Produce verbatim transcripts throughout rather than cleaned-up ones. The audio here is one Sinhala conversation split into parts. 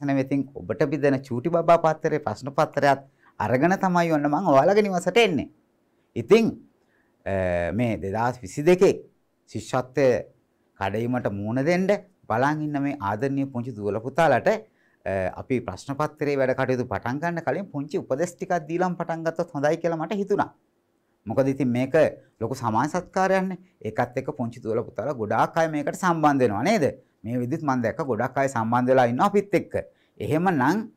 එහෙනම් ඉතින් ඔබට බෙදෙන චූටි බබා පත්තරේ ප්‍රශ්න පත්‍රයත් අරගෙන තමයි යන්න මම ඔයාලගේ නිවසට එන්නේ. ඉතින් මේ දෙදාස් විසි දෙකේ ශිෂ්‍යත්වයේ කඩයිමට මූණ දෙන්න බලන් ඉන්න මේ ආදරණීය පුංචි දුවල පුතාලට අපි ප්‍රශ්න පත්‍රයේ වැඩ කටයුතු පටන් ගන්න කලින් පුංචි උපදෙස් ටිකක් දීලාම පටන් ගත්තොත් හොඳයි කියලා මට හිතුණා. මොකද ඉතින් මේක ලොකු සමාජ සත්කාරයක්නේ. ඒකත් එක්ක පුංචි දුවල පුතාලා ගොඩාක් අය මේකට සම්බන්ධ වෙනවා නේද? මේ විදිහට මම දැක්ක ගොඩාක් අය සම්බන්ධ වෙලා ඉන්නවා අපිත් එක්ක. එහෙමනම්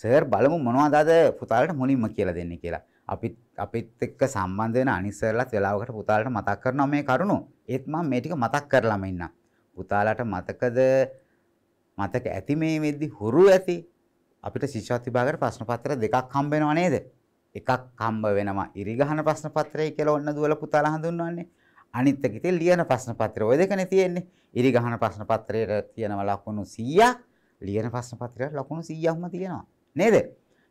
සර් බලමු මොනවද අද පුතාලට මුලින්ම කියලා දෙන්නේ කියලා. අපිත් අපිත් එක්ක සම්බන්ධ වෙන අනිසර්ලත් වෙලාවකට පුතාලට මතක් කරනවා මේ කරුණු. ඒත් මම මේ ටික මතක් කරලාම ඉන්න. පුතාලට මතකද මතක ඇති මේ වෙද්දි හුරු ඇති අපිට ශිෂ්‍යත්ව විභාගයට ප්‍රශ්න පත්‍ර දෙකක් හම්බ වෙනවා නේද? එකක් හම්බ වෙනවා ඉරිගහන ප්‍රශ්න පත්‍රය කියලා ඔන්න දුවල පුතාලා හඳුන්වන්නේ. අනිත් එක ඉතින් ලියන ප්‍රශ්න පත්‍රය. ඔය දෙකනේ තියෙන්නේ. ඉරිගහන ප්‍රශ්න පත්‍රයට තියෙනවා ලකුණු සීයක්, ලියන ප්‍රශ්න පත්‍රයට ලකුණු සීයක්ම තියෙනවා. නේද?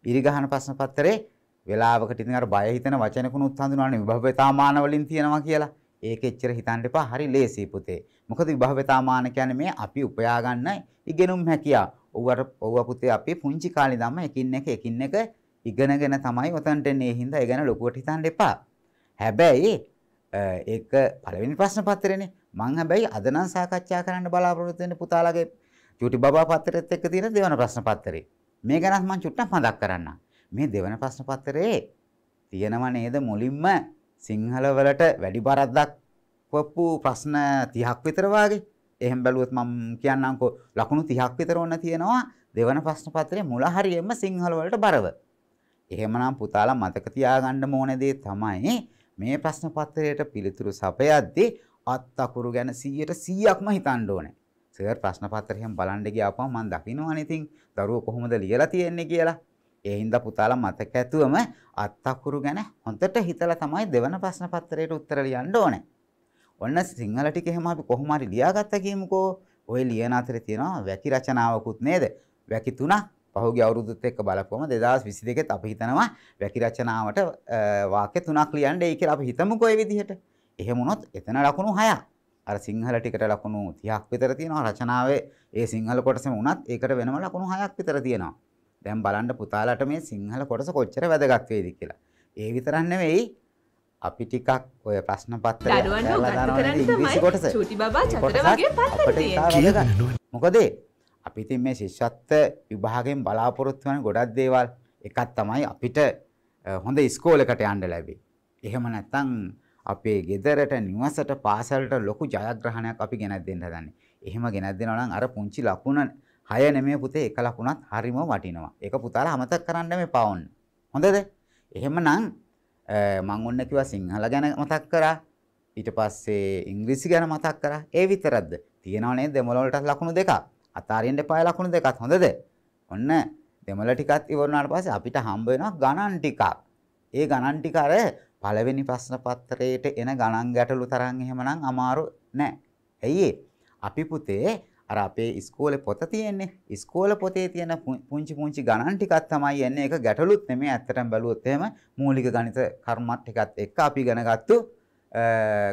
ඉරිගහන ප්‍රශ්න පත්‍රයේ වෙලාවකට ඉතින් අර බය හිතෙන වචනකුණුත් හඳුන්වන්නේ විභව වේතාමාන වලින් තියෙනවා කියලා. ඒක එච්චර හිතන්න එපා. හරි ලේසියි පුතේ. මොකද විභව වේතාමාන කියන්නේ මේ අපි උපයා ගන්න ඉගෙනුම් හැකියාව. ඔව්වට ඔව්ව පුතේ අපි පුංචි කාලේ ඉඳන්ම එකින් එක එකින් එක ඉගෙනගෙන තමයි ඔතනට එන්නේ. හින්දා ඒ ගැන ලොකුවට හිතන්න එපා. හැබැයි ඒක පළවෙනි ප්‍රශ්න පත්‍රයනේ. මම හැබැයි අද නම් සාකච්ඡා කරන්න බලාපොරොත්තු වෙන්නේ පුතාලගේ චූටි බබා පත්‍රෙත් එක්ක තියෙන දෙවන ප්‍රශ්න පත්‍රේ. මේ ගැනත් මම චුට්ටක් මතක් කරන්නම්. මේ දෙවන ප්‍රශ්න පත්‍රයේ තියෙනව නේද මුලින්ම සිංහල වලට වැඩි බරක් දක්වපු ප්‍රශ්න තිහක් විතර වාගේ. එහෙම බැලුවොත් මම කියන්නම්කෝ ලකුණු තිහක් විතර ඕන තියෙනවා දෙවන ප්‍රශ්න පත්‍රයේ මුල හරියෙම සිංහල වලට බරව. එහෙමනම් පුතාලා මතක තියාගන්න ඕන දේ තමයි මේ ප්‍රශ්න පත්‍රයට පිළිතුරු සපයද්දී අත් අකුරු ගැන සීයට සීයක්ම හිතන්න ඕනේ. සර් ප්‍රශ්න පත්‍රයෙන් බලන්න ගියාපම මම දකින්නවනේ ඉතින් දරුවෝ කොහොමද ලියලා තියෙන්නේ කියලා. ඒ හින්දා පුතාලා මතක ඇතුවම අත් අකුරු ගැන හොඳට හිතලා තමයි දෙවන ප්‍රශ්න පත්‍රයට උත්තර ලියන්න ඕනේ. ඔන්න සිංහල ටික එහෙම අපි කොහොම හරි ලියාගත්තා කියමුකෝ. ඔය ලියන අතරේ තියෙනවා වැකි රචනාවකුත් නේද? වැකි තුනක් පහුගිය අවුරුද්දත් එක්ක බලපුවම දෙදාස් විසි දෙකේ අපි හිතනවා වැකි රචනාවට වාක්‍ය තුනක් ලියන්න ඒ කියලා අපි හිතමුකෝ ඒ විදිහට. එහෙම වුණොත් එතන ලකුණු හයක්. අර සිංහල ටිකට ලකුණු තිහක් විතර තියෙනවා රචනාවේ ඒ සිංහල කොටසෙම වුණත් ඒකට වෙනම ලකුණු හයක් විතර තියෙනවා. දැන් බලන්න පුතාලට මේ සිංහල කොටස කොච්චර වැදගත් වේවිද කියලා. ඒ විතරක් නෙවෙයි අපි ටිකක් ඔය ප්‍රශ්න පත්‍රය ඉංග්‍රීසි කොටස චූටි බබා චතර වගේ පත්‍රය තියෙනවා. මොකද අපි ඉතින් මේ ශිෂ්‍යත්ව විභාගයෙන් බලාපොරොත්තු වෙන ගොඩක් දේවල් එකක් තමයි අපිට හොඳ ඉස්කෝලේකට යන්න ලැබෙයි. එහෙම නැත්නම් අපේ ගෙදරට නිවසට පාසලට ලොකු ජයග්‍රහණයක් අපි ගෙනත් දෙන්න හදන්නේ. එහෙම ගෙනත් දෙනවා නම් අර පුංචි ලකුණ හය නෙමෙයි පුතේ එක ලකුණත් හරිම වටිනවා. ඒක පුතාලා අමතක කරන්න එපා වොන්න. හොඳද? එහෙමනම් මම ඔන්න කිව්වා සිංහල ගැන මතක් කරා. ඊට පස්සේ ඉංග්‍රීසි ගැන මතක් කරා. ඒ විතරක්ද? තියෙනවා නේද දෙමළ වලට ලකුණු දෙකක්. අතාරින්න එපා ලකුණු දෙකක් හොඳද? ඔන්න දෙමළ ටිකත් ඉවර වුණාට පස්සේ අපිට හම්බ වෙනවා ගණන් ටිකක්. ඒ ගණන් ටික අර පළවෙනි ප්‍රශ්න පත්‍රයේට එන ගණන් ගැටලු තරම් එහෙමනම් අමාරු නෑ. ඇයි ඒ? අපි පුතේ අර අපේ ඉස්කෝලේ පොත තියෙන්නේ. ඉස්කෝලේ පොතේ තියෙන පුංචි පුංචි ගණන් ටිකක් තමයි එන්නේ. ඒක ගැටලුත් නෙමෙයි. ඇත්තටම බැලුවොත් එහෙම මූලික ගණිත කර්මත් ටිකත් එක්ක අපි ඉගෙන ගත්තු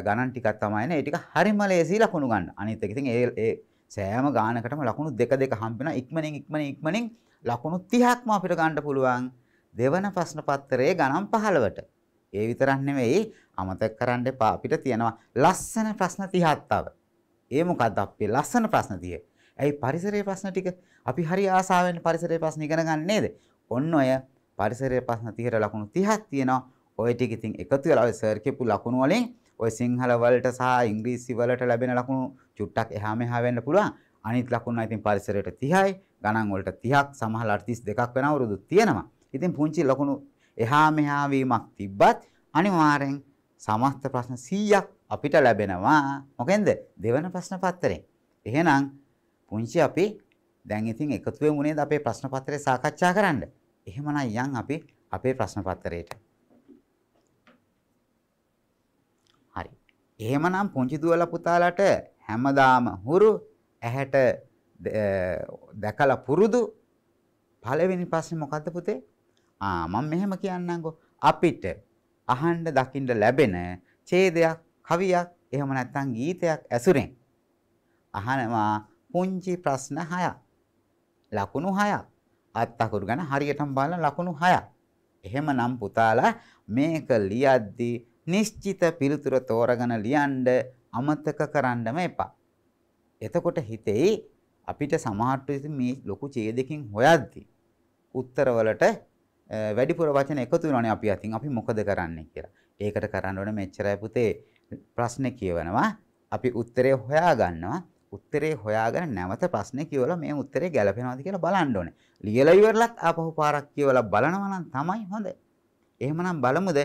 ගණන් ටිකක් තමයි නේ. ඒ ටික හරිම ලේසි ලකුණු ගන්න. අනිත් එක ඉතින් ඒ සෑම ගානකටම ලකුණු දෙක දෙක හම්බෙනවා. ඉක්මනින් ඉක්මනින් ඉක්මනින් ලකුණු තිහක්ම අපිට ගන්න පුළුවන් දෙවන ප්‍රශ්න පත්‍රයේ ගණන් පහළවට. ඒ විතරක් නෙමෙයි අමතක කරන්න එපා අපිට තියෙනවා ලස්සන ප්‍රශ්න තිහක් තව. ඒ මොකද්ද අපේ ලස්සන ප්‍රශ්න තිය? ඇයි පරිසරයේ ප්‍රශ්න ටික අපි හරි ආසාවෙන් පරිසරයේ ප්‍රශ්න ඉගෙන ගන්න නේද? ඔන්න ඔය පරිසරයේ ප්‍රශ්න තිහට ලකුණු තිහක් තියෙනවා. ඔය ටික ඉතින් එකතු වෙලා ඔය සර් කියපු ලකුණු වලින් ඔය සිංහල වලට සහ ඉංග්‍රීසි වලට ලැබෙන ලකුණු චුට්ටක් එහා මෙහා වෙන්න පුළුවන්. අනිත් ලකුණු ඉතින් පරිසරයට තිහයි, ගණන් වලට තිහක්, සමහරවල් තිස් දෙකක් වෙන අවුරුදු තියෙනවා. ඉතින් පුංචි ලකුණු එහා මෙහා වීමක් තිබ්බත් අනිවාර්යෙන් සමස්ත ප්‍රශ්න සීයක් අපිට ලැබෙනවා. මොකෙන්ද? දෙවන ප්‍රශ්න පත්‍රයෙන්. එහෙනම් පුංචි අපි දැන් ඉතින් එකතු වෙමු නේද අපේ ප්‍රශ්න පත්‍රය සාකච්ඡා කරන්න. එහෙමනම් යන් අපි අපේ ප්‍රශ්න පත්‍රයට. හරි. එහෙමනම් පුංචි දුවල පුතාලට හැමදාම හුරු ඇහැට දැකලා පුරුදු පළවෙනි ප්‍රශ්නේ මොකද්ද පුතේ? ආ මම මෙහෙම කියන්නම්කෝ. අපිට අහන්න දකින්න ලැබෙන ඡේදයක්, කවියක්, එහෙම නැත්නම් ගීතයක් ඇසුරෙන් අහනවා පුංචි ප්‍රශ්න හයක්. ලකුණු හයක්. අත්තකුරු ගැන හරියටම බලන ලකුණු හයක්. එහෙමනම් පුතාලා මේක ලියද්දී නිශ්චිත පිළිතුර තෝරගෙන ලියන්න අමතක කරන්නම එපා. එතකොට හිතෙයි අපිට සමහරට මේ ලොකු ඡේදකින් හොයද්දී උත්තරවලට වැඩිපුර වචන එකතු වෙනවානේ අපි අතින් අපි මොකද කරන්නේ කියලා. ඒකට කරන්න ඕනේ මෙච්චරයි පුතේ ප්‍රශ්නේ කියවනවා අපි උත්තරේ හොයා ගන්නවා උත්තරේ හොයාගෙන නැවත ප්‍රශ්නේ කියවලා මේ උත්තරේ ගැලපෙනවද කියලා බලන්න ඕනේ. ලියලා ඉවරලත් ආපහු පාරක් කියවලා බලනවා නම් තමයි හොඳ. එහෙමනම් බලමුද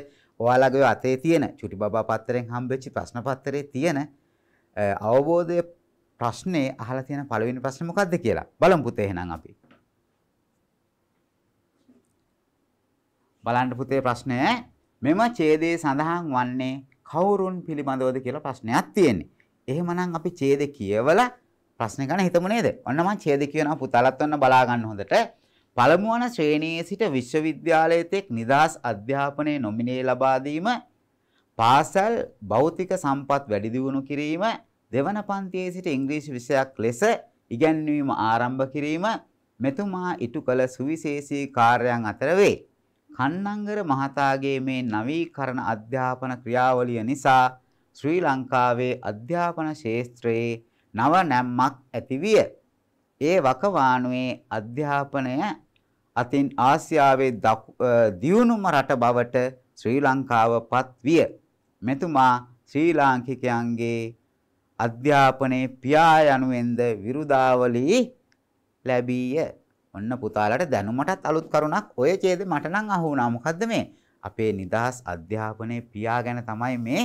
ඔයාලගේ අතේ තියෙන චුටි බබා පත්‍රයෙන් හම්බෙච්ච ප්‍රශ්න පත්‍රයේ තියෙන අවබෝධයේ ප්‍රශ්නේ අහලා තියෙන පළවෙනි ප්‍රශ්නේ මොකද්ද කියලා. බලමු පුතේ එහෙනම් අපි. බලන්න පුතේ ප්‍රශ්නය මෙම ඡේදයේ සඳහන් වන්නේ කවුරුන් පිළිබඳවද කියලා ප්‍රශ්නයක් තියෙන්නේ. එහෙමනම් අපි ඡේදේ කියවලා ප්‍රශ්න ගන්න හිතමු නේද? ඔන්න මම ඡේදේ කියනවා පුතාලත් ඔන්න බලා ගන්න හොඳට. පළමු වන ශ්‍රේණියේ සිට විශ්වවිද්‍යාලයේ තෙක් නිදහස් අධ්‍යාපනයේ නොමිනේ ලබා දීම, පාසල් භෞතික සම්පත් වැඩි දියුණු කිරීම, දෙවන පන්තියේ සිට ඉංග්‍රීසි විෂයක් ලෙස ඉගැන්වීම ආරම්භ කිරීම මෙතුමා ඉටු කළ සුවිශේෂී කාර්යයන් අතර වේ. කන්නංගර මහතාගේ මේ නවීකරණ අධ්‍යාපන ක්‍රියාවලිය නිසා ශ්‍රී ලංකාවේ අධ්‍යාපන ශාස්ත්‍රයේ නව නැම්මක් ඇතිවිය. ඒ වකවානුවේ අධ්‍යාපනය අතින් ආසියාවේ දියුණුම රට බවට ශ්‍රී ලංකාවපත් විය. මෙතුමා ශ්‍රී ලාංකිකයන්ගේ අධ්‍යාපනයේ පියා යනුවෙන්ද විරුදාවලි ලැබීය. ඔන්න පුතාලට දැනුමටත් අලුත් කරුණක් ඔය ඡේදෙ මට නම් අහු වුණා. මොකද්ද මේ? අපේ නිදහස් අධ්‍යාපනයේ පියා ගැන තමයි මේ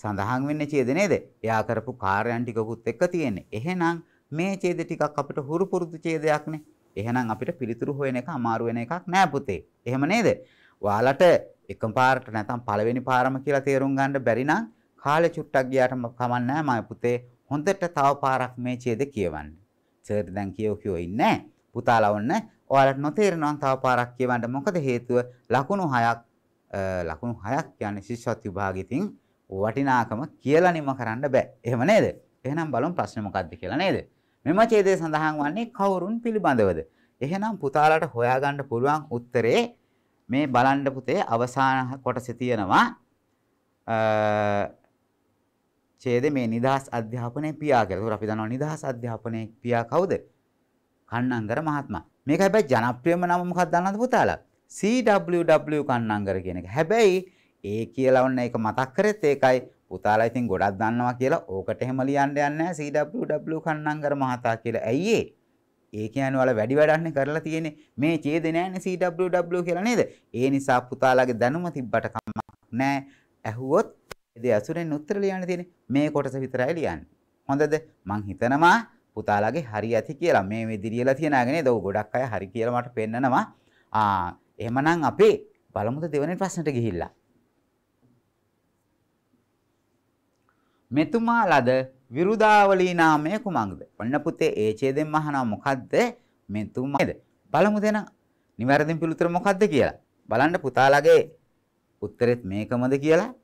සඳහන් වෙන්නේ ඡේදෙ නේද? එයා කරපු කාර්යයන් ටිකකුත් එක්ක තියෙන්නේ. එහෙනම් මේ ඡේදෙ ටිකක් අපිට හුරු පුරුදු ඡේදයක්නේ. එහෙනම් අපිට පිළිතුරු හොයන එක අමාරු වෙන එකක් නෑ පුතේ. එහෙම නේද? ඔයාලට එකපාරට නැත්නම් පළවෙනි පාරම කියලා තේරුම් ගන්න බැරි නම් කාලේ චුට්ටක් ගියාටම කමක් නෑ මම පුතේ. හොඳට තව පාරක් මේ ඡේදෙ කියවන්න. සර් දැන් කියෝ කියෝ ඉන්නේ නෑ. පුතාලා ඔන්න ඔයාලට නොතේරෙනවා තව පාරක් කියවන්න. මොකද හේතුව ලකුණු හයක් ලකුණු හයක් කියන්නේ ශිෂ්‍යත් විභාගෙකින් වටිනාකම කියලා නිම කරන්න බෑ. එහෙම නේද? එහෙනම් බලමු ප්‍රශ්නේ මොකද්ද කියලා නේද? මෙම ඡේදයේ සඳහන් වන්නේ කවුරුන් පිළිබඳවද? එහෙනම් පුතාලාට හොයාගන්න පුළුවන් උත්තරේ මේ බලන්න පුතේ අවසාන කොටසේ තියෙනවා ඡේදයේ මේ නිදහස් අධ්‍යාපනයේ පියා කියලා. ඒක අපි දන්නවා නිදහස් අධ්‍යාපනයේ පියා කවුද? කන්නංගර මහත්මයා. මේක හැබැයි ජනප්‍රියම නම මොකක්ද දන්නවද පුතාලා? සී ඩබ්ලිව් ඩබ්ලිව් කන්නංගර කියන එක. හැබැයි ඒ කියලා ඔන්න ඒක මතක් කරෙත් ඒකයි පුතාලා ඉතින් ගොඩක් දන්නවා කියලා ඕකට එහෙම ලියන්න යන්නේ නැහැ සී ඩබ්ලිව් ඩබ්ලිව් කන්නංගර මහතා කියලා. ඇයි ඒ? ඒ කියන්නේ ඔයාලා වැඩි වැඩක්නේ කරලා තියෙන්නේ. මේ ඡේදේ නැන්නේ සී ඩබ්ලිව් ඩබ්ලිව් කියලා නේද? ඒ නිසා පුතාලාගේ දැනුම තිබ්බට කමක් නැහැ. ඇහුවොත් ඒ අසුරෙන් උත්තර ලියන්න තියෙන්නේ. මේ කොටස විතරයි ලියන්නේ. හොඳද? මං හිතනවා පුතාලාගේ හරි ඇති කියලා මේ විදිහට තියනාගෙන නේද? ඔව් ගොඩක් අය හරි කියලා මට පෙන්නනවා. ආ එහෙමනම් අපි බලමුද දෙවෙනි ප්‍රශ්නට ගිහිල්ලා. මෙතුමා ලද විරුදාවලි නාමය කුමක්ද? ඔන්න පුතේ ඒ ඡේදයෙන් මහනා මොකද්ද? මෙතුමා නේද? බලමුද එහෙනම් නිවැරදිම පිළිතුර මොකද්ද කියලා. බලන්න පුතාලාගේ උත්තරෙත් මේකමද කියලා.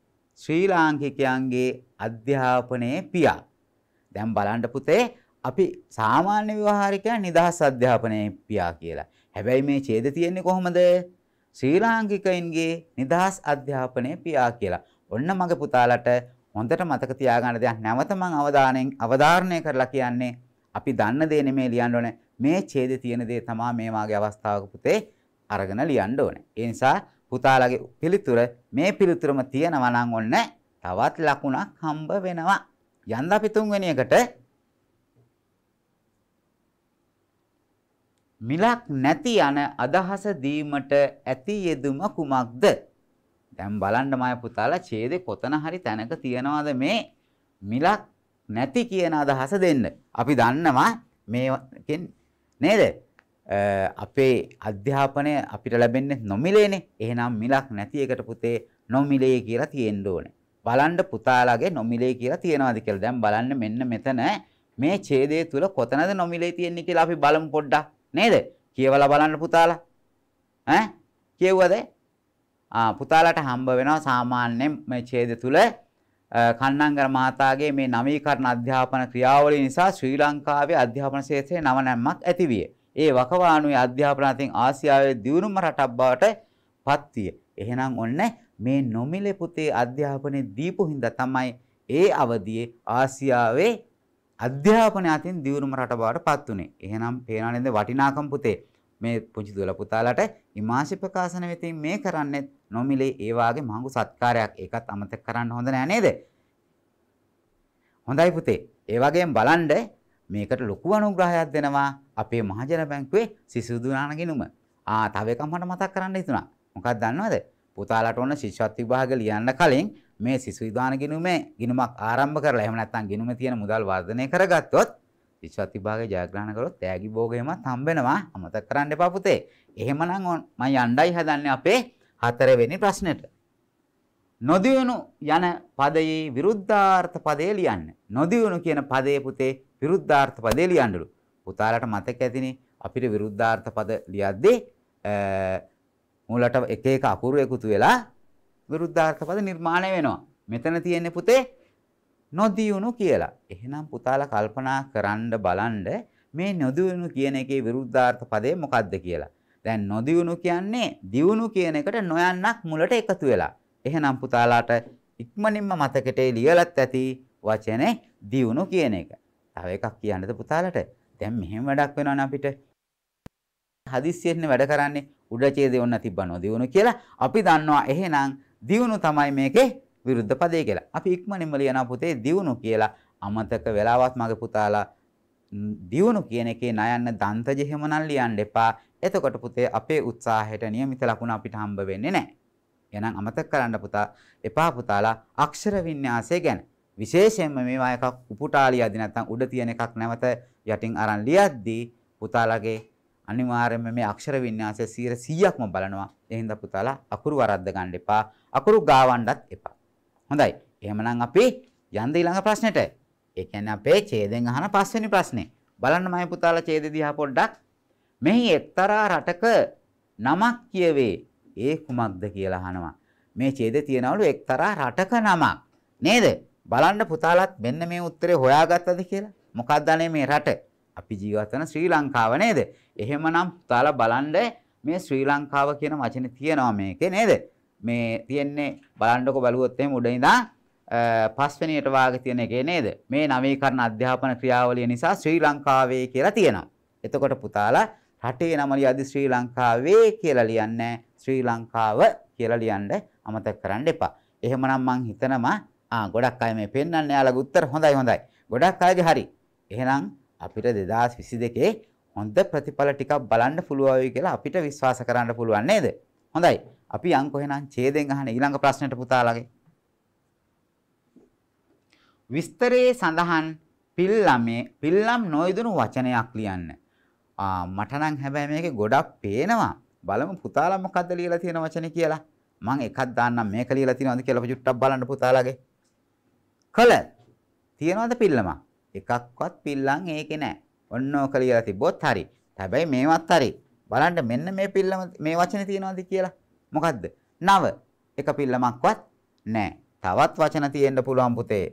ශ්‍රී ලාංකිකයන්ගේ අධ්‍යාපනයේ පියා. දැන් බලන්න පුතේ අපි සාමාන්‍ය ව්‍යවහාරිකයන් නිදහස් අධ්‍යාපනයේ පියා කියලා. හැබැයි මේ ඡේදය තියෙන්නේ කොහොමද? ශ්‍රී ලාංකිකයින්ගේ නිදහස් අධ්‍යාපනයේ පියා කියලා. ඔන්න මගේ පුතාලට හොඳට මතක තියාගන්න දෙයක්. නැවත මම අවධානයෙන් අවධාරණය කරලා කියන්නේ අපි දන්න දේ නෙමෙයි ලියන්න ඕනේ. මේ ඡේදයේ තියෙන දේ තමයි මේ වාගේ අවස්ථාවක පුතේ අරගෙන ලියන්න ඕනේ. ඒ නිසා පුතාලගේ පිළිතුර මේ පිළිතුරම තියෙනවා නම් ඔන්න තවත් ලකුණක් හම්බ වෙනවා. යන්න අපි තුන්වෙනි එකට. මිලක් නැති යන අදහස දීමට ඇති යෙදුම කුමක්ද? දැන් බලන්න මම පුතාලා ඡේදේ කොතන හරි තැනක තියනවාද මේ මිලක් නැති කියන අදහස දෙන්න. අපි දන්නවා මේකෙන් නේද? අපේ අධ්‍යාපනය අපිට ලැබෙන්නේ නොමිලේනේ. එහෙනම් මිලක් නැති එකට පුතේ නොමිලේ කියලා තියෙන්න ඕනේ. බලන්න පුතාලාගේ නොමිලේ කියලා තියනවාද කියලා. දැන් බලන්න මෙන්න මෙතන මේ ඡේදයේ තුල කොතනද නොමිලේ තියෙන්නේ කියලා අපි බලමු පොඩ්ඩක්. නේද? කියවලා බලන්න පුතාලා. ඈ කියවුවද? ආ පුතාලාට හම්බ වෙනවා සාමාන්‍යයෙන් මේ ඡේදය තුල කන්නංගර මහතාගේ මේ නවීකරණ අධ්‍යාපන ක්‍රියාවලිය නිසා ශ්‍රී ලංකාවේ අධ්‍යාපන ශාස්ත්‍රයේ නව නැම්මක් ඇතිවිය. ඒ වකවානුවේ අධ්‍යාපන අතින් ආසියාවේ දියුණුම රටක් බවට පත් විය. එහෙනම් ඔන්න මේ නොමිලේ පුතේ අධ්‍යාපනයේ දීපු හින්දා තමයි ඒ අවදියේ ආසියාවේ අධ්‍යාපන අතින් දියුණුම රට බවට පත් උනේ. එහෙනම් පේනවා නේද වටිනාකම් පුතේ මේ පුංචි දුවලා පුතාලට ඉමාශි ප්‍රකාශන වෙතින් මේ කරන්නේ නොමිලේ ඒ වාගේ මහඟු සත්කාරයක්. ඒකත් අමතක කරන්න හොඳ නෑ නේද? හොඳයි පුතේ. ඒ වගේම බලන්න මේකට ලොකු අනුග්‍රහයක් දෙනවා අපේ මහජන බැංකුවේ සිසු දාන ගිණුම. ආ තව එකක් මට මතක් කරන්න හිතුණා. මොකක්ද දන්නවද? පුතාලට ඕන ශිෂ්‍යත්ව විභාග ලියන්න කලින් මේ සිසු දාන ගිණුමේ ගිණුමක් ආරම්භ කරලා එහෙම නැත්නම් ගිණුමේ තියෙන මුදල් වර්ධනය කරගත්තොත් ශිෂ්‍යත්ව විභාගය ජයග්‍රහණ කරොත් තෑගි භෝගයමත් හම්බ වෙනවා. අමතක කරන්න එපා පුතේ. එහෙමනම් මම යණ්ඩයි හදන්නේ අපේ හතරවෙනි ප්‍රශ්නෙට. නොදියුණු යන පදයේ විරුද්ධාර්ථ පදේ ලියන්න. නොදියුණු කියන පදයේ පුතේ විරුද්ධාර්ථ පදේ ලියන්නලු. පුතාලට මතක ඇතිනේ අපිට විරුද්ධාර්ථ පද ලියද්දී මූලට එක එක අකුරු එකතු වෙලා විරුද්ධාර්ථ පද නිර්මාණය වෙනවා. මෙතන තියෙන්නේ පුතේ නොදියුණු කියලා. එහෙනම් පුතාලා කල්පනා කරන්න බලන්න මේ නොදියුණු කියන එකේ විරුද්ධාර්ථ පදේ මොකද්ද කියලා. දැන් නොදියුණු කියන්නේ දියුණු කියන එකට නොයන්නක් මූලට එකතු වෙලා. එහෙනම් පුතාලාට ඉක්මනින්ම මතකෙට ලියලත් ඇති වචනේ දියුණු කියන එක. තව එකක් කියන්නද පුතාලට? දැන් මෙහෙම වැඩක් වෙනවනේ අපිට. හදිස්සියෙන් වැඩ කරන්නේ උඩ ඡේදේ ඔන්න තිබ්බනෝ දියුණු කියලා. අපි දන්නවා එහෙනම් දියුණු තමයි මේකේ විරුද්ධ පදේ කියලා. අපි ඉක්මනින්ම ලියනවා පුතේ දියුණු කියලා. අමතක වෙලාවත් මගේ පුතාලා දියුණු කියන එකේ නයන්න දන්තජ එහෙමනම් ලියන්න එපා. එතකොට පුතේ අපේ උත්සාහයට නියමිත ලකුණ අපිට හම්බ වෙන්නේ නැහැ. එහෙනම් අමතක කරන්න පුතා එපා පුතාලා අක්ෂර වින්‍යාසය ගැන. විශේෂයෙන්ම මේවා එකක් උපුටාලිය අදී නැත්නම් උඩ තියෙන එකක් නැවත යටින් අරන් ලියද්දී පුතාලාගේ අනිවාර්යයෙන්ම මේ අක්ෂර වින්‍යාසය සීයට සීයක්ම බලනවා. ඒ හින්දා පුතාලා අකුරු වරද්ද ගන්න එපා. අකුරු ගාවන්නත් එපා. හොඳයි. එහෙමනම් අපි යන්න ඊළඟ ප්‍රශ්නෙට. ඒ කියන්නේ අපේ ඡේදයෙන් අහන පස්වෙනි ප්‍රශ්නේ. බලන්න මම පුතාලා ඡේදෙ දිහා පොඩ්ඩක්. මෙහි එක්තරා රටක නමක් කියවේ. ඒ කුමක්ද කියලා අහනවා. මේ ඡේදේ තියනවලු එක්තරා රටක නමක් නේද? බලන්න පුතාලත් මෙන්න මේ උත්තරේ හොයාගත්තද කියලා. මොකක්ද අනේ මේ රට? අපි ජීවත් වෙන ශ්‍රී ලංකාව නේද? එහෙමනම් පුතාලා බලන්න මේ ශ්‍රී ලංකාව කියන වචනේ තියනවා මේකේ නේද? මේ තියන්නේ බලන්නකො බලුවොත් එහෙම උඩ ඉඳන් පස්වෙනියට වාගේ තියෙන එකේ නේද? මේ නවීකරණ අධ්‍යාපන ක්‍රියාවලිය නිසා ශ්‍රී ලංකාවේ කියලා තියෙනවා. එතකොට පුතාලා රටේ නම ලියද්දි ශ්‍රී ලංකාවේ කියලා ලියන්නේ ශ්‍රී ලංකාව කියලා ලියන්න අමතක කරන්න එපා. එහෙමනම් මං හිතනවා ආ ගොඩක් අය මේ පෙන්නන්නේ යාළුවෝ උත්තර හොඳයි හොඳයි. ගොඩක් අයගේ හරි. එහෙනම් අපිට දෙදාස් විසිදෙකේ හොඳ ප්‍රතිඵල ටිකක් බලන්න පුළුවන් වෙයි කියලා අපිට විශ්වාස කරන්න පුළුවන් නේද? හොඳයි. අපි යන් කොහෙනම් ඡේදෙන් අහන ඊළඟ ප්‍රශ්නෙට පුතාලාගේ. විස්තරයේ සඳහන් පිල්ලමේ පිල්ලම් නොයදුණු වචනයක් ලියන්න. ආ මට නම් හැබැයි මේකේ ගොඩක් පේනවා. බලමු පුතාලා මොකද්ද ලියලා තියෙන වචනේ කියලා. මම එකක් දාන්නම් මේක ලියලා තියෙනවද කියලා පොඩ්ඩක් බලන්න පුතාලාගේ. කල තියෙනවද පිල්ලම? එකක්වත් පිල්ලම් ඒකේ නැහැ. ඔන්න ඕක ලියලා තිබ්බොත් හරි. හැබැයි මේවත් හරි. බලන්න මෙන්න මේ පිල්ලම මේ වචනේ තියෙනවද කියලා. මොකද්ද? නව. එක පිල්ලමක්වත් නැහැ. තවත් වචන තියෙන්න පුළුවන් පුතේ.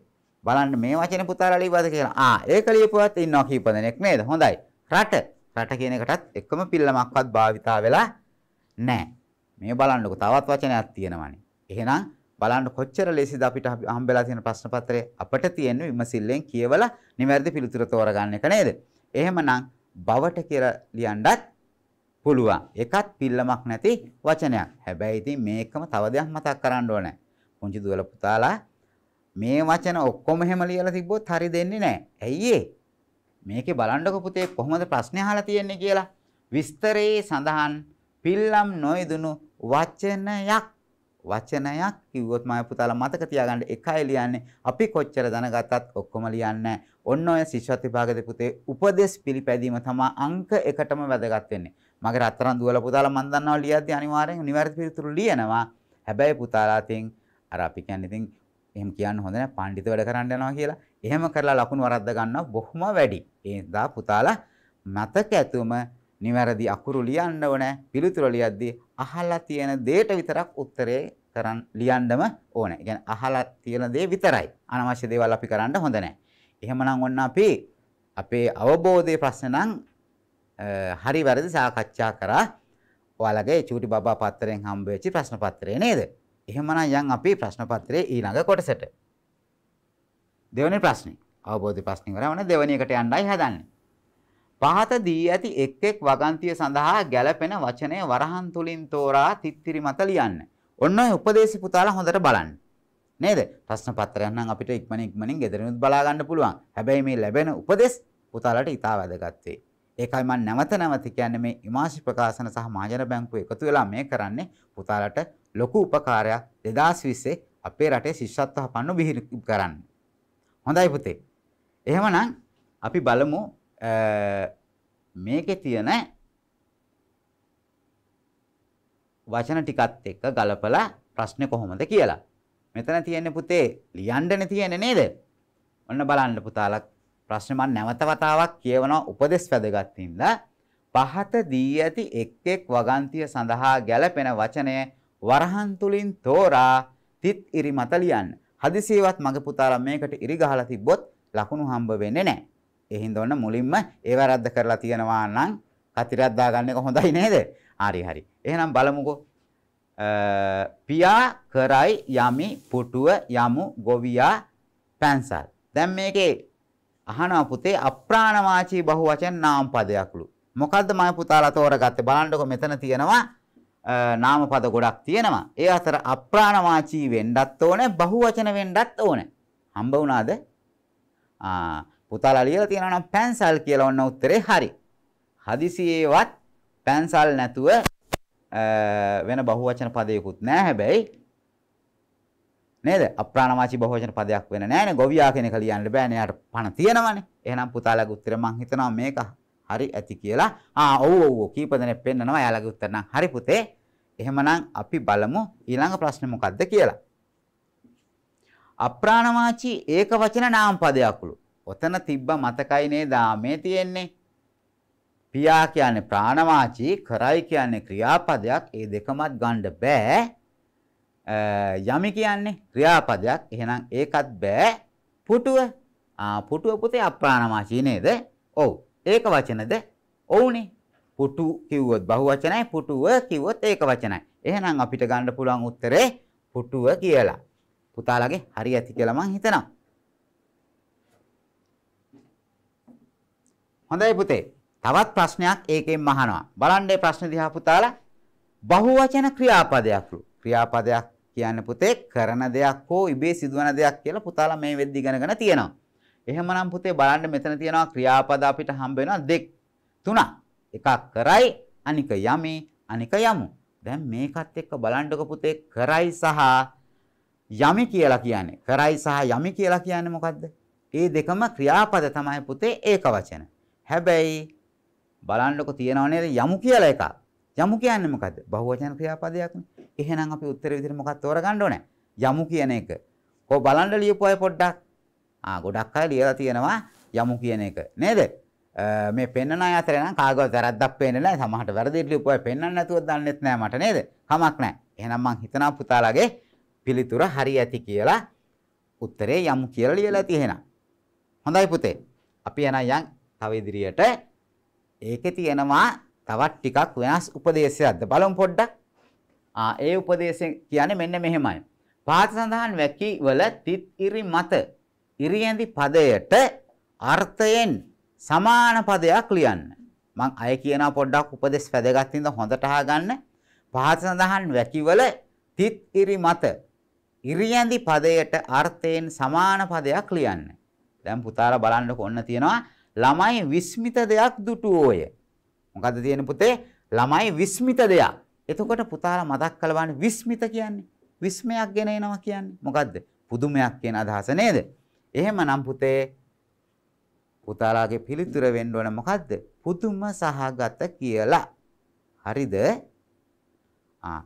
බලන්න මේ වචනේ පුතාලා ලියවද කියලා. ආ ඒක ලියපුවත් ඉන්නවා කීප දෙනෙක් නේද? හොඳයි. රට රට කියන එකටත් එකම පිල්ලමක්වත් භාවිතා වෙලා නැහැ. මේ බලන්නකො තවත් වචනයක් තියෙනවානේ. එහෙනම් බලන්න කොච්චර ලේසිද අපිට හම්බෙලා තියෙන ප්‍රශ්න පත්‍රය අපිට තියෙන විමසිල්ලෙන් කියවලා නිවැරදි පිළිතුර තෝරගන්න එක නේද? එහෙමනම් බවට කියලා ලියන්නත් පුළුවන්. එකත් පිල්ලමක් නැති වචනයක්. හැබැයි ඉතින් මේකම තව දෙයක් මතක් කරන්න ඕනේ. පුංචි දුවල පුතාලා මේ වචන ඔක්කොම හැම ලියලා තිබ්බොත් හරි දෙන්නේ නැහැ. ඇයි ඒ? මේකේ බලන්නකො පුතේ කොහොමද ප්‍රශ්නේ අහලා තියෙන්නේ කියලා. විස්තරයේ සඳහන් පිල්ලම් නොයදුණු වචනයක් වචනයක් කිව්වොත් මම පුතාලා මතක තියාගන්න එකයි ලියන්නේ. අපි කොච්චර දැනගත්තත් ඔක්කොම ලියන්නේ. ඔන්න ඔය ශිෂ්‍යත්ව විභාගයේ පුතේ උපදේශ පිළිපැදීම තමයි අංක එකටම වැදගත් වෙන්නේ. මගේ රත්තරන් දුවලා පුතාලා මන් දන්නවා ලියද්දී අනිවාර්යෙන් නිවැරදි පිළිතුරු ලියනවා. හැබැයි පුතාලා තින් අර අපි කියන්නේ තින් එහෙම කියන්න හොඳ නැහැ. පඬිතු වැඩ කරන්න යනවා කියලා. එහෙම කරලා ලකුණු වරද්ද ගන්නවා බොහොම වැඩි. ඒ නිසා පුතාලා මතක ඇතුම නිවැරදි අකුරු ලියන්න ඕනේ. පිළිතුර ලියද්දී අහලා තියෙන දේට විතරක් උත්තරේ කරන් ලියන්නම ඕනේ. ඒ කියන්නේ අහලා තියෙන දේ විතරයි. අනවශ්‍ය දේවල් අපි කරන්න හොඳ නැහැ. එහෙමනම් ඔන්න අපි අපේ අවබෝධයේ ප්‍රශ්න නම් hari වැරදි සාකච්ඡා කරා. ඔයාලගේ චූටි බබා පත්‍රයෙන් හම්බෙච්ච ප්‍රශ්න පත්‍රය නේද? එහෙමනම් යන් අපි ප්‍රශ්න පත්‍රයේ ඊළඟ කොටසට. දෙවෙනි ප්‍රශ්නේ. අවබෝධ ප්‍රශ්නේ වරම නේ දෙවෙනි එකට යන්නයි හදන්නේ. පහත දී ඇති එක් එක් වගන්තිය සඳහා ගැළපෙන වචනය වරහන් තුලින් තෝරා තිත්තිරි මත ලියන්න. ඔන්න ඔය උපදේශි පුතාලා හොඳට බලන්න. නේද? ප්‍රශ්න පත්‍රයක් නම් අපිට ඉක්මන ඉක්මනින් ගෙදරිනුත් බලා ගන්න පුළුවන්. හැබැයි මේ ලැබෙන උපදේශ පුතාලාට ඉතා වැදගත් වෙයි. ඒකයි මම නැවත නැවත කියන්නේ මේ ඉමාශි ප්‍රකාශන සහ මහජන බැංකුව එකතු වෙලා මේ කරන්නේ පුතාලට ලොකු උපකාරයක් දෙදාස් විස්සේ අපේ රටේ ශිෂ්‍යත්ව පන්දු බිහිර කරන්න. හොඳයි පුතේ. එහෙමනම් අපි බලමු මේකේ තියෙන වචන ටිකත් එක්ක ගලපලා ප්‍රශ්නේ කොහොමද කියලා. මෙතන තියෙන්නේ පුතේ ලියන්නනේ තියෙන්නේ නේද? ඔන්න බලන්න පුතාලා ප්‍රශ්න මම නැවත වතාවක් කියවන උපදේශ වැදගත් තින්දා පහත දී ඇති එක් එක් වගන්තිය සඳහා ගැළපෙන වචනය වරහන් තුලින් තෝරා තිත් ඉරි මත ලියන්න. හදිසියවත් මගේ පුතාලා මේකට ඉරි ගහලා තිබ්බොත් ලකුණු හම්බ වෙන්නේ නැහැ. ඒ හින්දා ඔන්න මුලින්ම ඒ වැරද්ද කරලා තියනවා නම් කතිරක් දාගන්න එක හොඳයි නේද? හරි හරි. එහෙනම් බලමුකෝ. පියා කරයි යමි පුටුව යමු ගොවියා පැන්සල්. දැන් මේකේ අහනවා පුතේ අප්‍රාණවාචී බහුවචන නාම පදයක්ලු. මොකද්ද මම පුතාලා තෝරගත්තේ? බලන්නකො මෙතන තියෙනවා නාම පද ගොඩක් තියෙනවා. ඒ අතර අප්‍රාණවාචී වෙන්නත් ඕනේ බහුවචන වෙන්නත් ඕනේ. හම්බ වුණාද? ආ පුතාලා ලියලා තියෙනවා නම් පැන්සල් කියලා ඔන්න උත්තරේ හරි. හදිසියෙවත් පැන්සල් නැතුව වෙන බහුවචන පදයකුත් නැහැ හැබැයි නේද? අප්‍රාණවාචී බහුවචන පදයක් වෙන්නේ නැහැනේ. ගොවියා කෙනෙක් ලියන්න බෑනේ. එයාට පණ තියෙනවනේ. එහෙනම් පුතාලගේ උත්තර මං හිතනවා මේක හරි ඇති කියලා. ආ ඔව් ඔව් කීප දෙනෙක් පෙන්නනවා. එයාලගේ උත්තර නම් හරි පුතේ. එහෙමනම් අපි බලමු ඊළඟ ප්‍රශ්නේ මොකද්ද කියලා. අප්‍රාණවාචී ඒකවචන නාම පදයක්ලු. ඔතන තිබ්බ මතකයි නේද මේ තියෙන්නේ. පියා කියන්නේ ප්‍රාණවාචී, කරයි කියන්නේ ක්‍රියාපදයක්. ඒ දෙකමත් ගන්න බෑ. යමි කියන්නේ ක්‍රියාපදයක්. එහෙනම් ඒකත් බෑ. පුටුව ආ පුටුව පුතේ අප්‍රාණවාචී නේද? ඔව්. ඒක වචනද? ඔව්නේ. පුටු කිව්වොත් බහුවචනයි, පුටුව කිව්වොත් ඒක වචනයි. එහෙනම් අපිට ගන්න පුළුවන් උත්තරේ පුටුව කියලා. පුතාලගේ හරි ඇති කියලා මං හිතනවා. හොඳයි පුතේ. තවත් ප්‍රශ්නයක් ඒකෙන් අහනවා. බලන්න මේ ප්‍රශ්න දිහා පුතාලා. බහුවචන ක්‍රියාපදයක්ලු. ක්‍රියාපදයක් කියන්නේ පුතේ කරන දෙයක් හෝ ඉබේ සිදුවන දෙයක් කියලා පුතාලා මේ වෙද්දි ඉගෙනගෙන තියෙනවා. එහෙමනම් පුතේ බලන්න මෙතන තියෙනවා ක්‍රියාපද අපිට හම්බ වෙනවා දෙක තුනක්. එකක් කරයි, අනික යමි, අනික යමු. දැන් මේකත් එක්ක බලන්නකො පුතේ කරයි සහ යමි කියලා කියන්නේ. කරයි සහ යමි කියලා කියන්නේ මොකද්ද? ඒ දෙකම ක්‍රියාපද තමයි පුතේ ඒකවචන. හැබැයි බලන්නකො තියෙනව නේද යමු කියලා එකක්. යමු කියන්නේ මොකද්ද? බහුවචන ක්‍රියාපදයක්නේ. එහෙනම් අපි උත්තර විදිහට මොකක්ද තෝරගන්න ඕනේ? යමු කියන එක. කොහොම බලන්න ලියපු අය පොඩ්ඩක්. ආ ගොඩක් අය ලියලා තියෙනවා යමු කියන එක. නේද? මේ පෙන්නන අය අතර නම් කාගවත් වැරද්දක් පේන්නේ නැහැ. සමහරට වැරදිට ලියපු අය පෙන්නන්න නැතුව දන්නෙත් නැහැ මට නේද? කමක් නැහැ. එහෙනම් මං හිතනවා පුතාලාගේ පිළිතුර හරි ඇති කියලා. උත්තරේ යමු කියලා ලියලා තියෙනවා. හොඳයි පුතේ. අපි එනනම් යන් තව ඉදිරියට ඒකේ තියෙනවා තවත් ටිකක් වෙනස් උපදේශයක්ද බලමු පොඩ්ඩක්. ආ ඒ උපදේශය කියන්නේ මෙන්න මෙහෙමයි. පහත සඳහන් වැකි වල තිත් ඉරි මත ඉරි ඇඳි පදයට අර්ථයෙන් සමාන පදයක් ලියන්න. මං අය කියනවා පොඩ්ඩක් උපදේශ වැදගත් ඉඳ හොඳට අහගන්න. පහත සඳහන් වැකි වල තිත් ඉරි මත ඉරි ඇඳි පදයට අර්ථයෙන් සමාන පදයක් ලියන්න. දැන් පුතාලා බලන්නකො ඔන්න තියෙනවා ළමයි විස්මිත දෙයක් දුටුවෝය. මොකද්ද තියෙන්නේ පුතේ? ළමයි විස්මිත දෙයක්. එතකොට පුතාලා මතක් කළ බලන්න විස්මිත කියන්නේ විස්මයක් ගෙන එනවා කියන්නේ මොකද්ද? පුදුමයක් කියන අදහස නේද? එහෙමනම් පුතේ පුතාලාගේ පිළිතුර වෙන්න ඕන මොකද්ද? පුදුම සහගත කියලා. හරිද? ආ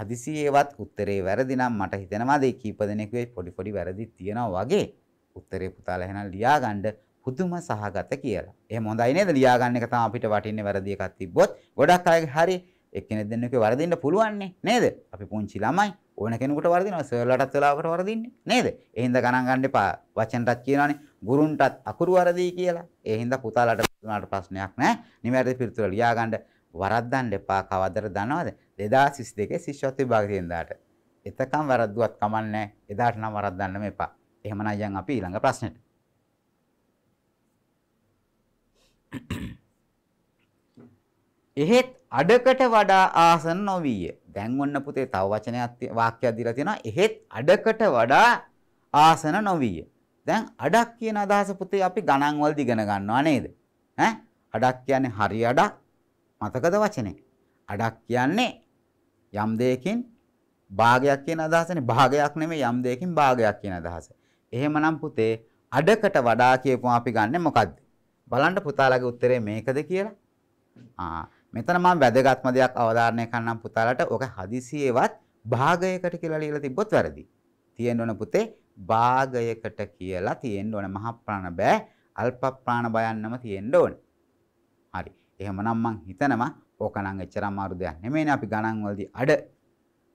හදිසියෙවත් උත්තරේ වැරදි නම් මට හිතෙනවා දෙක කීප දෙනෙකුගේ පොඩි පොඩි වැරදි තියෙනවා වගේ. උත්තරේ පුතාලා එහෙනම් ලියාගන්න පුදුම සහගත කියලා. එහෙම හොඳයි නේද? ලියා ගන්න එක තමයි අපිට වටින්නේ. වැරදි එකක් තිබ්බොත් ගොඩක් අය හරි එක්කෙනෙක් දෙන්නෙක්ගේ වරදින්න පුළුවන් නේද? අපි පුංචි ළමයි ඕන කෙනෙකුට වරදිනවා සර්ලටත් වෙලාවකට වරදින්නේ නේද? ඒ හින්දා ගණන් ගන්න එපා. වචෙන්ටත් කියනවානේ ගුරුන්ටත් අකුරු වරදී කියලා. ඒ හින්දා පුතාලට උනාට ප්‍රශ්නයක් නැහැ. නිවැරදි පිළිතුර ලියා ගන්න වරද්දන්න එපා. කවදද දනවද? දෙදාස් විසිදෙකේ ශිෂ්‍යත්ව විභාගයේ ඉඳලාට. එතකම් වරද්දුවත් කමන්නේ. එදාට නම් වරද්දන්න මේපා. එහෙමනම් අයන් අපි ඊළඟ ප්‍රශ්නෙට. එහෙත් අඩකට වඩා ආසන්න නොවිය. දැන් ඔන්න පුතේ තව වචනයක් වාක්‍යයක් දීලා තියෙනවා. එහෙත් අඩකට වඩා ආසන්න නොවිය. දැන් අඩක් කියන අදහස පුතේ අපි ගණන් වලදී ඉගෙන ගන්නවා නේද? ඈ අඩක් කියන්නේ හරි අඩක්. මතකද වචනේ? අඩක් කියන්නේ යම් දෙයකින් භාගයක් කියන අදහසනේ. භාගයක් නෙමෙයි යම් දෙයකින් භාගයක් කියන අදහස. එහෙමනම් පුතේ අඩකට වඩා කියපුවා අපි ගන්නෙ මොකද්ද? බලන්න පුතාලගේ උත්තරේ මේකද කියලා. ආ මෙතන මම වැදගත්ම දෙයක් අවධාරණය කරන්නම් පුතාලට. ඔක හදිසියෙවත් භාගයකට කියලා ලියලා තිබ්බොත් වැරදි. තියෙන්න ඕන පුතේ භාගයකට කියලා තියෙන්න ඕන. මහ ප්‍රාණ බෑ අල්ප ප්‍රාණ බයන්නම තියෙන්න ඕන. හරි. එහෙමනම් මං හිතනවා ඕකනම් එච්චර අමාරු දෙයක් නෙමෙයිනේ. අපි ගණන් වලදී අඩ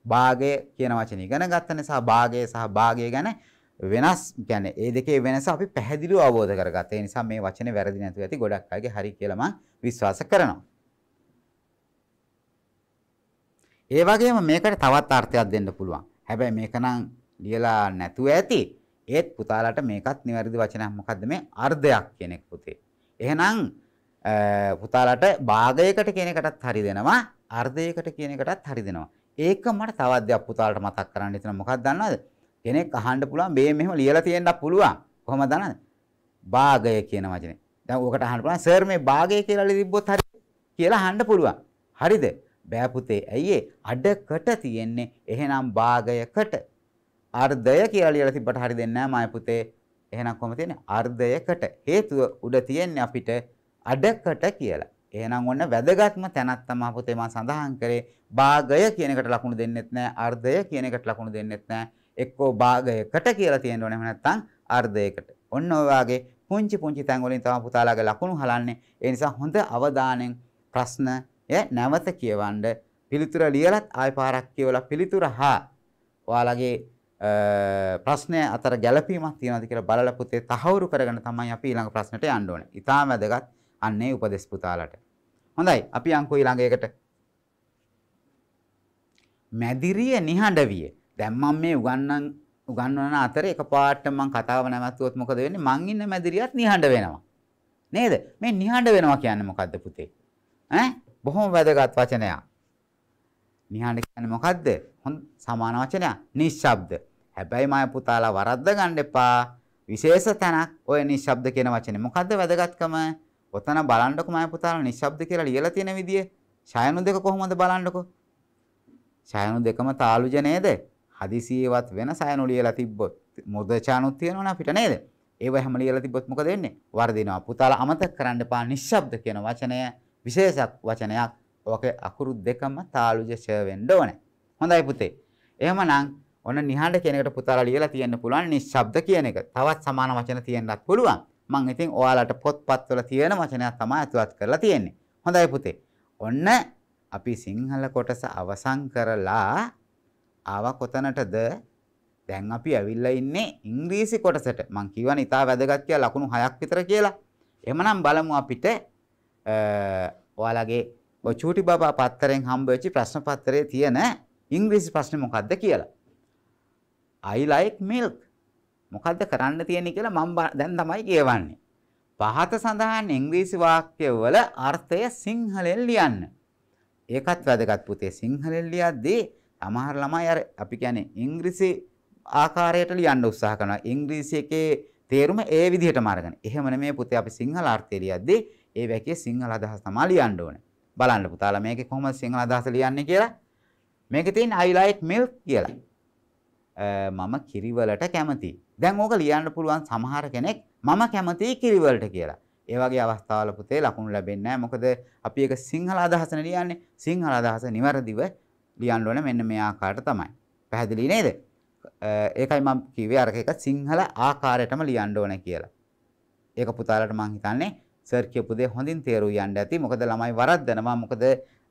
භාගය කියන වචනේ ඉගෙන ගන්න නිසා භාගය සහ භාගය ගැන වෙනස් කියන්නේ ඒ දෙකේ වෙනස අපි පැහැදිලිව අවබෝධ කරගත්තා. ඒ නිසා මේ වචනේ වැරදි නැතුව ඇති. ගොඩක් අයගේ හරි කියලා මම විශ්වාස කරනවා. ඒ වගේම මේකට තවත් අර්ථයක් දෙන්න පුළුවන්. හැබැයි මේක නම් ලියලා නැතුව ඇති. ඒත් පුතාලට මේකත් නිවැරදි වචනයක්. මොකද්ද මේ? අර්ධයක් කියන එක පුතේ. එහෙනම් පුතාලට භාගයකට කියන එකටත් හරි දෙනවා. අර්ධයකට කියන එකටත් හරි දෙනවා. ඒක මට තවත් දෙයක් පුතාලට මතක් කරන්න හිතෙනවා. මොකක්ද දන්නවද? කෙනෙක් අහන්න පුළුවන් මේ මෙහෙම ලියලා තියෙන්න පුළුවන්. කොහොමද දන්නවද? භාගය කියන වචනේ. දැන් ඔකට අහන්න පුළුවන් සර් මේ භාගය කියලා ලියද්දිත් හරි කියලා අහන්න පුළුවන්. හරිද? බෑ පුතේ. ඇයි අඩකට තියෙන්නේ? එහෙනම් භාගයකට අර්ධය කියලා ලියලා තිබ්බට හරි දෙන්නේ නැහැ මායි පුතේ. එහෙනම් කොහොමද තියෙන්නේ? අර්ධයකට. හේතුව උඩ තියෙන්නේ අපිට අඩකට කියලා. එහෙනම් ඔන්න වැදගත්ම තැනක් තමයි පුතේ මම සඳහන් කරේ. භාගය කියන එකට ලකුණු දෙන්නෙත් නැහැ. අර්ධය කියන එකට ලකුණු දෙන්නෙත් නැහැ. එක්කෝ භාගයකට කියලා තියෙන්න ඕනේ. එහෙම නැත්නම් අර්ධයකට. ඔන්න ඔය වාගේ පුංචි පුංචි තැන් වලින් තමයි පුතාලාගේ ලකුණු හලන්නේ. ඒ නිසා හොඳ අවධානයෙන් ප්‍රශ්න නැවත කියවන්න. පිළිතුර ලියලත් ආයෙ පාරක් කියවලා පිළිතුර හා ඔයාලගේ ප්‍රශ්න අතර ගැළපීමක් තියෙනවද කියලා බලලා පුතේ තහවුරු කරගෙන තමයි අපි ඊළඟ ප්‍රශ්නට යන්න ඕනේ. ඉතාම වැදගත් අන්නේ උපදෙස් පුතාලාට. හොඳයි. අපි අංකෝ ඊළඟ එකට. මැදිරිය නිහඬවිය. දැන් මම මේ උගන්වන උගන්වන අතරේ එකපාරට මම කතාව නැවතුනොත් මොකද වෙන්නේ? මං ඉන්න මැදිරියත් නිහඬ වෙනවා නේද? මේ නිහඬ වෙනවා කියන්නේ මොකද්ද පුතේ? ඈ බොහොම වැදගත් වචනයක්. නිහඬ කියන්නේ මොකද්ද? හොඳ සමාන වචනයක්. නිශ්ශබ්ද. හැබැයි මම පුතාලා වරද්ද ගන්න එපා. විශේෂ තැනක් ඔය නිශ්ශබ්ද කියන වචනේ. මොකද්ද වැදගත්කම? ඔතන බලන්නකො මම පුතාලා නිශ්ශබ්ද කියලා ලියලා තියෙන විදිය. ඡායනු දෙක කොහොමද බලන්නකො? ඡායනු දෙකම තාලුජ නේද? හදිසියෙවත් වෙන සයනු ලියලා තිබ්බොත් මුර්ධචානුත් තියෙනවනේ අපිට නේද? ඒව හැම ලියලා තිබ්බොත් මොකද වෙන්නේ? වර්ධිනවා. පුතාලා අමතක කරන්න එපා. නිශ්ශබ්ද කියන වචනය විශේෂ වචනයක්. ඔකේ අකුරු දෙකම තාලුජ ෂ වෙන්න ඕනේ. හොඳයි පුතේ. එහෙමනම් ඔන්න නිහඬ කියන එකට පුතාලා ලියලා තියෙන්න පුළුවන් නිශ්ශබ්ද කියන එක. තවත් සමාන වචන තියෙන්නත් පුළුවන්. මම ඉතින් ඔයාලට පොත්පත් වල තියෙන වචනයක් තමයි අතුවත් කරලා තියෙන්නේ. හොඳයි පුතේ. ඔන්න අපි සිංහල කොටස අවසන් කරලා ආවා කොතනටද? දැන් අපි ඇවිල්ලා ඉන්නේ ඉංග්‍රීසි කොටසට. මං කියවනේ ඉතාල වැදගත් කියලා ලකුණු හයක් විතර කියලා. එහෙමනම් බලමු අපිට ඔයාලගේ ඔය චූටි බබා පත්තරෙන් හම්බවෙච්ච ප්‍රශ්න පත්‍රයේ තියෙන ඉංග්‍රීසි ප්‍රශ්නේ මොකද්ද කියලා. I like milk. මොකද්ද කරන්න තියෙන්නේ කියලා මම දැන් තමයි කියවන්නේ. පහත සඳහන් ඉංග්‍රීසි වාක්‍යවල අර්ථය සිංහලෙන් ලියන්න. ඒකත් වැදගත් පුතේ. සිංහලෙන් ලියද්දී අමාරු ළමයි අර අපි කියන්නේ ඉංග්‍රීසි ආකාරයට ලියන්න උත්සාහ කරනවා. ඉංග්‍රීසි එකේ තේරුම ඒ විදිහටම අරගෙන. එහෙම නෙමෙයි පුතේ අපි සිංහල අර්ථය ලියද්දී ඒ වැකේ සිංහල අදහස තමයි ලියන්න ඕනේ. බලන්න පුතාලා මේකේ කොහොමද සිංහල අදහස ලියන්නේ කියලා. මේකේ තියෙන I like milk කියලා. මම කිරිවලට කැමතියි. දැන් ඕක ලියන්න පුළුවන් සමහර කෙනෙක් මම කැමතියි කිරිවලට කියලා. ඒ වගේ අවස්ථාවල පුතේ ලකුණු ලැබෙන්නේ නැහැ. මොකද අපි ඒක සිංහල අදහසනේ ලියන්නේ. සිංහල අදහස නිවැරදිව ලියන්න ඕනේ මෙන්න මේ ආකාරයට තමයි. පැහැදිලි නේද? ඒකයි මම කිව්වේ අර එක සිංහල ආකාරයටම ලියන්න ඕනේ කියලා. ඒක පුතාලට මම හිතන්නේ සර් කියපු දේ හොඳින් තේරුම් යන්න ඇති. මොකද ළමයි වරද්දනවා. මොකද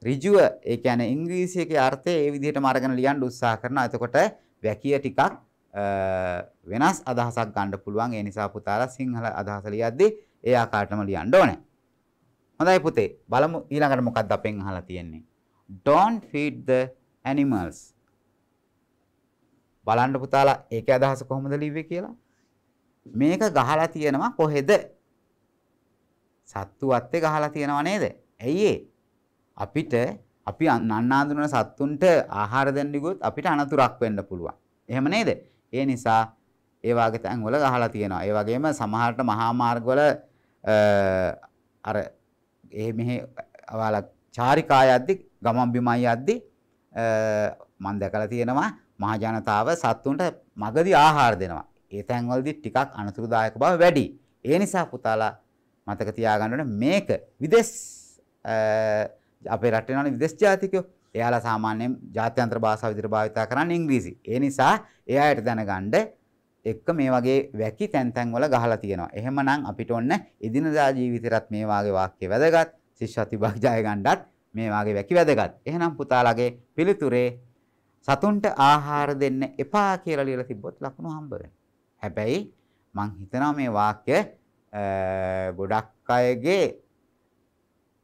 ඍජුව ඒ කියන්නේ ඉංග්‍රීසියේ අර්ථය ඒ විදිහට මාර්ගන ලියන්න උත්සාහ කරනවා. එතකොට වැකිය ටිකක් වෙනස් අදහසක් ගන්න පුළුවන්. ඒ නිසා පුතාලා සිංහල අදහස ලියද්දී ඒ ආකාරයටම ලියන්න ඕනේ. හොඳයි පුතේ බලමු ඊළඟට මොකක්ද අපෙන් අහලා තියෙන්නේ. Don't feed the animals. බලන්න පුතාලා ඒකේ අදහස කොහොමද ලිව්වේ කියලා. මේක ගහලා තියෙනවා කොහෙද? සත්තු වත්තේ ගහලා තියෙනව නේද? ඇයි ඒ? අපිට අපි නන්නාඳුන සත්තුන්ට ආහාර දෙන්න ගියොත් අපිට අනතුරක් වෙන්න පුළුවන්. එහෙම නේද? ඒ නිසා ඒ වගේ තැන් වල ගහලා තියෙනවා. ඒ වගේම සමහරට මහා මාර්ග වල අර එහෙ මෙහෙ අවාලා චාරිකා යද්දි ගමන් බිමන් යද්දි මම දැකලා තියෙනවා මහ ජනතාව සත්තුන්ට මගදී ආහාර දෙනවා. ඒ තැන් වලදී ටිකක් අනතුරුදායක බව වැඩි. ඒ නිසා පුතාලා මතක තියාගන්න ඕනේ මේක විදේශ අපේ රටේ නෝනේ විදේශ ජාතිකයෝ එයාලා සාමාන්‍යයෙන් ජාත්‍යන්තර භාෂාව විදිහට භාවිත කරන්නේ ඉංග්‍රීසි. ඒ නිසා ඒ අයට දැනගන්න එක්ක මේ වගේ වැකි තැන් තැන් වල ගහලා තියෙනවා. එහෙමනම් අපිට ඔන්න එදිනදා ජීවිතේවත් මේ වගේ වාක්‍ය වැදගත්. ශිෂ්‍යත්ව විභාග ජය ගන්නත් මේ වගේ වැකි වැදගත්. එහෙනම් පුතාලගේ පිළිතුරේ සතුන්ට ආහාර දෙන්න එපා කියලා ලියලා තිබ්බොත් ලකුණු හම්බ වෙනවා. හැබැයි මං හිතනවා මේ වාක්‍ය ගොඩක් අයගේ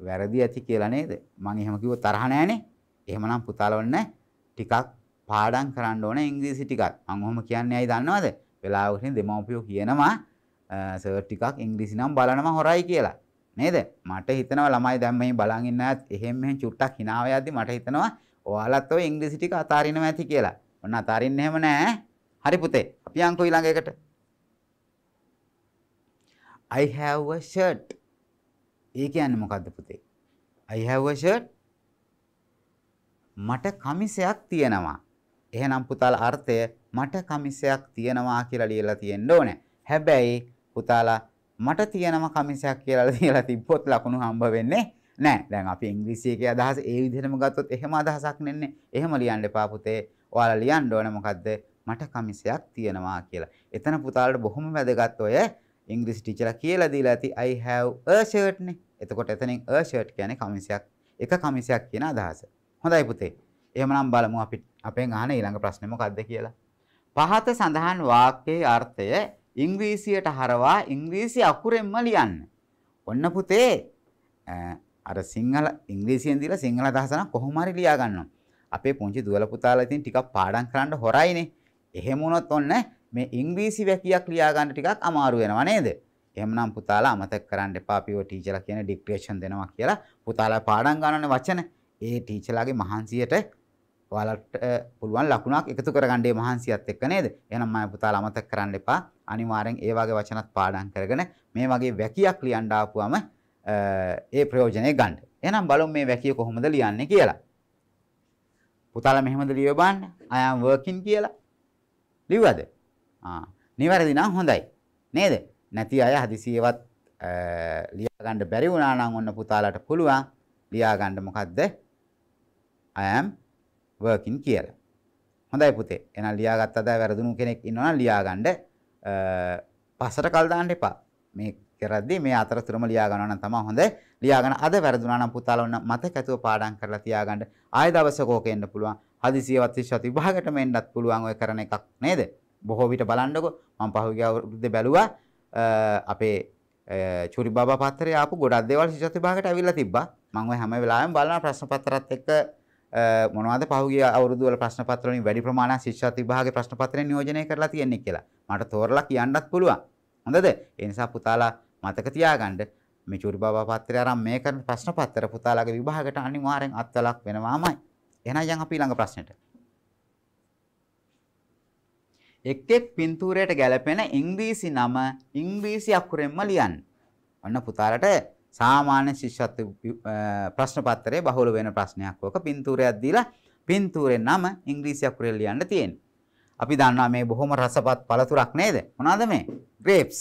වැරදි ඇති කියලා නේද? මම එහෙම කිව්ව තරහ නෑනේ. එහෙමනම් පුතාලා ඔන්න ටිකක් පාඩම් කරන්න ඕනේ ඉංග්‍රීසි ටිකක්. මම ඔහොම කියන්නේ ඇයි දන්නවද? වෙලාවකින් දෙමව්පියෝ කියනවා සර් ටිකක් ඉංග්‍රීසි නම් බලනවා හොරයි කියලා. නේද? මට හිතනවා ළමයි දැන් මේ බලන් ඉන්න අයත් එහෙම මෙහෙම චුට්ටක් hinaව යද්දි මට හිතනවා ඔයාලත් ඔය ඉංග්‍රීසි ටික අතාරිනවා ඇති කියලා. ඔන්න අතාරින්න එහෙම නෑ. හරි පුතේ. අපි අංකෝ ඊළඟ එකට. I have a shirt. ඒ කියන්නේ මොකද්ද පුතේ? I have a shirt. මට කමිසයක් තියෙනවා. එහෙනම් පුතාලා අර්ථය මට කමිසයක් තියෙනවා කියලා ලියලා තියෙන්න ඕනේ. හැබැයි පුතාලා මට තියෙනවා කමිසයක් කියලා ලියලා තිබ්බොත් ලකුණු හම්බ වෙන්නේ නැහැ. දැන් අපි ඉංග්‍රීසි එකේ අදහස ඒ විදිහටම ගත්තොත් එහෙම අදහසක් නෙන්නේ. එහෙම ලියන්න එපා පුතේ. ඔයාලා ලියන්න ඕනේ මොකද්ද? මට කමිසයක් තියෙනවා කියලා. එතන පුතාලට බොහොම වැදගත් ඔය ඉංග්‍රීසි ටීචර්ලා කියලා දීලා ඇති I have a shirt නේ. එතකොට එතනින් a shirt කියන්නේ කමිසයක්. එක කමිසයක් කියන අදහස. හොඳයි පුතේ. එහෙමනම් බලමු අපි අපෙන් අහන ඊළඟ ප්‍රශ්නේ මොකද්ද කියලා. පහත සඳහන් වාක්‍යයේ අර්ථය ඉංග්‍රීසියට හරවා ඉංග්‍රීසි අකුරෙන්ම ලියන්න. ඔන්න පුතේ අර සිංහල ඉංග්‍රීසියෙන් දීලා සිංහල අදහස නම් කොහොම හරි ලියා ගන්නවා. අපේ පුංචි දුවල පුතාලා ඉතින් ටිකක් පාඩම් කරන්න හොරයිනේ. එහෙම වුණොත් ඔන්න මේ ඉංග්‍රීසි වැකියක් ලියා ගන්න ටිකක් අමාරු වෙනවා නේද? එහෙමනම් පුතාලා අමතක කරන්න එපා. අපි ඔය ටීචර්ලා කියන ඩික්ටේෂන් දෙනවා කියලා පුතාලා පාඩම් ගන්නනේ වචන. ඒ ටීචර්ලාගේ මහන්සියට ඔයාලට පුළුවන් ලකුණක් එකතු කරගන්න මේ මහන්සියත් එක්ක නේද? එහෙනම් මම පුතාලා අමතක කරන්න එපා. අනිවාර්යෙන් ඒ වගේ වචනත් පාඩම් කරගෙන මේ වගේ වැකියක් ලියන්න ආපුවම ඒ ප්‍රයෝජනෙ ගන්න. එහෙනම් බලමු මේ වැකිය කොහොමද ලියන්නේ කියලා. පුතාලා මෙහෙමද ලියව බලන්න. I am working කියලා. ලිව්වද? ආ නිවැරදි නම් හොඳයි නේද? නැති අය හදිසියෙවත් ලියා ගන්න බැරි වුණා නම් ඔන්න පුතාලට පුළුවන් ලියා ගන්න මොකද්ද? I am working කියලා. හොඳයි පුතේ. එහෙනම් ලියා ගත්තද වැරදුණු කෙනෙක් ඉන්නවා නම් ලියා ගන්න පස්සට කල් දාන්න එපා. මේ කරද්දී මේ අතරතුරම ලියා ගන්නවා නම් තමයි හොඳ. ලියා ගන්න අද වැරදුණා නම් පුතාලා ඔන්න මතකැතුව පාඩම් කරලා තියා ගන්න. ආය දවසක ඕක එන්න පුළුවන්. හදිසියෙවත් විශ්වවිද්‍යාල විභාගයටම එන්නත් පුළුවන් ඔය කරන එකක් නේද? බොහෝ විට බලන්නකො මම පහුගිය අවුරුද්දේ බැලුවා අපේ චූරි බබා පත්‍රය ආපු ගොඩක් දේවල් ශිෂ්‍යත්ව විභාගයට අවිල්ලා තිබ්බා. මම ඔය හැම වෙලාවෙම බලන ප්‍රශ්න පත්‍රات එක්ක මොනවද පහුගිය අවුරුදු වල ප්‍රශ්න පත්‍ර වලින් වැඩි ප්‍රමාණයක් ශිෂ්‍යත්ව විභාගයේ ප්‍රශ්න පත්‍රය නියෝජනය කරලා තියෙන්නේ කියලා මට තෝරලා කියන්නත් පුළුවන්. හොඳද? ඒ නිසා පුතාලා මතක තියාගන්න මේ චූරි බබා පත්‍රය අරන් මේ කරන ප්‍රශ්න පත්‍ර පුතාලාගේ විභාගයට අනිවාර්යෙන් අත්වලක් වෙනවාමයි. එහෙනම් යන් අපි ඊළඟ ප්‍රශ්නෙට. එක් එක් පින්තූරයට ගැලපෙන ඉංග්‍රීසි නම ඉංග්‍රීසි අකුරෙන්ම ලියන්න. ඔන්න පුතාලට සාමාන්‍ය ශිෂ්‍යත්ව ප්‍රශ්න පත්‍රයේ බහුල වෙන ප්‍රශ්නයක් ඔක පින්තූරයක් දීලා පින්තූරේ නම ඉංග්‍රීසි අකුරෙන් ලියන්න තියෙන්නේ. අපි දන්නවා මේ බොහොම රසවත් පළතුරක් නේද? මොනවාද මේ? grapes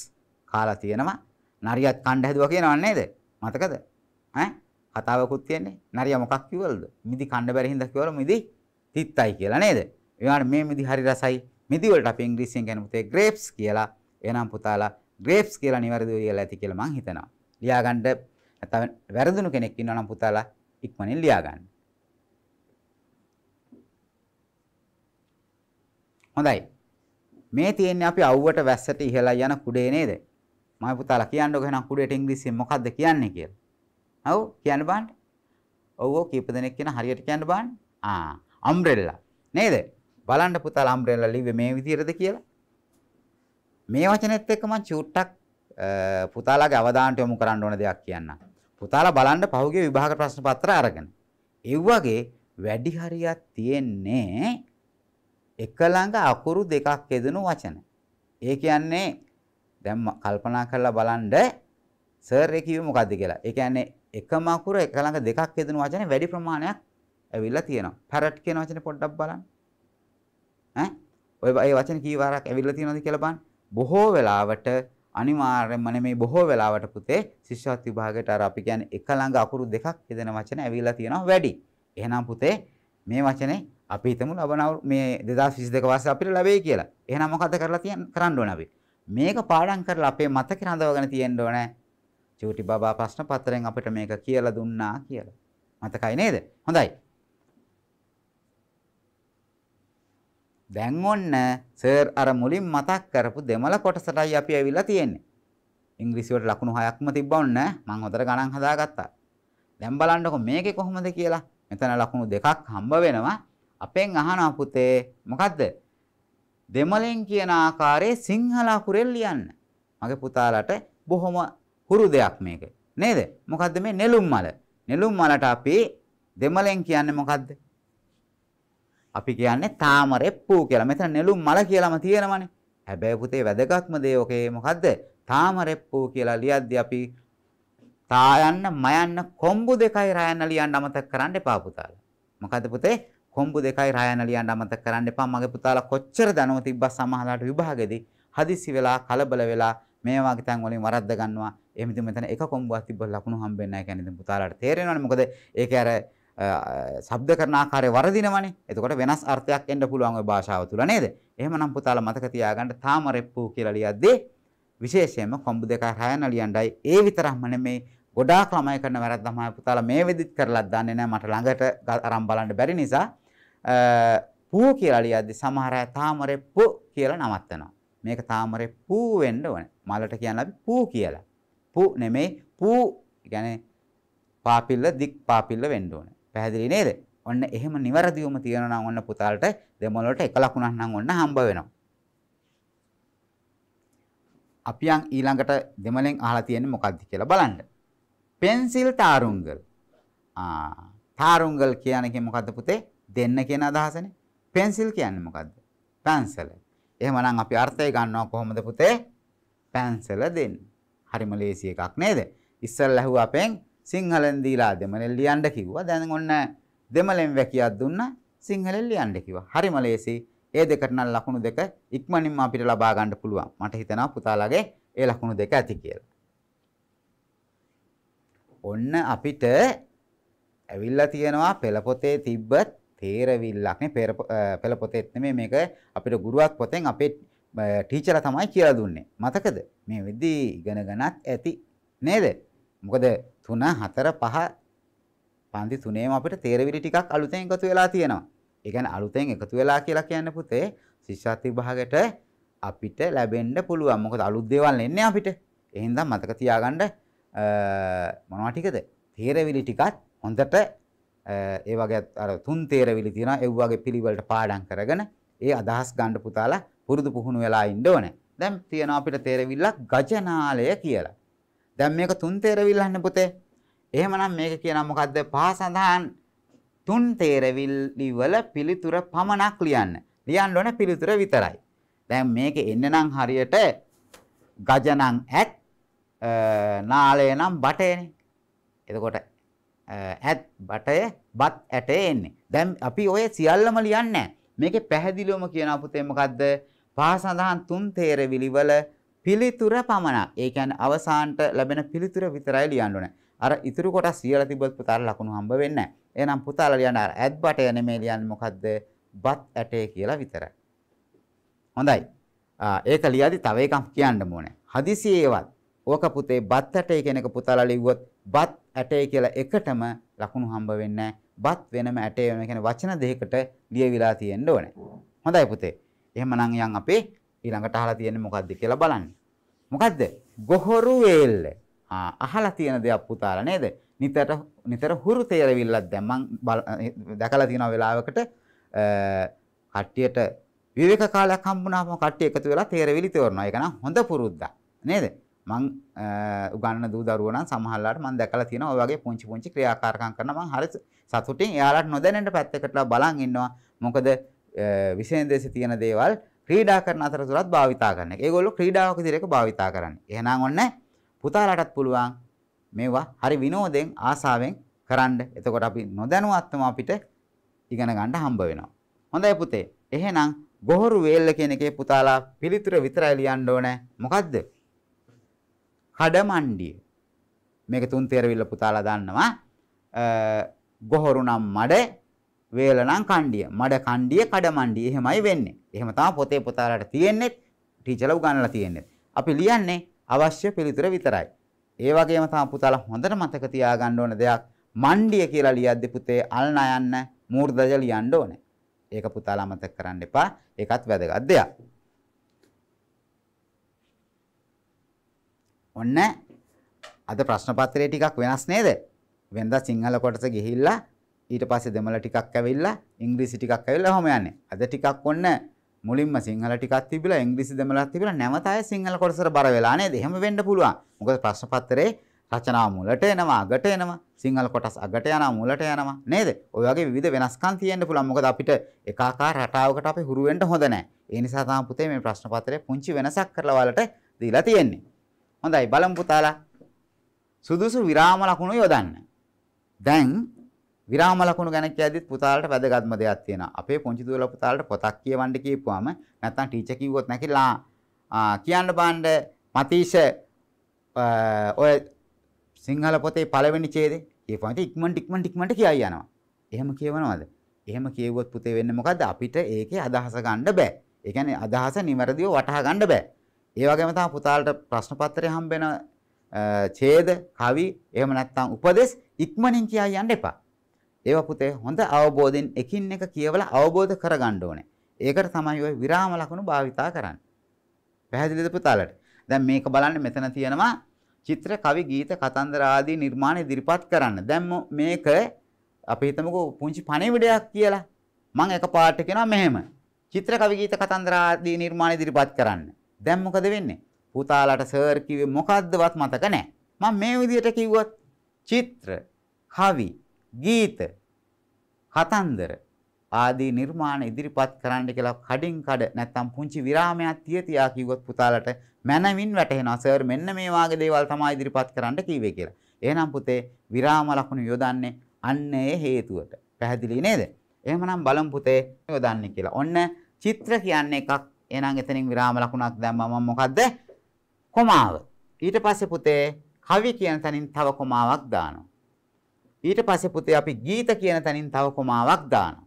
කාලා තියෙනවා. නරියක් කණ්ඩ හැදුවා කියනවා නේද? මතකද? ඈ කතාවකුත් තියෙන්නේ. නරියා මොකක් කිව්වලද? මිදි කණ්ඩ බැරි හින්දා කිව්වල මිදි තිත්තයි කියලා නේද? ඒවාට මේ මිදි හරි රසයි. මිදි වලට අපි ඉංග්‍රීසියෙන් කියන පුතේ grapes කියලා. එහෙනම් පුතාලා grapes කියලා නිවැරදිව ලියලා ඇති කියලා මං හිතනවා. ලියා ගන්න නැත්නම් වැරදුණු කෙනෙක් ඉන්නවා නම් පුතාලා ඉක්මනින් ලියා ගන්න. හොඳයි. මේ තියෙන්නේ අපි අවුවට වැස්සට ඉහලා යන කුඩේ නේද? මම පුතාලා කියන්නකො එහෙනම් කුඩේට ඉංග්‍රීසියෙන් මොකද්ද කියන්නේ කියලා. හව් කියන්න බලන්න. ඔව්ෝ කීප දෙනෙක් කියන හරියට කියන්න බලන්න. ආ අම්බ්‍රෙල්ලා නේද? බලන්න පුතාලා අම්බ්‍රෙල්ලා ලිව්වේ මේ විදිහටද කියලා. මේ වචනේත් එක්ක මම චූට්ටක් පුතාලාගේ අවධානයට යොමු කරන්න ඕන දෙයක් කියන්නම්. පුතාලා බලන්න පහුගිය විභාග ප්‍රශ්න පත්‍ර අරගෙන. ඒ වගේ වැඩි හරියක් තියෙන්නේ එක ළඟ අකුරු දෙකක් යෙදෙන වචන. ඒ කියන්නේ දැන් කල්පනා කරලා බලන්න සර් ඒ කිව්වේ මොකද්ද කියලා. ඒ කියන්නේ එකම අකුර එක ළඟ දෙකක් යෙදෙන වචනේ වැඩි ප්‍රමාණයක් ඇවිල්ලා තියෙනවා. parrot කියන වචනේ පොඩ්ඩක් බලන්න. ඈ ඔය ඒ වචනේ කී වාරක් ඇවිල්ලා තියෙනවද කියලා බලන්න. බොහෝ වෙලාවට අනිවාර්යයෙන්ම මේ බොහෝ වෙලාවට පුතේ ශිෂ්‍යත්ව විභාගයට අර අපි කියන්නේ එක ළඟ අකුරු දෙකක් යෙදෙන වචන ඇවිල්ලා තියෙනවා වැඩි. එහෙනම් පුතේ මේ වචනේ අපි හිතමු ලබන මේ දෙදාස් විසිදෙක වසරේ අපිට ලැබෙයි කියලා. එහෙනම් මොකද කරලා තියන්න කරන්න ඕන අපි? මේක පාඩම් කරලා අපේ මතක රඳවගෙන තියෙන්න ඕනේ. චූටි බබා ප්‍රශ්න පත්‍රයෙන් අපිට මේක කියලා දුන්නා කියලා. මතකයි නේද? හොඳයි. දැන් ඔන්න සර් අර මුලින් මතක් කරපු දෙමළ කොටසටයි අපි ඇවිල්ලා තියෙන්නේ. ඉංග්‍රීසි වලට ලකුණු හයක්ම තිබ්බා ඔන්න මම හොඳට ගණන් හදාගත්තා. දැන් බලන්නකො මේකේ කොහොමද කියලා. මෙතන ලකුණු දෙකක් හම්බ වෙනවා. අපෙන් අහනවා පුතේ මොකද්ද දෙමළෙන් කියන ආකාරයේ සිංහල අකුරෙන් ලියන්න. මගේ පුතාලට බොහොම හුරු දෙයක් මේක. නේද? මොකද්ද මේ නෙළුම් මල? නෙළුම් මලට අපි දෙමළෙන් කියන්නේ මොකද්ද? අපි කියන්නේ තාමරේ පූ කියලා. මෙතන නෙළුම් මල කියලාම තියෙනවනේ. හැබැයි පුතේ වැදගත්ම දේ ඔකේ මොකද්ද? තාමරේ පූ කියලා ලියද්දී අපි තා යන්න ම යන්න කොම්බු දෙකයි රයන්න ලියන්න අමතක කරන්න එපා පුතාලා. මොකද්ද පුතේ? කොම්බු දෙකයි රයන ලියන්න අමතක කරන්න එපා. මගේ පුතාලා කොච්චර දනෝ තිබ්බා සමහරලාට විභාගෙදී හදිස්සි වෙලා කලබල වෙලා මේ වගේ තැන් වලින් වරද්ද ගන්නවා. එහෙම ඉතින් මෙතන එක කොම්බුවක් තිබ්බොත් ලකුණු හම්බෙන්නේ නැහැ. කියන්නේ ඉතින් පුතාලාට තේරෙනවනේ. මොකද ඒකේ අර ශබ්ද කරන ආකාරය වරදිනවනේ. එතකොට වෙනස් අර්ථයක් එන්න පුළුවන් ওই භාෂාව තුල නේද? එහෙමනම් පුතාලා මතක තියාගන්න තාමරෙප්පු කියලා ලියද්දී විශේෂයෙන්ම කොම්බු දෙකයි රයන ලියන්නයි. ඒ විතරක්ම නෙමෙයි ගොඩාක් ළමයි කරන වැරද්ද තමයි පුතාලා මේ වෙදිත් කරලත් දන්නේ නැහැ. මට ළඟට අරන් බලන්න බැරි නිසා පූ කියලා ලියද්දි සමහර අය තාමරේ පූ කියලා නවත්තනවා. මේක තාමරේ පූ වෙන්න ඕනේ. මලට කියන්නේ අපි පූ කියලා. පූ නෙමෙයි පූ කියන්නේ පාපිල්ල දික් පාපිල්ල වෙන්න ඕනේ. පැහැදිලි නේද? ඔන්න එහෙම නිවැරදිවම තියෙනවා නම් ඔන්න පුතාලට දෙමළ වලට එක ලකුණක් නම් ඔන්න හම්බ වෙනවා. අපි යන් ඊළඟට දෙමළෙන් අහලා තියෙන්නේ මොකද්ද කියලා බලන්න. පෙන්සිල් තාරුංගල්. ආ තාරුංගල් කියන්නේ මොකද්ද පුතේ? දෙන්න කියන අදහසනේ. පෙන්සිල් කියන්නේ මොකද්ද? පැන්සල. එහෙමනම් අපි අර්ථය ගන්නවා කොහොමද පුතේ? පැන්සල දෙන්න. හරිම ලේසි එකක් නේද? ඉස්සෙල්ලා ඇහුවා අපෙන් සිංහලෙන් දීලා දෙමළෙන් ලියන්න කිව්වා. දැන් ඔන්න දෙමළෙන් වැකියක් දුන්නා සිංහලෙන් ලියන්න කිව්වා. හරිම ලේසි. ඒ දෙකට නම් ලකුණු දෙක ඉක්මනින්ම අපිට ලබා ගන්න පුළුවන්. මට හිතෙනවා පුතාලාගේ ඒ ලකුණු දෙක ඇති කියලා. ඔන්න අපිට ඇවිල්ලා තියෙනවා පෙළ පොතේ තිබ්බ තේරවිල්ලක් නේ. පෙළ පොතේත් නෙමෙයි මේක අපිට ගුරුවක් පොතෙන් අපේ ටීචර්ලා තමයි කියලා දුන්නේ. මතකද? මේ වෙද්දී ඉගෙන ගන්නත් ඇති නේද? මොකද තුන හතර පහ පන්ති තුනේම අපිට තේරවිලි ටිකක් අලුතෙන් එකතු වෙලා තියෙනවා. ඒ කියන්නේ අලුතෙන් එකතු වෙලා කියලා කියන්නේ පුතේ ශිෂ්‍යත්ව විභාගයට අපිට ලැබෙන්න පුළුවන්. මොකද අලුත් දේවල් එන්නේ අපිට. ඒ හින්දා මතක තියාගන්න මොනවා ටිකද? තේරවිලි ටිකත් හොඳට ඒ වගේ අර තුන් තේරවිලි තියෙනවා. ඒ වගේ පිළිවෙලට පාඩම් කරගෙන ඒ අදහස් ගන්න පුතාලා පුරුදු පුහුණු වෙලා ඉන්න ඕනේ. දැන් තියෙනවා අපිට තේරවිල්ලක් ගජනාලය කියලා. දැන් මේක තුන් තේරවිල්ලක්නේ පුතේ. එහෙමනම් මේක කියනවා මොකද්ද? පහ සඳහන් තුන් තේරවිලි වල පිළිතුර පමණක් ලියන්න. ලියන්න ඕනේ පිළිතුර විතරයි. දැන් මේක එන්න නම් හරියට ගජනං ඇත් නාලේ නම් බටේනේ. එතකොට ඇත් බටේ බත් ඇටේ එන්නේ. දැන් අපි ඔය සියල්ලම ලියන්නේ නැහැ. මේකේ පැහැදිලිවම කියන අපුතේ මොකද්ද? පහ සඳහන් තුන් තේරවිලි වල පිළිතුර පමණක්. ඒ කියන්නේ අවසානට ලැබෙන පිළිතුර විතරයි ලියන්න ඕනේ. අර ඉතුරු කොටස් සියලා තිබ්බොත් පුතාලා ලකුණු හම්බ වෙන්නේ නැහැ. එහෙනම් පුතාලා ලියන්න අර ඇත් බටේ නෙමෙයි ලියන්නේ මොකද්ද? බත් ඇටේ කියලා විතරයි. හොඳයි. ඒක ලියද්දි තව එකක් කියන්න ඕනේ. හදිසියේවත් ඕක පුතේ බත් ඇටේ කෙනෙක් පුතාලා ලිව්වොත් බත් ඇටේ කියලා එකටම ලකුණු හම්බ වෙන්නේ නැහැ. බත් වෙනම ඇටේ වෙන කියන වචන දෙකකට ලියවිලා තියෙන්න ඕනේ. හොඳයි පුතේ. එහෙමනම් යන් අපේ ඊළඟට අහලා තියෙන්නේ මොකද්ද කියලා බලන්න. මොකද්ද? ගොහරු වේල්ල. ආ අහලා තියෙන දෙයක් පුතාලා නේද? නිතර නිතර හුරු තේරවිල්ලක් දැන් මම දැකලා තියෙන වෙලාවකට කට්ටියට විවේක කාලයක් හම්බුනාම කට්ටිය එකතු වෙලා තේරවිලි තෝරනවා. ඒක නම් හොඳ පුරුද්දක් නේද? මං උගන්න දූ දරුවෝ නම් සමහරවල්ලාට මම දැකලා තියෙනවා ඔය වගේ පුංචි පුංචි ක්‍රියාකාරකම් කරන මං හරි සතුටින් එයාලට නොදැනෙන්න පැත්තකටලා බලන් ඉන්නවා. මොකද විශේෂයෙන් දැසි තියෙන දේවල් ක්‍රීඩා කරන අතරතුරත් භාවිතා කරන එක. ඒගොල්ලෝ ක්‍රීඩාවක විදිහට භාවිතා කරන්නේ. එහෙනම් ඔන්න පුතාලාටත් පුළුවන් මේවා හරි විනෝදෙන් ආසාවෙන් කරන්න. එතකොට අපි නොදැනුවත්වම අපිට ඉගෙන ගන්න හම්බ වෙනවා. හොඳයි පුතේ. එහෙනම් ගොහරු වේල්ල කියන එකේ පුතාලා පිළිතුර විතරයි ලියන්න ඕනේ. මොකද්ද? කඩමණ්ඩිය. මේක තුන් තේරවිල්ල පුතාලා දන්නවා. ගොහරු නම් මඩ, වේල නම් කණ්ඩිය. මඩ කණ්ඩිය කඩමණ්ඩිය එහෙමයි වෙන්නේ. එහෙම තමයි පොතේ පුතාලාට තියෙන්නේ. ටීචර්ලා උගන්වලා තියෙන්නේ. අපි ලියන්නේ අවශ්‍ය පිළිතුර විතරයි. ඒ වගේම තමයි පුතාලා හොඳට මතක තියාගන්න ඕන දෙයක්. මණ්ඩිය කියලා ලියද්දී පුතේ අල්න යන්න මූර්ධජ ලියන්න ඕනේ. ඒක පුතාලා මතක කරන්න එපා. ඒකත් වැදගත් දෙයක්. ඔන්න අද ප්‍රශ්න පත්‍රය ටිකක් වෙනස් නේද? වෙනදා සිංහල කොටස ගිහිල්ලා ඊට පස්සේ දෙමළ ටිකක් ඇවිල්ලා ඉංග්‍රීසි ටිකක් ඇවිල්ලා ඔහම යන්නේ. අද ටිකක් ඔන්න මුලින්ම සිංහල ටිකක් තිබිලා ඉංග්‍රීසි දෙමළක් තිබිලා නැවත ආයෙ සිංහල කොටසට බර වෙලා නේද? එහෙම වෙන්න පුළුවන්. මොකද ප්‍රශ්න පත්‍රයේ රචනාව මුලට එනවා, අගට එනවා. සිංහල කොටස් අගට යනවා, මුලට යනවා නේද? ඔය වගේ විවිධ වෙනස්කම් තියෙන්න පුළුවන්. මොකද අපිට එකාකාර රටාවකට අපි හුරු වෙන්න හොඳ නැහැ. ඒ නිසා තමයි පුතේ මේ ප්‍රශ්න පත්‍රයේ පුංචි වෙනසක් කරලා ඔයාලට දීලා තියෙන්නේ. හොඳයි බලමු පුතාලා. සුදුසු විරාම ලකුණු යොදන්න. දැන් විරාම ලකුණු ගැන කියද්දිත් පුතාලට වැදගත්ම දෙයක් තියෙනවා. අපේ පුංචි දුවලා පුතාලට පොතක් කියවන්න කියපුවාම නැත්තම් ටීචර් කිව්වොත් නැකිලා කියන්න බාන්න මතීෂ ඔය සිංහල පොතේ පළවෙනි ඡේදේ කියපුවාට ඉක්මනට ඉක්මනට ඉක්මනට කියයි යනවා. එහෙම කියවනවද? එහෙම කියවුවොත් පුතේ වෙන්නේ මොකද්ද? අපිට ඒකේ අදහස ගන්න බෑ. ඒ කියන්නේ අදහස නිවැරදිව වටහා ගන්න බෑ. ඒ වගේම තමයි පුතාලට ප්‍රශ්න පත්‍රය හම්බ වෙන ඡේද, කවි, එහෙම නැත්තම් උපදේශ ඉක්මනින් කියයි යන්න එපා. ඒවා පුතේ හොඳ අවබෝධයෙන් එකින් එක කියවලා අවබෝධ කරගන්න ඕනේ. ඒකට තමයි ඔය විරාම ලකුණු භාවිතා කරන්නේ. පැහැදිලිද පුතාලට? දැන් මේක බලන්න මෙතන තියෙනවා චිත්‍ර, කවි, ගීත, කතන්දර ආදී නිර්මාණ ඉදිරිපත් කරන්න. දැන් මේක අපි හිතමුකෝ පුංචි පණිවිඩයක් කියලා. මම එක පාඩට කියනවා මෙහෙම. චිත්‍ර, කවි, ගීත, කතන්දර ආදී නිර්මාණ ඉදිරිපත් කරන්න. දැන් මොකද වෙන්නේ? පුතාලට සර් කිව්වේ මොකද්දවත් මතක නැහැ. මම මේ විදිහට කිව්වොත් චිත්‍ර, කවි, ගීත, කතන්දර ආදී නිර්මාණ ඉදිරිපත් කරන්න කියලා කඩින් කඩ නැත්තම් පුංචි විරාමයක් තිය තියා කිව්වොත් පුතාලට මනමින් වැටහෙනවා සර් මෙන්න මේ වාගේ දේවල් තමයි ඉදිරිපත් කරන්න කිව්වේ කියලා. එහෙනම් පුතේ විරාම ලකුණු යොදන්නේ අන්න ඒ හේතුවට. පැහැදිලි නේද? එහෙමනම් බලමු පුතේ යොදන්නේ කියලා. ඔන්න චිත්‍ර කියන්නේ එකක්. එහෙනම් එතනින් විරාම ලකුණක් දැම්මම මොකද්ද? කොමාව. ඊට පස්සේ පුතේ කවි කියන තැනින් තව කොමාවක් දානවා. ඊට පස්සේ පුතේ අපි ගීත කියන තැනින් තව කොමාවක් දානවා.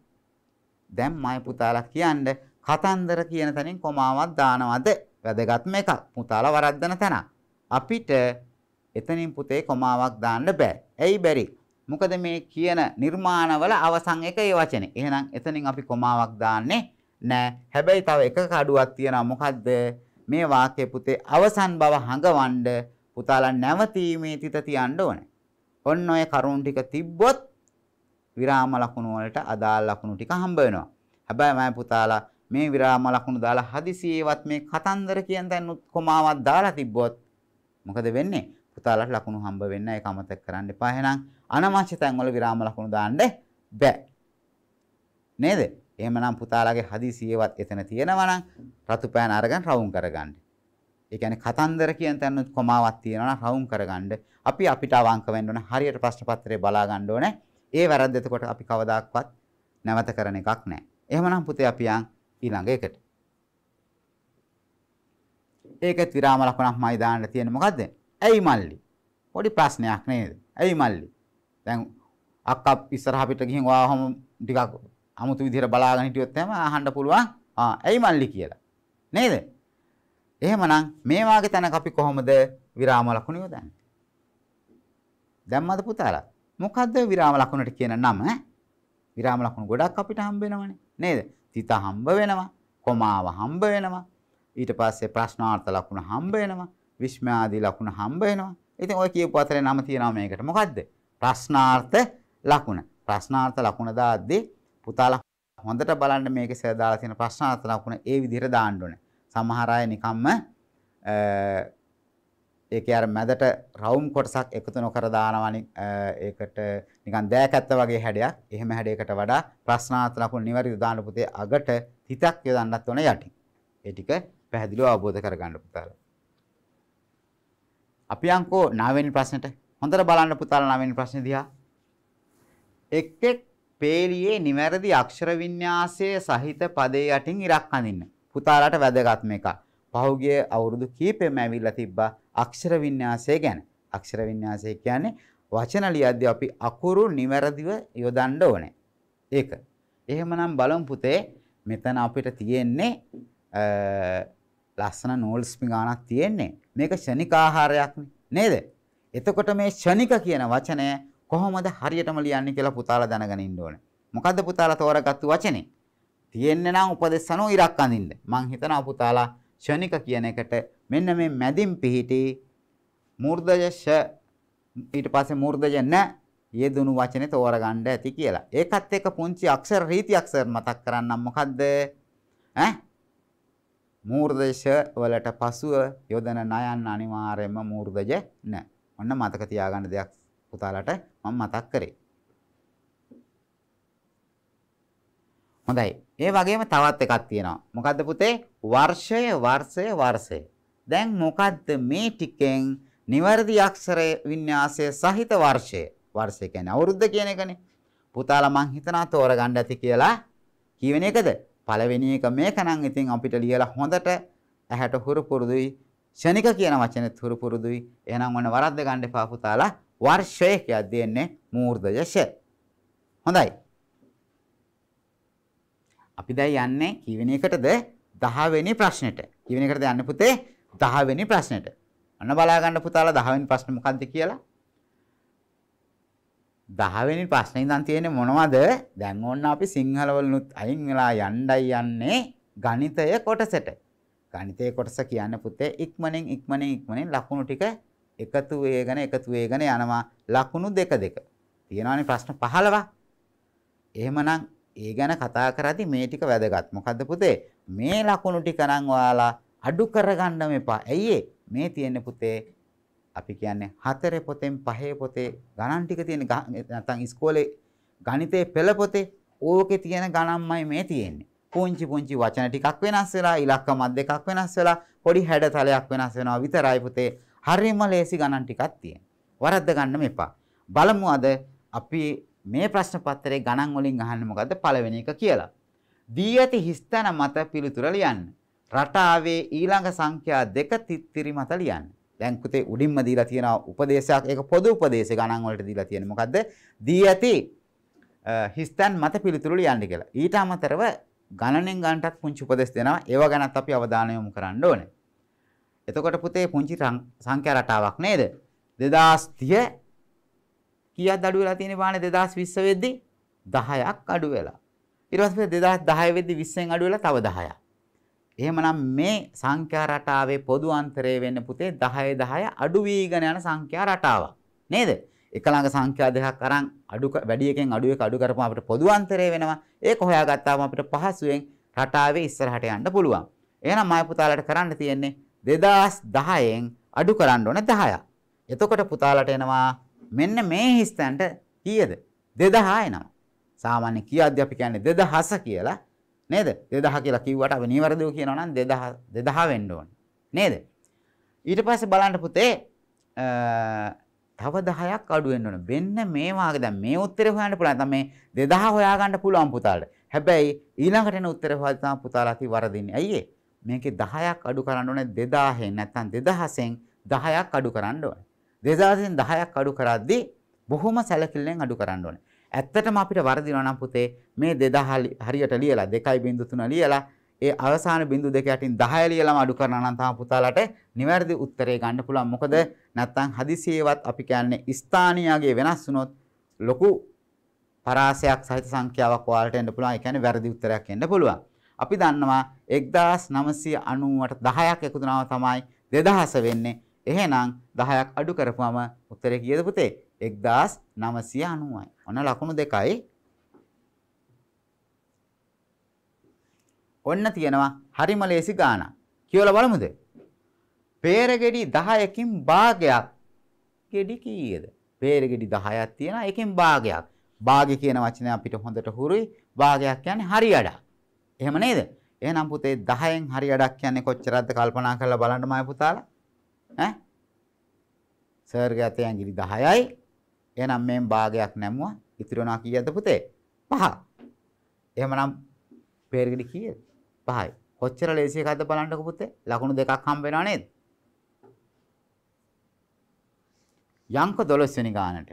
දැන් මම පුතාලා කියන්නේ කතන්දර කියන තැනින් කොමාවක් දානවද? වැදගත්ම එකක්. පුතාලා වරද්දන තැන. අපිට එතනින් පුතේ කොමාවක් දාන්න බෑ. ඇයි බැරි? මොකද මේ කියන නිර්මාණවල අවසන් එක ඒ වචනේ. එහෙනම් එතනින් අපි කොමාවක් දාන්නේ නෑ. හැබැයි තව එක කඩුවක් තියෙනවා. මොකද්ද? මේ වාක්‍ය පුතේ අවසන් බව හඟවන්න පුතාලා නැවතීමේ තිත තියන්න ඕනේ. ඔන්න ඔය කරුණු ටික තිබ්බොත් විරාම ලකුණු වලට අදාළ ලකුණු ටික හම්බ වෙනවා. හැබැයි මම පුතාලා මේ විරාම ලකුණු දාලා හදිසියෙවත් මේ කතන්දර කියන තැනුත් කොමාවක් දාලා තිබ්බොත් මොකද වෙන්නේ? පුතාලාට ලකුණු හම්බ වෙන්නේ නැහැ. ඒක අමතක කරන්න එපා. එහෙනම් අනවශ්‍ය තැන් වල විරාම ලකුණු දාන්න බෑ. නේද? එහෙමනම් පුතාලාගේ හදිසියෙවත් එතන තියෙනවා නම් රතු පෑන අරගෙන රවුම් කරගන්න. ඒ කියන්නේ කතන්දර කියන තැනුත් කොමාවක් තියෙනවා නම් රවුම් කරගන්න. අපි අපිට අවංක වෙන්න ඕන. හරියට ප්‍රශ්න පත්‍රය බලා ගන්න ඕනේ. ඒ වැරද්ද එතකොට අපි කවදාක්වත් නැවත කරන එකක් නැහැ. එහෙමනම් පුතේ අපි යන් ඊළඟ එකට. ඒකත් විරාම ලකුණක්මයි දාන්න තියෙන්නේ. මොකද්ද? ඇයි මල්ලි? පොඩි ප්‍රශ්නයක් නේද? ඇයි මල්ලි? දැන් අක්කා ඉස්සරහ අපිට ගිහින් ඔයාම ටිකක් අමුතු විදිහට බලාගෙන හිටියොත් එහෙම අහන්න පුළුවන්. ආ ඇයි මල්ලි කියලා. නේද? එහෙමනම් මේ වාගේ තැනක අපි කොහොමද විරාම ලකුණ යොදන්න. දැම්මද පුතාලා? මොකද්ද විරාම ලකුණට කියන නම? විරාම ලකුණු ගොඩක් අපිට හම්බ වෙනවනේ නේද? තිත හම්බ වෙනවා, කොමාව හම්බ වෙනවා, ඊට පස්සේ ප්‍රශ්නාර්ථ ලකුණු හම්බ වෙනවා, විස්මයාදී ලකුණු හම්බ වෙනවා. ඉතින් ඔය කියපු අතරේ නම තියනවා මේකට. මොකද්ද? ප්‍රශ්නාර්ථ ලකුණ. ප්‍රශ්නාර්ථ ලකුණ දාද්දී පුතාලා හොඳට බලන්න මේකේ සර දාලා තියෙන ප්‍රශ්නාර්ථ ලකුණ ඒ විදිහට දාන්න ඕනේ. සමහර අය නිකම්ම ඒකේ අර මැදට රවුම් කොටසක් එකතු නොකර දානවනේ ඒකට නිකන් දෑකැත්ත වගේ හැඩයක්. එහෙම හැඩයකට වඩා ප්‍රශ්නාර්ථ ලකුණු නිවැරදිව දාන්න පුතේ අගට තිතක් යොදන්නත් ඕන යටි. ඒ ටික පැහැදිලිව අවබෝධ කරගන්න පුතාලා. අපි අංකෝ නව වෙනි ප්‍රශ්නෙට හොඳට බලන්න පුතාලා නව වෙනි ප්‍රශ්නේ දිහා. එක් එක් පේලියේ නිවැරදි අක්ෂර වින්‍යාසයේ සහිත පදේ යටින් ඉරක් අඳින්න. පුතාලාට වැදගත්ම එක. පහුගිය අවුරුදු කීපෙම ඇවිල්ලා තිබ්බා අක්ෂර වින්‍යාසය ගැන. අක්ෂර වින්‍යාසය කියන්නේ වචන ලියද්දී අපි අකුරු නිවැරදිව යොදන්න ඕනේ. ඒක. එහෙමනම් බලමු පුතේ මෙතන අපිට තියෙන්නේ ලස්සන නූල් ස්පින් ගානක් තියෙන්නේ. මේක ෂණික ආහාරයක් නේද? එතකොට මේ ෂණික කියන වචනය කොහොමද හරියටම ලියන්නේ කියලා පුතාලා දැනගෙන ඉන්න ඕනේ. මොකද්ද පුතාලා තෝරගත්තු වචනේ? තියෙන්නේ නම් උපදෙස් අනුව ඉරක් අඳින්න. මං හිතනවා පුතාලා ෂණික කියන එකට මෙන්න මේ මැදින් පිහිටි මූර්ධජ ෂ ඊට පස්සේ මූර්ධජ න යෙදුණු වචනේ තෝරගන්න ඇති කියලා. ඒකත් එක්ක පුංචි අක්ෂර රීතියක් සර් මතක් කරන්නම්. මොකද්ද? ඈ මූර්ධජ ෂ වලට පසුව යොදන නයන් අනිවාර්යයෙන්ම මූර්ධජ න. ඔන්න මතක තියාගන්න දෙයක් පුතාලට මම මතක් කරේ. හොඳයි. ඒ වගේම තවත් එකක් තියෙනවා. මොකද්ද පුතේ? වර්ෂය වර්ෂය වර්ෂය. දැන් මොකද්ද මේ ටිකෙන් නිවැරදි අක්ෂර වින්‍යාසය සහිත වර්ෂය? වර්ෂය කියන්නේ අවුරුද්ද කියන එකනේ. පුතාලා මං හිතනවා තෝරගන්න ඇති කියලා. කී වෙන එකද? පළවෙනි එක මේකනම් ඉතින් අපිට ලියලා හොඳට ඇහැට හුරු පුරුදුයි. ෂණික කියන වචනේත් හුරු පුරුදුයි. එහෙනම් මොන වරද්ද ගන්න එපා පුතාලා. වර්ෂය කියද්දී දෙන්නේ මූර්ධජ ෂ. හොඳයි. අපි දැන් යන්නේ කීවෙනි එකටද? දහ වෙනි ප්‍රශ්නෙට. කීවෙනි එකටද යන්නේ පුතේ? දහ වෙනි ප්‍රශ්නෙට. අන්න බලා ගන්න පුතාලා දහ වෙනි ප්‍රශ්නේ මොකක්ද කියලා. දහ වෙනි ප්‍රශ්නේ ඉඳන් තියෙන්නේ මොනවද? දැන් ඕන්න අපි සිංහල වලනුත් අයින් වෙලා යණ්ඩයි යන්නේ ගණිතය කොටසට. ගණිතය කොටස කියන්නේ පුතේ ඉක්මනින් ඉක්මනින් ඉක්මනින් ලකුණු ටික එකතු වේගෙන එකතු වේගෙන යනවා. ලකුණු දෙක දෙක. තියෙනවානේ ප්‍රශ්න පහළොවක්. එහෙමනම් ඒ ගැන කතා කරද්දී මේ ටික වැදගත්. මොකද්ද පුතේ? මේ ලකුණු ටික නම් ඔයාලා අඩු කරගන්න මෙපා. ඇයි ඒ? මේ තියෙන්නේ පුතේ අපි කියන්නේ හතරේ පොතෙන් පහේ පොතේ ගණන් ටික තියෙන නැත්නම් ඉස්කෝලේ ගණිතයේ පෙළ පොතේ ඕකේ තියෙන ගණන්මයි මේ තියෙන්නේ. පුංචි පුංචි වචන ටිකක් වෙනස් වෙලා, ඉලක්ක මැද දෙකක් වෙනස් වෙලා, පොඩි හැඩතලයක් වෙනස් වෙනවා විතරයි පුතේ. හරියම ලේසි ගණන් ටිකක් තියෙන. වරද්ද ගන්න මෙපා. බලමු අද අපි මේ ප්‍රශ්න පත්‍රයේ ගණන් වලින් අහන්නේ මොකද්ද පළවෙනි එක කියලා. දී ඇති හිස්තන මත පිළිතුර ලියන්න. රටාවේ ඊළඟ සංඛ්‍යා දෙක තිත්තිරි මත ලියන්න. දැන් පුතේ උඩින්ම දීලා තියෙන උපදේශයක්. ඒක පොදු උපදේශය ගණන් වලට දීලා තියෙන. මොකද්ද? දී ඇති හිස්තන මත පිළිතුර ලියන්න කියලා. ඊට අමතරව ගණනෙන් ගන්නටත් පුංචි උපදේශ දෙනවා. ඒව ගැනත් අපි අවධානය යොමු කරන්න ඕනේ. එතකොට පුතේ පුංචි සංඛ්‍යා රටාවක් නේද? දෙදාස් තිහ කීයක් අඩු වෙලා තියෙන්නේ පානේ? දෙදාස් විස්ස වෙද්දී දහයක් අඩු වෙලා. ඊට පස්සේ දෙදාස් දහ වෙද්දී විස්සෙන් අඩු වෙලා තව දහයක්. එහෙමනම් මේ සංඛ්‍යා රටාවේ පොදු අන්තරය වෙන්නේ පුතේ දහය දහය අඩු වීගෙන යන සංඛ්‍යා රටාවක්. නේද? එක ළඟ සංඛ්‍යා දෙකක් අරන් අඩු වැඩි එකෙන් අඩු එක අඩු කරපුවම අපිට පොදු අන්තරය වෙනවා. ඒක හොයාගත්තාම අපිට පහසුවෙන් රටාවේ ඉස්සරහට යන්න පුළුවන්. එහෙනම් මම පුතාලට කරන්න තියෙන්නේ දෙදාස් දහෙන් අඩු කරන්න ඕනේ දහයක්. එතකොට පුතාලට එනවා මෙන්න මේ හිස්තැනට කීයද? දෙදාස් එනවා. සාමාන්‍ය කියද්දී අපි කියන්නේ දෙදහස කියලා නේද? දෙදාස් කියලා කිව්වට අපි නිවැරදිව කියනවා නම් දෙදාස් දෙදාස් වෙන්න ඕනේ. නේද? ඊට පස්සේ බලන්න පුතේ තව දහයක් අඩු වෙන්න ඕනේ. මෙන්න මේ වාගේ දැන් මේ උත්තරේ හොයන්න පුළුවන්. නැත්නම් මේ දෙදාස් හොයා ගන්න පුළුවන් පුතාලට. හැබැයි ඊළඟට එන උත්තරේ හොයද්දී තමයි පුතාලා අති වරදින්නේ. ඇයි ඒ? මේකේ දහයක් අඩු කරන්න ඕනේ දෙදාස් නැත්නම් දෙදහසෙන් දහයක් අඩු කරන්න ඕනේ. දෙදාස් දහයක් අඩු කරද්දී බොහොම සැලකිල්ලෙන් අඩු කරන්න ඕනේ. ඇත්තටම අපිට වර්ධිනවා නම් පුතේ මේ දෙදාස් හරියට ලියලා දෙකයි බින්දු තුන ලියලා ඒ අවසාන බිඳු දෙක යටින් දහය ලියලම අඩු කරනවා නම් තමයි පුතාලට නිවැරදි උත්තරේ ගන්න පුළුවන්. මොකද නැත්තම් හදිසියෙවත් අපි කියන්නේ ස්ථානීයගේ වෙනස් වුණොත් ලොකු පරාසයක් සහිත සංඛ්‍යාවක් ඔයාලට එන්න පුළුවන්. ඒ කියන්නේ වැරදි උත්තරයක් එන්න පුළුවන්. අපි දන්නවා එක්දාස් නවසිය අනූවට දහයක් එකතුනම තමයි දෙදහස වෙන්නේ. එහෙනම් දහයක් අඩු කරපුවම උත්තරේ කීයද පුතේ? එක්දාස් නවසිය අනූවයි. ඔන්න ලකුණු දෙකයි ඔන්න තියෙනවා. හරිම ලේසි ගානක්. කියලා බලමුද? peeragedi දහයකින් භාගයක්. gedi කීයද? peeragedi දහයක් තියෙනවා. එකෙන් භාගයක්. භාගය කියන වචනේ අපිට හොඳට හුරුයි. භාගයක් කියන්නේ හරි අඩක්. එහෙම නේද? එහෙනම් පුතේ දහයෙන් හරි අඩක් කියන්නේ කොච්චරද කල්පනා කරලා බලන්න මම පුතාලා. ඈ? සර්ගේ අතේ ඇඟිලි දහයයි. එහෙනම් මෙන් භාගයක් නැමුවා. ඉතුරු වෙනවා කීයද පුතේ? පහ. එහෙමනම් peeragedi කීයද? පහයි. කොච්චර ලේසි එකක්ද බලන්නකො පුතේ. ලකුණු දෙකක් හම්බ වෙනවා නේද? යංක දොළොස් වෙනි ගානට.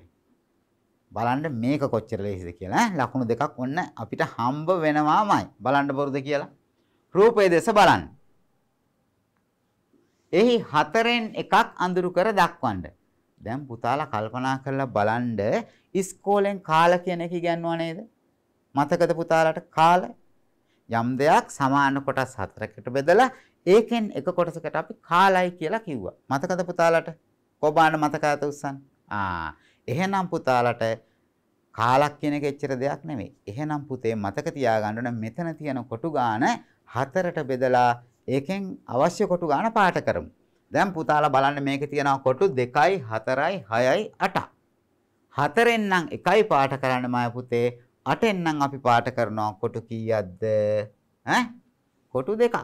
බලන්න මේක කොච්චර ලේසිද කියලා. ලකුණු දෙකක් ඔන්න අපිට හම්බ වෙනවාමයි. බලන්න බොරුද කියලා. රූපයේ දෙස බලන්න. එහි හතරෙන් එකක් අඳුරු කර දක්වන්න. දැන් පුතාලා කල්පනා කරලා බලන්න ඉස්කෝලෙන් කාල කියන එක ඉගෙනනවා නේද? මතකද පුතාලාට කාල යම් දෙයක් සමාන කොටස් හතරකට බෙදලා ඒකෙන් එක කොටසකට අපි කාලයි කියලා කිව්වා. මතකද පුතාලට? කොබාන මතකයට උස්සන්න. ආ එහෙනම් පුතාලට කාලක් කියන එක එච්චර දෙයක් නෙමෙයි. එහෙනම් පුතේ මතක තියාගන්න ඕන මෙතන තියෙන කොටු ගාන හතරට බෙදලා ඒකෙන් අවශ්‍ය කොටු ගාන පාට කරමු. දැන් පුතාලා බලන්න මේකේ තියෙන කොටු දෙකයි හතරයි හයයි අටයි. හතරෙන් නම් එකයි පාට කරන්න මම පුතේ. අටෙන් නම් අපි පාට කරනවා කොටු කීයක්ද? ඈ කොටු දෙකක්.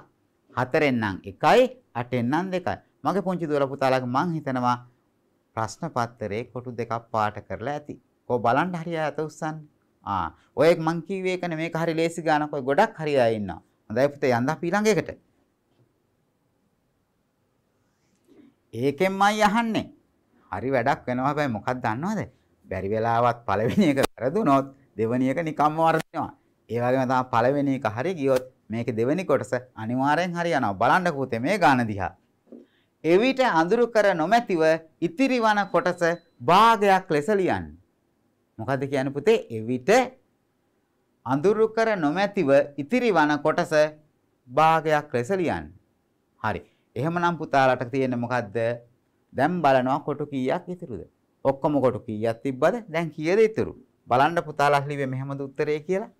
හතරෙන් නම් එකයි අටෙන් නම් දෙකයි. මගේ පුංචි දුවලා පුතාලාගේ මං හිතනවා ප්‍රශ්න පත්‍රයේ කොටු දෙකක් පාට කරලා ඇති. කො බලන්න හරියට අත උස්සන්න. ආ ඔය එක මං කිව්වේ එකනේ මේක හරිය ලේසි ගානක්. ඔය ගොඩක් හරිය අය ඉන්නවා. හොඳයි පුතේ යන්න අපි ඊළඟ එකට. ඒකෙන්මයි අහන්නේ. හරි වැඩක් වෙනවා. හැබැයි මොකක්ද දන්නවද? බැරි වෙලාවත් පළවෙනි එක වැරදුනොත් දෙවෙනි එක නිකම්ම වර්ධනවා. ඒ වගේම තමයි පළවෙනි එක හරි ගියොත් මේකේ දෙවෙනි කොටස අනිවාර්යෙන් හරි යනවා. බලන්නකෝ පුතේ මේ ගාන දිහා. එවිට අඳුරු කර නොමැතිව ඉතිරි වන කොටස භාගයක් ලෙස ලියන්න. මොකද්ද කියන්නේ පුතේ? එවිට අඳුරු කර නොමැතිව ඉතිරි වන කොටස භාගයක් ලෙස ලියන්න. හරි. එහෙමනම් පුතාලට තියෙන්නේ මොකද්ද? දැන් බලනවා කොටු කීයක් ඉතුරුද? ඔක්කොම කොටු කීයක් තිබ්බද? දැන් කීයද ඉතුරු? බලන්න පුතාලා ලිව්වේ මෙහෙමද උත්තරේ කියලා.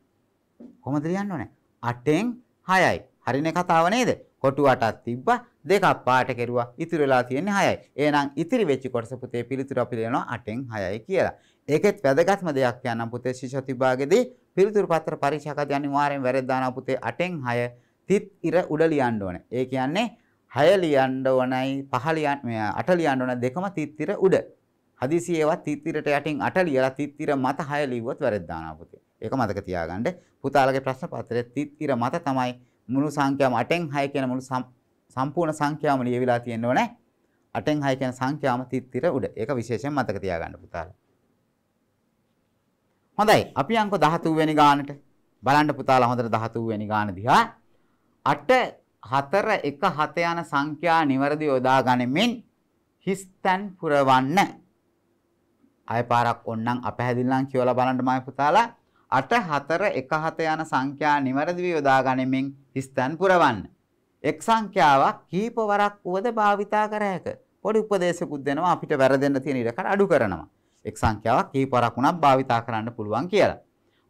කොහොමද ලියන්න ඕනේ? අටෙන් හයයි. හරිනේ කතාව නේද? කොටු අටක් තිබ්බා, දෙකක් පාට කෙරුවා. ඉතුරු වෙලා තියෙන්නේ හයයි. එහෙනම් ඉතිරි වෙච්ච කොටස පුතේ පිළිතුර අපි ලියනවා අටෙන් හයයි කියලා. ඒකෙත් වැදගත්ම දෙයක් කියන්නම් පුතේ ශිෂ්‍ය තිබාගේදී පිළිතුරු පත්‍ර පරීක්ෂකදී අනිවාර්යෙන් වැරද්ද දානවා පුතේ අටෙන් හය තිත් ඉර උඩ ලියන්න ඕනේ. ඒ කියන්නේ හය ලියන්න ඕනයි, පහ ලියන්න මේ අට ලියන්න ඕන දෙකම තිත් ඉර උඩ. හදිසියෙවත් තිත්තිරට යටින් අට ලියලා තිත්තිර මත හය ලිව්වොත් වැරද්ද දානවා පුතේ. ඒක මතක තියාගන්න. පුතාලගේ ප්‍රශ්න පත්‍රයේ තිත්තිර මත තමයි මුළු සංඛ්‍යාවම අටෙන් හය කියන මුළු සම්පූර්ණ සංඛ්‍යාවම ලියවිලා තියෙන්න ඕනේ. අටෙන් හය කියන සංඛ්‍යාවම තිත්තිර උඩ. ඒක විශේෂයෙන් මතක තියාගන්න පුතාලා. හොඳයි. අපි අංක දහතුන් වෙනි ගානට බලන්න පුතාලා හොඳට දහතුන් වෙනි ගාන දිහා. අට හතර එක හත යන සංඛ්‍යා නිවැරදිව යොදා ගනිමින් හිස්තන් පුරවන්න. අය පාරක් ඕනනම් අපහැදිලිනම් කියවලා බලන්න මම පුතාලා. අට හතර එක හත යන සංඛ්‍යා නිවැරදිව යොදා ගනිමින් හිස්තන් පුරවන්න. එක් සංඛ්‍යාවක් කීප වරක් උවද භාවිතා කර හැක. පොඩි උපදේශකුත් දෙනවා අපිට වැරදෙන්න තියෙන ඉඩකඩ අඩු කරනවා. එක් සංඛ්‍යාවක් කීප වරක් උනත් භාවිතා කරන්න පුළුවන් කියලා.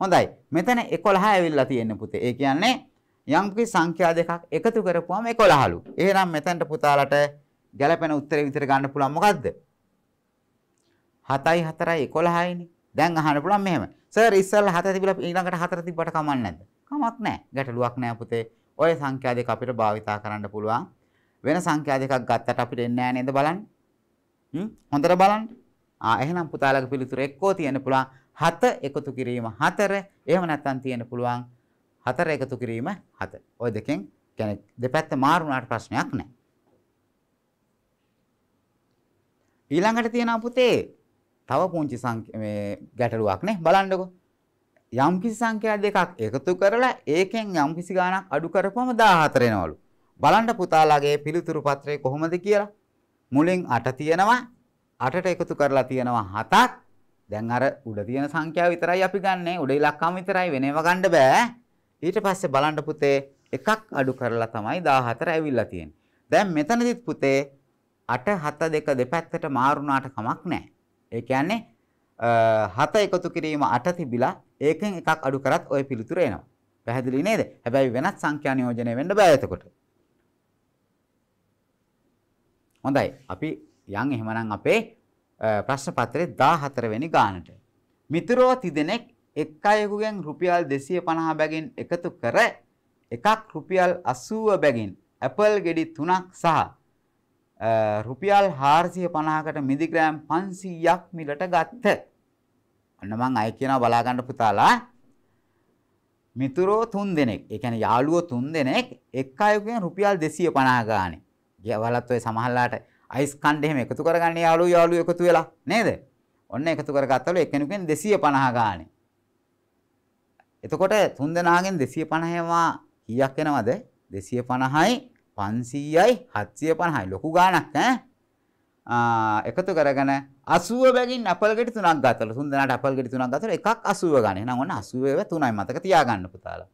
හොඳයි. මෙතන එකොළහ ඇවිල්ලා තියෙන පුතේ. ඒ කියන්නේ යම්කි සංඛ්‍යා දෙකක් එකතු කරපුවම එකොළහලු. එහෙනම් මෙතනට පුතාලට ගැලපෙන උත්තරේ විතර ගන්න පුළුවන්. මොකද්ද? හතයි හතරයි එකොළහයිනේ. දැන් අහන්න පුළුවන් මෙහෙම. සර් ඉස්සෙල්ලා හත තිබිලා ඊළඟට හතර තිබ්බට කමක් නැද්ද? කමක් නැහැ. ගැටලුවක් නැහැ පුතේ. ඔය සංඛ්‍යා දෙක අපිට භාවිතා කරන්න පුළුවන්. වෙන සංඛ්‍යා දෙකක් ගත්තට අපිට එන්නේ නැහැ නේද බලන්න. හ්ම් හොඳට බලන්න. ආ එහෙනම් පුතාලගේ පිළිතුර එක්කෝ තියෙන්න පුළුවන් හත එකතු කිරීම හතර. එහෙම නැත්නම් තියෙන්න පුළුවන් හතර එකතු කිරීම හත. ඔය දෙකෙන් කියන්නේ දෙපැත්ත මාරු වුණාට ප්‍රශ්නයක් නැහැ. ඊළඟට තියෙනවා පුතේ තව පුංචි සංඛ්‍යා මේ ගැටලුවක් නේ. බලන්නකො. යම්කිසි සංඛ්‍යා දෙකක් එකතු කරලා ඒකෙන් යම්කිසි ගාණක් අඩු කරපුවම දාහතර එනවලු. බලන්න පුතාලාගේ පිළිතුරු පත්‍රය කොහොමද කියලා. මුලින් අට තියෙනවා. අටට එකතු කරලා තියෙනවා හතක්. දැන් අර උඩ තියෙන සංඛ්‍යාව විතරයි අපි ගන්නෙ. උඩ ඉලක්කම විතරයි වෙනව ගන්න බෑ. ඊට පස්සේ බලන්න පුතේ එකක් අඩු කරලා තමයි දාහතර ඇවිල්ලා තියෙන්නේ. දැන් මෙතනදිත් පුතේ අට හත දෙක දෙපැත්තට මාරුණාට කමක් නැහැ. ඒ කියන්නේ හත එකතු කිරීම අට තිබිලා ඒකෙන් එකක් අඩු කරත් ওই පිළිතුර එනවා. පැහැදිලි නේද? හැබැයි වෙනත් සංඛ්‍යා නියෝජනය වෙන්න බෑ එතකොට. හොඳයි. අපි යන් එහෙමනම් අපේ ප්‍රශ්න පත්‍රයේ දාහතර වෙනි ගානට. මිතුරෝ තිදෙනෙක් එක් අයෙකුගෙන් රුපියල් දෙසිය පනහ බැගින් එකතු කර එකක් රුපියල් අසූව බැගින් ඇපල් ගෙඩි තුනක් සහ රුපියල් හාරසිය පනහකට මිලිග්‍රෑම් පන්සීයක් මිලට ගත්ත. අන්න මං අය කියනවා බලා ගන්න පුතාලා. මිතුරෝ තුන් දෙනෙක්, ඒ කියන්නේ යාළුවෝ තුන් දෙනෙක් එක් අයෙකුගෙන් රුපියල් දෙසිය පනහ ගානේ. ගියවලත් ඔය සමහරලාට අයිස් කණ්ඩ එහෙම එකතු කරගන්නේ යාළුවෝ යාළුවෝ එකතු වෙලා නේද? ඔන්න එකතු කරගත්තලු එක්කෙනෙකුගෙන් දෙසිය පනහ ගානේ. එතකොට තුන් දෙනාගෙන් දෙසිය පනහම කීයක් එනවද? දෙසිය පනහයි පන්සීයයි හත්සිය පනහයි ලොකු ගාණක් ඈ. එකතු කරගෙන අසූව බැගින් ඇපල් ගෙඩි තුනක් ගත්තලු. තුන් දෙනාට ඇපල් ගෙඩි තුනක් ගත්තලු. එකක් අසූව ගන්න. එහෙනම් ඔන්න අසූව තුනයි මතක තියාගන්න පුතාලා.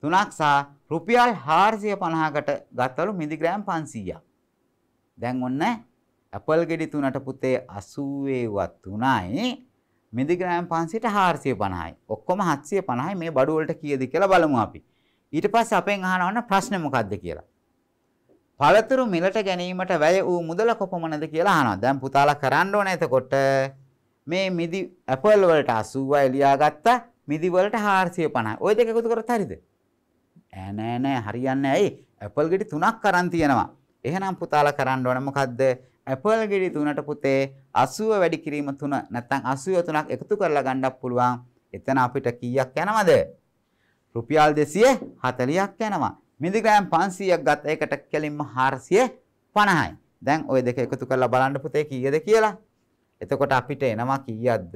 තුනක් සහ රුපියල් හාරසිය පනහකට ගත්තලු මිලිග්‍රෑම් පන්සීයක්. දැන් ඔන්න ඇපල් ගෙඩි තුනට පුතේ අසූව තුනයි මිලිග්‍රෑම් පන්සීයට හාරසිය පනහයි. ඔක්කොම හත්සිය පනහයි මේ බඩු වලට කීයද කියලා බලමු අපි. ඊට පස්සේ අපෙන් අහනවන ප්‍රශ්නේ මොකද්ද කියලා. පළතුරු මිලට ගැනීමට වැය වූ මුදල කොපමණද කියලා අහනවා. දැන් පුතාලා කරන්න ඕනේ එතකොට මේ මිදි ඇපල් වලට අසූවයි ලියාගත්තා, මිදි වලට හාරසිය පනහයි. ওই දෙක එකතු කරත් හරියද? ඈ නෑ නෑ හරියන්නේ ඇයි? ඇපල් ගෙඩි තුනක් අරන් තියෙනවා. එහෙනම් පුතාලා කරන්න ඕනේ මොකද්ද? ඇපල් ගෙඩි තුනට පුතේ අසූව වැඩි කිරීම තුන නැත්නම් අසූව තුනක් එකතු කරලා ගන්නත් පුළුවන්. එතන අපිට කීයක් යනවද? රුපියල් දෙසිය හතලිහක් යනවා. මිලිග්‍රෑම් පන්සීයක් ගත එකට කෙලින්ම හාරසිය පනහයි. දැන් ওই දෙක එකතු කරලා බලන්න පුතේ කීයද කියලා. එතකොට අපිට එනවා කීයක්ද?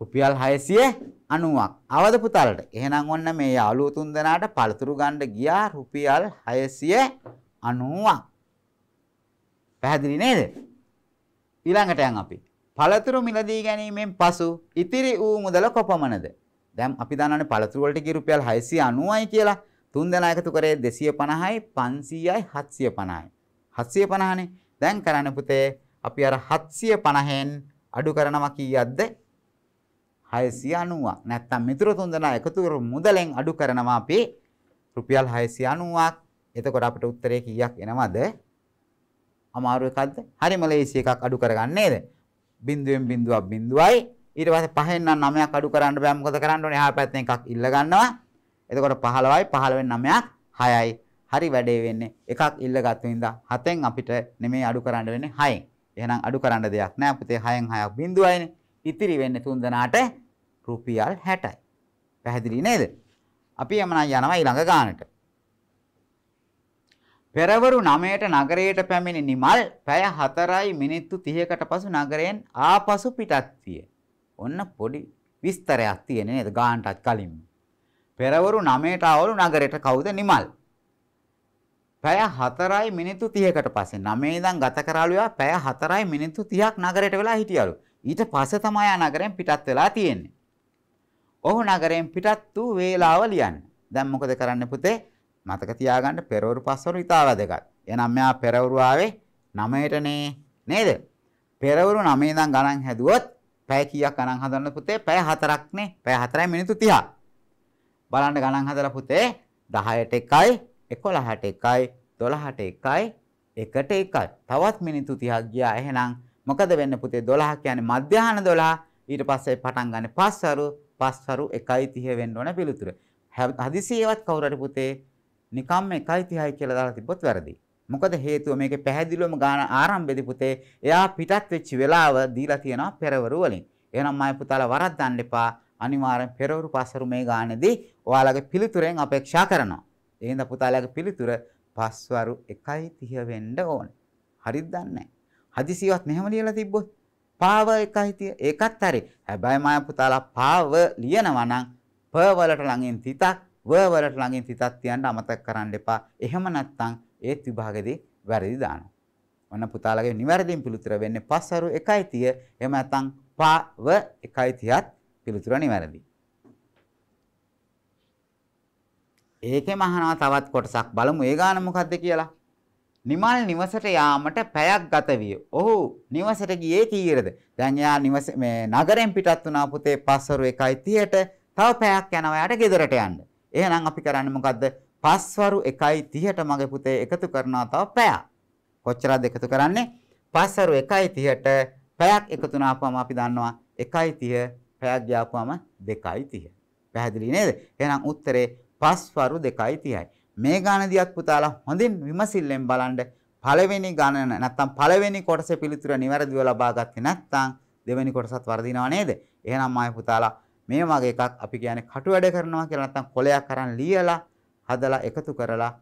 රුපියල් හයසිය අනූවක්. ආවද පුතාලට? එහෙනම් ඔන්න මේ යාළුවෝ තුන් දෙනාට පළතුරු ගන්න ගියා රුපියල් හයසිය අනූවක්. පැහැදිලි නේද? ඊළඟට යන් අපි පළතුරු මිලදී ගැනීමෙන් පසු ඉතිරි වූ මුදල කොපමණද? දැන් අපි දන්නවනේ පළතුරු වලට කී රුපියල් හයසිය අනූවයි කියලා. තුන් දෙනා එකතු කරේ දෙසිය පනහයි, පන්සීයයි, හත්සිය පනහයි. හත්සිය පනහනේ. දැන් කරන්න පුතේ අපි අර හත්සිය පනහෙන් අඩු කරනවා කීයක්ද? හයසිය අනූවක්. නැත්තම් මිතුරු තුන් දෙනා එකතු කරපු මුදලෙන් අඩු කරනවා අපි රුපියල් හයසිය අනූවක්. එතකොට අපිට උත්තරේ කීයක් එනවද? අමාරු එකක්ද? හරිම ලේසි එකක් අඩු කරගන්න නේද? බින්දුවෙන් බින්දුවක් බින්දුවයි. ඊට පස්සේ පහෙන් නම් නවයක් අඩු කරන්න බෑ. මොකද කරන්න ඕනේ? එහා පැත්තෙන් එකක් ඉල්ල ගන්නවා. එතකොට පහළොවයි පහළොවෙන් නවයක් හයයි. හරි වැඩේ වෙන්නේ. එකක් ඉල්ල ගත්ත නිසා හතෙන් අපිට නෙමෙයි අඩු කරන්න වෙන්නේ හයෙන්. එහෙනම් අඩු කරන්න දෙයක් නෑ පුතේ. හයෙන් හයක් බින්දුවයිනේ. ඉතිරි වෙන්නේ තුන් දෙනාට රුපියල් හැටයි. පැහැදිලි නේද? අපි යමනම් යනවා ඊළඟ ගානට. පෙරවරු නවයට නගරයට පැමිණි නිමල් පැය හතරයි මිනිත්තු තිහකට පසු නගරයෙන් ආපසු පිටත් විය. ඔන්න පොඩි විස්තරයක් තියෙන නේද ගානටත් කලින්. පෙරවරු නවයට ආවලු නගරයට කවුද? නිමල්. පැය හතරයි මිනිත්තු තිහකට පස්සේ නවයේ ඉඳන් ගත කරාලු එයා පැය හතරයි මිනිත්තු තිහක් නගරයට වෙලා හිටියලු. ඊට පස්සේ තමයි ආ නගරයෙන් පිටත් වෙලා තියෙන්නේ. ඔහු නගරයෙන් පිටත් වූ වේලාව ලියන්න. දැන් මොකද කරන්න පුතේ? මතක තියාගන්න පෙරවරු පස්වරු ඉතාල දෙකක්. එහෙනම් මෙයා පෙරවරු ආවේ නවයටනේ නේද? පෙරවරු නවයේ ඉඳන් ගණන් හැදුවොත් පැය කීයක් ගණන් හදන්න පුතේ? පැය හතරක්නේ. පැය හතරයි මිනිත්තු තිහක්. බලන්න ගණන් හදලා පුතේ දහයට එකයි, එකොළහට එකයි, දොළහට එකයි, එකට එකයි. තවත් මිනිත්තු තිහක් ගියා. එහෙනම් මොකද වෙන්නේ පුතේ? දොළහ කියන්නේ මධ්‍යහන දොළහ. ඊට පස්සේ පටන් ගන්න පස්වරු. පස්වරු එකයි තිහ වෙන්න ඕන පිළිතුර. හදිසියෙවත් කවුරු හරි පුතේ නිකම්ම එකයි තිහයි කියලා දාලා තිබ්බොත් වැරදි. මොකද හේතුව මේකේ පැහැදිලිවම ගාන ආරම්භයේදී පුතේ එයා පිටත් වෙච්ච වෙලාව දීලා තියෙනවා පෙරවරු වලින්. එහෙනම් මම පුතාලා වරද්දන්න එපා. අනිවාර්යෙන් පෙරවරු පස්වරු මේ ගානේදී ඔයාලගේ පිළිතුරෙන් අපේක්ෂා කරනවා. ඒ හින්දා පුතාලාගේ පිළිතුර පස්වරු එකයි තිහ වෙන්න ඕනේ. හරිද? දන්නේ නැහැ. හදිසියවත් මෙහෙම ලියලා තිබ්බොත් පාව එකයි තිය ඒකත් හරි. හැබැයි මම පුතාලා පාව ලියනවා නම් ප වලට ළඟින් තිතක් ව වලට ළඟින් තිතක් තියන්න අමතක කරන්න එපා. එහෙම නැත්නම් ඒත් විභාගෙදී වැරදි දානවා. ඔන්න පුතාලාගේ නිවැරදිම පිළිතුර වෙන්නේ පස්වරු එකයි තිය. එහෙම නැත්නම් පාව එකයි තියත් පිළිතුර නිවැරදි. ඒකෙම අහනවා තවත් කොටසක්. බලමු ඒ ගාන මොකද්ද කියලා. නිමල් නිවසට යාමට පැයක් ගත විය. ඔහු නිවසට ගියේ කීයටද? දැන් යා නිවස මේ නගරෙන් පිටත් වුණා පුතේ පස්වරු එකයි තිහට. තව පැයක් යනවා යාට ගෙදරට යන්න. එහෙනම් අපි කරන්නේ මොකද්ද? පස්වරු එකයි තිහට මගේ පුතේ එකතු කරනවා තව පැයක්. කොච්චරද එකතු කරන්නේ? පස්වරු එකයි තිහට පැයක් එකතු වුණාම අපි දන්නවා එකයි තිහ පැයක් ගියාම දෙකයි තිහ. පැහැදිලි නේද? එහෙනම් උත්තරේ පස්වරු දෙකයි තිහයි. මේ ගණනදියත් පුතාලා හොඳින් විමසිල්ලෙන් බලන්න. පළවෙනි ගණන නැත්තම් පළවෙනි කොටසේ පිළිතුර නිවැරදිව ලබා ගත්තේ නැත්තම් දෙවෙනි කොටසත් වර්ධිනව නේද? එහෙනම් ආයේ පුතාලා මේ වගේ එකක් අපි කියන්නේ කටු වැඩ කරනවා කියලා නැත්තම් කොලයක් අරන් ලියලා හදලා එකතු කරලා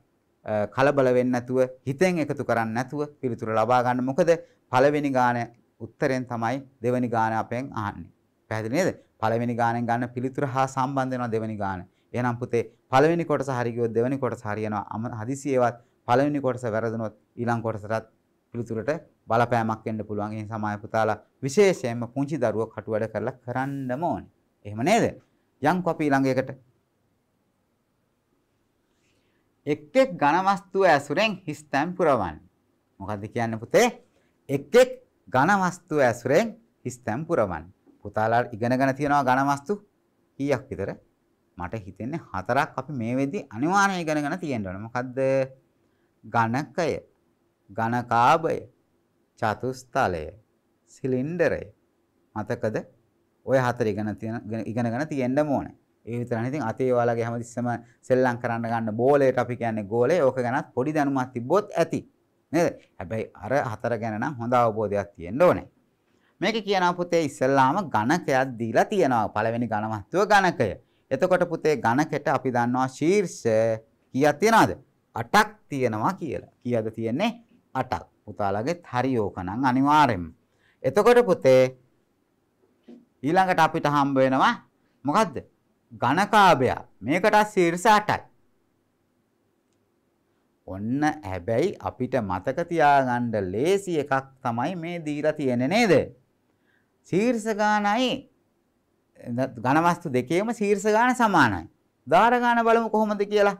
කලබල වෙන්නේ නැතුව හිතෙන් එකතු කරන්නේ නැතුව පිළිතුර ලබා ගන්න. මොකද පළවෙනි ගාන උත්තරෙන් තමයි දෙවෙනි ගාන අපෙන් අහන්නේ. පැහැදිලි නේද? පළවෙනි ගානෙන් ගන්න පිළිතුර හා සම්බන්ධ වෙනවා දෙවෙනි ගාන. එහෙනම් පුතේ පළවෙනි කොටස හරි ගියොත් දෙවෙනි කොටස හරියනවා. හදිසියෙවත් පළවෙනි කොටස වැරදුනොත් ඊළඟ කොටසටත් පිළිතුරට බලපෑමක් වෙන්න පුළුවන්. ඒ නිසා මම පුතාලා විශේෂයෙන්ම පුංචි දරුවෝ කටු වැඩ කරලා කරන්නම ඕනේ. එහෙම නේද? යන්කෝ අපි ඊළඟ එකට. එක් එක් ඝන වස්තුව ඇසුරෙන් හිස්තැන් පුරවන්න. මොකද්ද කියන්නේ පුතේ? එක් එක් ඝන වස්තුව ඇසුරෙන් හිස්තැන් පුරවන්න. පුතාලා ඉගෙනගෙන තියනවා ඝන වස්තු කීයක් විතර? මට හිතෙන්නේ හතරක් අපි මේ වෙද්දී අනිවාර්යයෙන් ඉගෙනගෙන තියෙන්න ඕන. මොකද්ද? ඝනකය, ඝනකාභය, චතුස්තලය, සිලින්ඩරය. මතකද? ඔය හතර ඉගෙන ඉගෙනගෙන තියෙන්න ඕනේ. ඒ විතරනේ. ඉතින් අතේ ඔයාලගේ හැමතිස්සම සෙල්ලම් කරන්න ගන්න බෝලයට අපි කියන්නේ ගෝලය. ඕක ගැනත් පොඩි දැනුමක් තිබ්බොත් ඇති. නේද? හැබැයි අර හතර ගැන නම් හොඳ අවබෝධයක් තියෙන්න ඕනේ. මේක කියනවා පුතේ ඉස්සල්ලාම ඝනකයක් දීලා තියෙනවා. පළවෙනි ඝන වස්තුව ඝනකය. එතකොට පුතේ ඝනකයට අපි දන්නවා ශීර්ෂ කීයක් තියනවද? අටක් තියෙනවා කියලා. කීයද තියෙන්නේ? අටක්. පුතාලගෙත් හරි ඕකනම් අනිවාර්යෙන්ම. එතකොට පුතේ ඊළඟට අපිට හම්බ වෙනවා මොකද්ද? ඝනකාභය. මේකට ශීර්ෂ අටයි. ඔන්න හැබැයි අපිට මතක තියාගන්න ලේසි එකක් තමයි මේ දීලා තියෙන්නේ නේද? ශීර්ෂ ගානයි ඝන වස්තු දෙකේම ශීර්ෂ ගාන සමානයි. ධාර ගාන බලමු කොහොමද කියලා.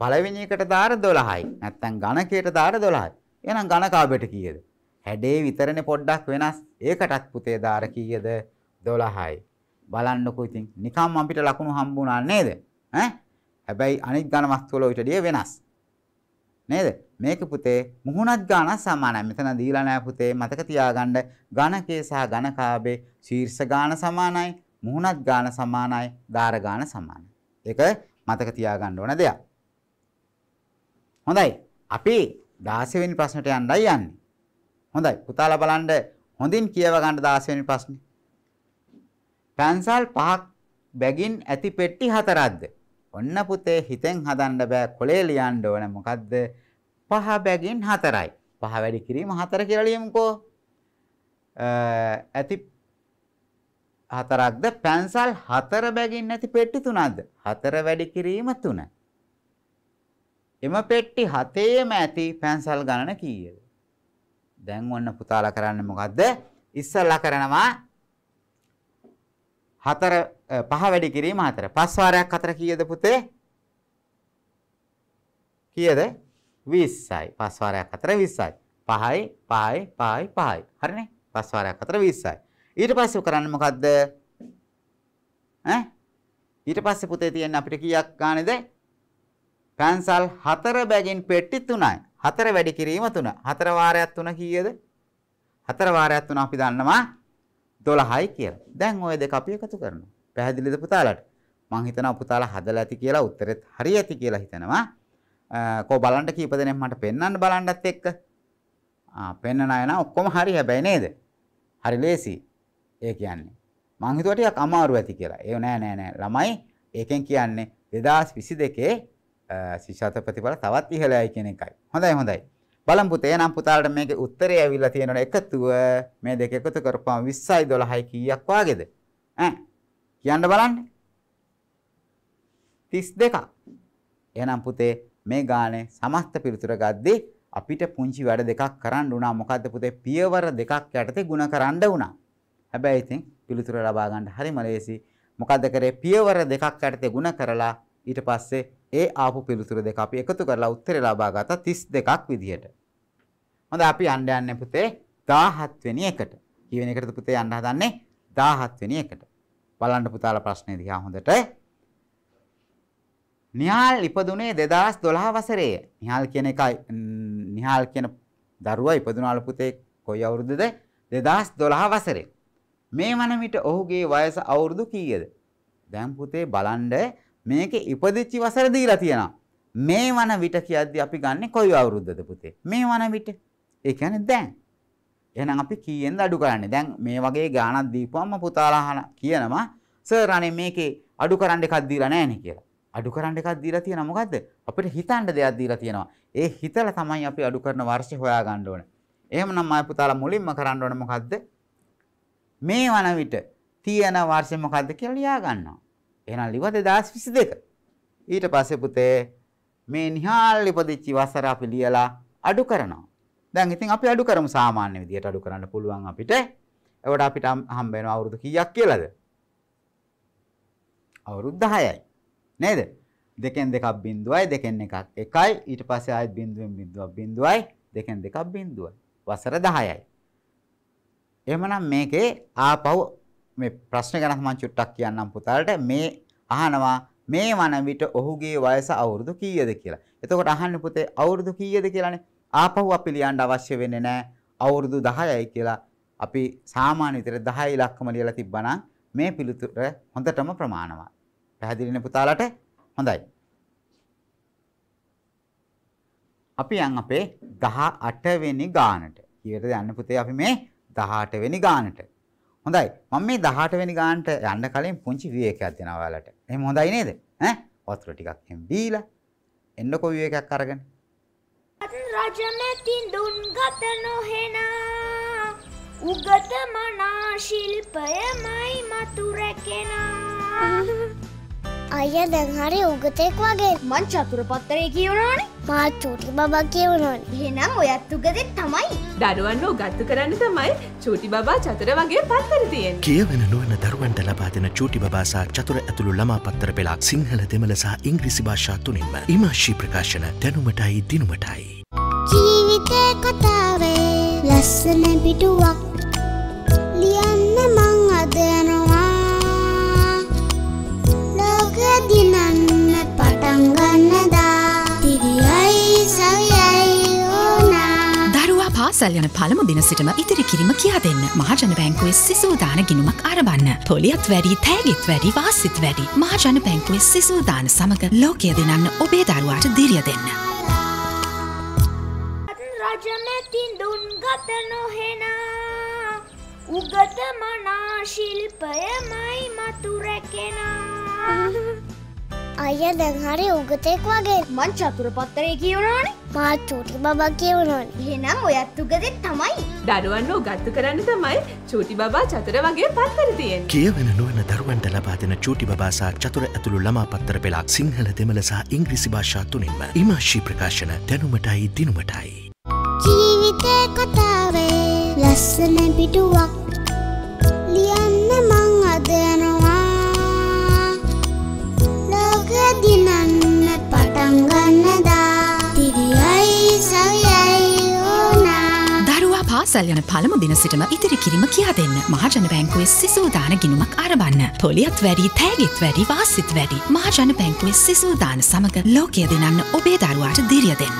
පළවෙනි එකට ධාර දොළහයි. නැත්තම් ඝනකයට ධාර දොළහයි. එහෙනම් ඝනකාභයට කීයද? හැඩේ විතරනේ පොඩ්ඩක් වෙනස්. ඒකටත් පුතේ ධාර කීයද? දොළහයි. බලන්නකෝ ඉතින් නිකම්ම අපිට ලකුණු හම්බුණා නේද? ඈ හැබැයි අනිත් ඝන වස්තු වල ඊටදී වෙනස්. නේද? මේක පුතේ මුහුණත් ගාන සමානයි. මෙතන දීලා නැහැ පුතේ. මතක තියාගන්න ඝනකේ සහ ඝනකාභේ ශීර්ෂ ගාන සමානයි, මුහුණත් ගාන සමානයි, ධාර ගාන සමානයි. ඒක මතක තියාගන්න ඕන දෙයක්. හොඳයි. අපි දාහස වෙනි ප්‍රශ්නට යන්නයි යන්නේ. හොඳයි. පුතාලා බලන්න හොඳින් කියව ගන්න දාහස වෙනි ප්‍රශ්නේ. පැන්සල් පහක් බැගින් ඇති පෙට්ටි හතරක්ද? ඔන්න පුතේ හිතෙන් හදන්න බෑ. කොලේ ලියන්න ඕන. මොකද්ද? පහ බැගින් හතරයි. පහ වැඩි කිරීම හතර කියලා ලියමුකෝ. ඇති හතරක්ද? පැන්සල් හතර බැගින් ඇති පෙට්ටි තුනක්ද? හතර වැඩි කිරීම තුන. එම පෙට්ටි හතේම ඇති පැන්සල් ගණන කීයද? දැන් ඔන්න පුතාලා කරන්නේ මොකද්ද? ඉස්සල්ලා කරනවා හතර පහ වැඩි කිරීම හතර. පස් වාරයක් හතර කීයද පුතේ? කීයද? විස්සයි. පස් වාරයක් හතර විස්සයි. පහයි පහයි පහයි පහයි. හරිනේ? පස් වාරයක් හතර විස්සයි. ඊට පස්සේ කරන්නේ මොකද්ද? ඈ ඊට පස්සේ පුතේ තියෙන අපිට කීයක් ගානේද? පැන්සල් හතර බැගින් පෙට්ටි තුනයි. හතර වැඩි කිරීම තුන. හතර වාරයක් තුන කීයද? හතර වාරයක් තුන අපි දන්නවා දොළහයි කියලා. දැන් ওই දෙක අපි එකතු කරනවා. පැහැදිලිද පුතාලට? මම හිතනවා පුතාලා හදලා ඇති කියලා උත්තරෙත් හරි ඇති කියලා හිතනවා. කෝ බලන්න කීප දෙනෙක් මට පෙන්වන්න බලන්නත් එක්ක. ආ පෙන්වන අය නම් ඔක්කොම හරි හැබැයි නේද? හරි ලේසි. ඒ කියන්නේ මං හිතුවා ටිකක් අමාරු ඇති කියලා. ඒ නෑ නෑ නෑ ළමයි ඒකෙන් කියන්නේ දෙදාස් විසි දෙකේ ශිෂ්‍යත්ව ප්‍රතිඵල තවත් ඉහළයි කියන එකයි. හොඳයි හොඳයි. බලමු පුතේ නම් පුතාලට මේකේ උත්තරය ඇවිල්ලා තියෙනවනේ එකතුව මේ දෙක එකතු කරපුවම විස්සයි දොළහයි කීයක් වාගේද ඈ කියන්න බලන්න තිස් දෙකක් එහෙනම් පුතේ මේ ගානේ සමස්ත පිළිතුර ගද්දී අපිට පුංචි වැඩ දෙකක් කරන්න උනා මොකද්ද පුතේ පියවර දෙකක් යටතේ ಗುಣ කරන්න උනා හැබැයි ඉතින් පිළිතුර ලබා ගන්න හරිම ලේසි මොකද්ද කරේ පියවර දෙකක් යටතේ ಗುಣ කරලා ඊට පස්සේ ඒ ආපු පිළිතුර දෙක අපි එකතු කරලා උත්තරේ ලබා ගත්තා තිස් දෙකක් විදියට. හොඳ අපි යන්න යන්නේ පුතේ දහහත් වෙනි එකට. කී වෙනි එකටද පුතේ යන්න හදන්නේ? දහහත් වෙනි එකට. බලන්න පුතාලා ප්‍රශ්නේ දිහා හොඳට. නිහාල් ඉපදුනේ දෙදහස් දොළහ වසරේ. නිහාල් කියන එකයි නිහාල් කියන දරුවා ඉපදුනාලු පුතේ කොයි අවුරුද්දද? දෙදහස් දොළහ වසරේ. මේ වන විට ඔහුගේ වයස අවුරුදු කීයද? දැන් පුතේ බලන්න මේක ඉපදිච්ච වසර දීලා තියෙනවා. මේ වන විට කියද්දී අපි ගන්නෙ කොයි අවුරුද්දද පුතේ? මේ වන විට. ඒ කියන්නේ දැන්. එහෙනම් අපි කීයෙන්ද අඩු කරන්නේ? දැන් මේ වගේ ගාණක් දීපුවම පුතාලා අහන කියනවා "සර් අනේ මේකේ අඩු කරන්න එකක් දීලා නැහැනේ" කියලා. අඩු කරන්න එකක් දීලා තියෙනවා මොකද්ද? අපිට හිතන්න දෙයක් දීලා තියෙනවා. ඒ හිතලා තමයි අපි අඩු කරන වර්ෂය හොයාගන්න ඕන. එහෙමනම් අය පුතාලා මුලින්ම කරන්න ඕන මොකද්ද? මේ වන විට තියෙන වර්ෂය මොකද්ද කියලා ලියා ගන්නවා. එහෙනම් ලිව දෙදහස් විසි දෙක. ඊට පස්සේ පුතේ මේ නිහාල් ඉපදිච්ච වසර අපි ලියලා අඩු කරනවා. දැන් ඉතින් අපි අඩු කරමු සාමාන්‍ය විදියට අඩු කරන්න පුළුවන් අපිට. ඒවට අපිට හම්බ වෙනවා අවුරුදු කීයක් කියලාද? අවුරුදු දහයයි. නේද? දෙකෙන් දෙකක් බිංදුවයි දෙකෙන් එකක් එකයි ඊට පස්සේ ආයෙත් බිංදුවෙන් බිංදුවක් බිංදුවයි දෙකෙන් දෙකක් බිංදුවයි. වසර දහයයි. එහෙමනම් මේකේ ආපහු මේ ප්‍රශ්න ගැන මම චුට්ටක් කියන්නම් පුතාලට මේ අහනවා මේ වන විට ඔහුගේ වයස අවුරුදු කීයද කියලා. එතකොට අහන්නේ පුතේ අවුරුදු කීයද කියලානේ. ආපහු අපි ලියන්න අවශ්‍ය වෙන්නේ නැහැ. අවුරුදු දහයයි කියලා අපි සාමාන්‍ය විදිහට දහය ඉලක්කම ලියලා තිබ්බනම් මේ පිළිතුර හොඳටම ප්‍රමාණවත්. පැහැදිලිනේ පුතාලට? හොඳයි. අපි යන් අපේ දහඅට වෙනි ගානට. කීයටද යන්නේ පුතේ අපි මේ දහඅට වෙනි ගානට. හොඳයි මම මේ දහඅට වෙනි ගානට යන්න කලින් පුංචි විවේකයක් දෙනවා ඔයාලට. එහෙම හොඳයි නේද? ඈ වතුර ටිකක් එම් බීලා එන්නකෝ විවේකයක් අරගෙන. රජමෙති දුන් ගත නොහෙනා උගත මනා ශිල්පයමයි මතු රැකෙනා. අයියා දැන් හරි උගතෙක් වගේ මං චතුරපත්‍රය කියනෝනේ. මා චූටි බබා කියනෝනේ. එහෙනම් ඔයත් උගතෙක් තමයි. දරුවන්ව උගත්තු කරන්න තමයි චූටි බබා චතුර වගේ පත්තර තියෙන්නේ. කියවෙන නොවන දරුවන්ට ලබා දෙන චූටි බබා සහ චතුර ඇතුළු ළමා පත්තර පෙළක් සිංහල දෙමළ සහ ඉංග්‍රීසි භාෂා තුනින්ම. ඉමාශී ප්‍රකාශන දැනුමටයි දිනුමටයි. ජීවිතේ කතාවේ ලස්සන පිටුවක් ලියන්න මං අද යනවා. ලෝකෙ දිනන්න පටන් ගන්නදා තිරියයි සවියයි ඕනා. දරුවා පාසල් යන පළමු දින සිටම ඉතිරි කිරීම කියා දෙන්න. මහජන බැංකුවේ සිසු දාන ගිණුමක් ආරඹන්න. පොලියත් වැඩි, තෑගිත් වැඩි, වාසිත් වැඩි. මහජන බැංකුවේ සිසු දාන සමග ලෝකෙ දිනන්න ඔබේ දරුවාට ධීරිය දෙන්න. රජමෙති දුන් ගත නොහෙනා උගත මනා ශිල්පයමයි මතු රැකෙනා. අයියා දැන් හරි උගතෙක් වගේ මං චතුරපත්‍රය කියනෝනේ. මා චූටි බබා කියනෝනේ. එහෙනම් ඔයත් උගතෙක් තමයි. දරුවන්ව උගත්තු කරන්න තමයි චූටි බබා චතුර වගේ පත්තර තියෙන්නේ. කියවෙන නොවන දරුවන්ට ලබා දෙන චූටි බබා සහ චතුර ඇතුළු ළමා පත්තර පෙළක් සිංහල දෙමළ සහ ඉංග්‍රීසි භාෂා තුනින්ම. ඉමාශී ප්‍රකාශන දැනුමටයි දිනුමටයි. ජීවිතේ කතාවේ ලස්සන පිටුවක් ලියන්න මං අද යනවා. දිනන්න පටන් ගන්නදා තිරියයි සවියයි ඕනා. දරුවා පාසල් යන පළමු දින සිටම ඉතිරි කිරීම කියා දෙන්න. මහජන බැංකුවේ සිසු දාන ගිණුමක් ආරඹන්න. පොලියත් වැඩි, තෑගිත් වැඩි, වාසිත් වැඩි. මහජන බැංකුවේ සිසු දාන සමග ලෝකය දිනන්න ඔබේ දරුවාට ධීරිය දෙන්න.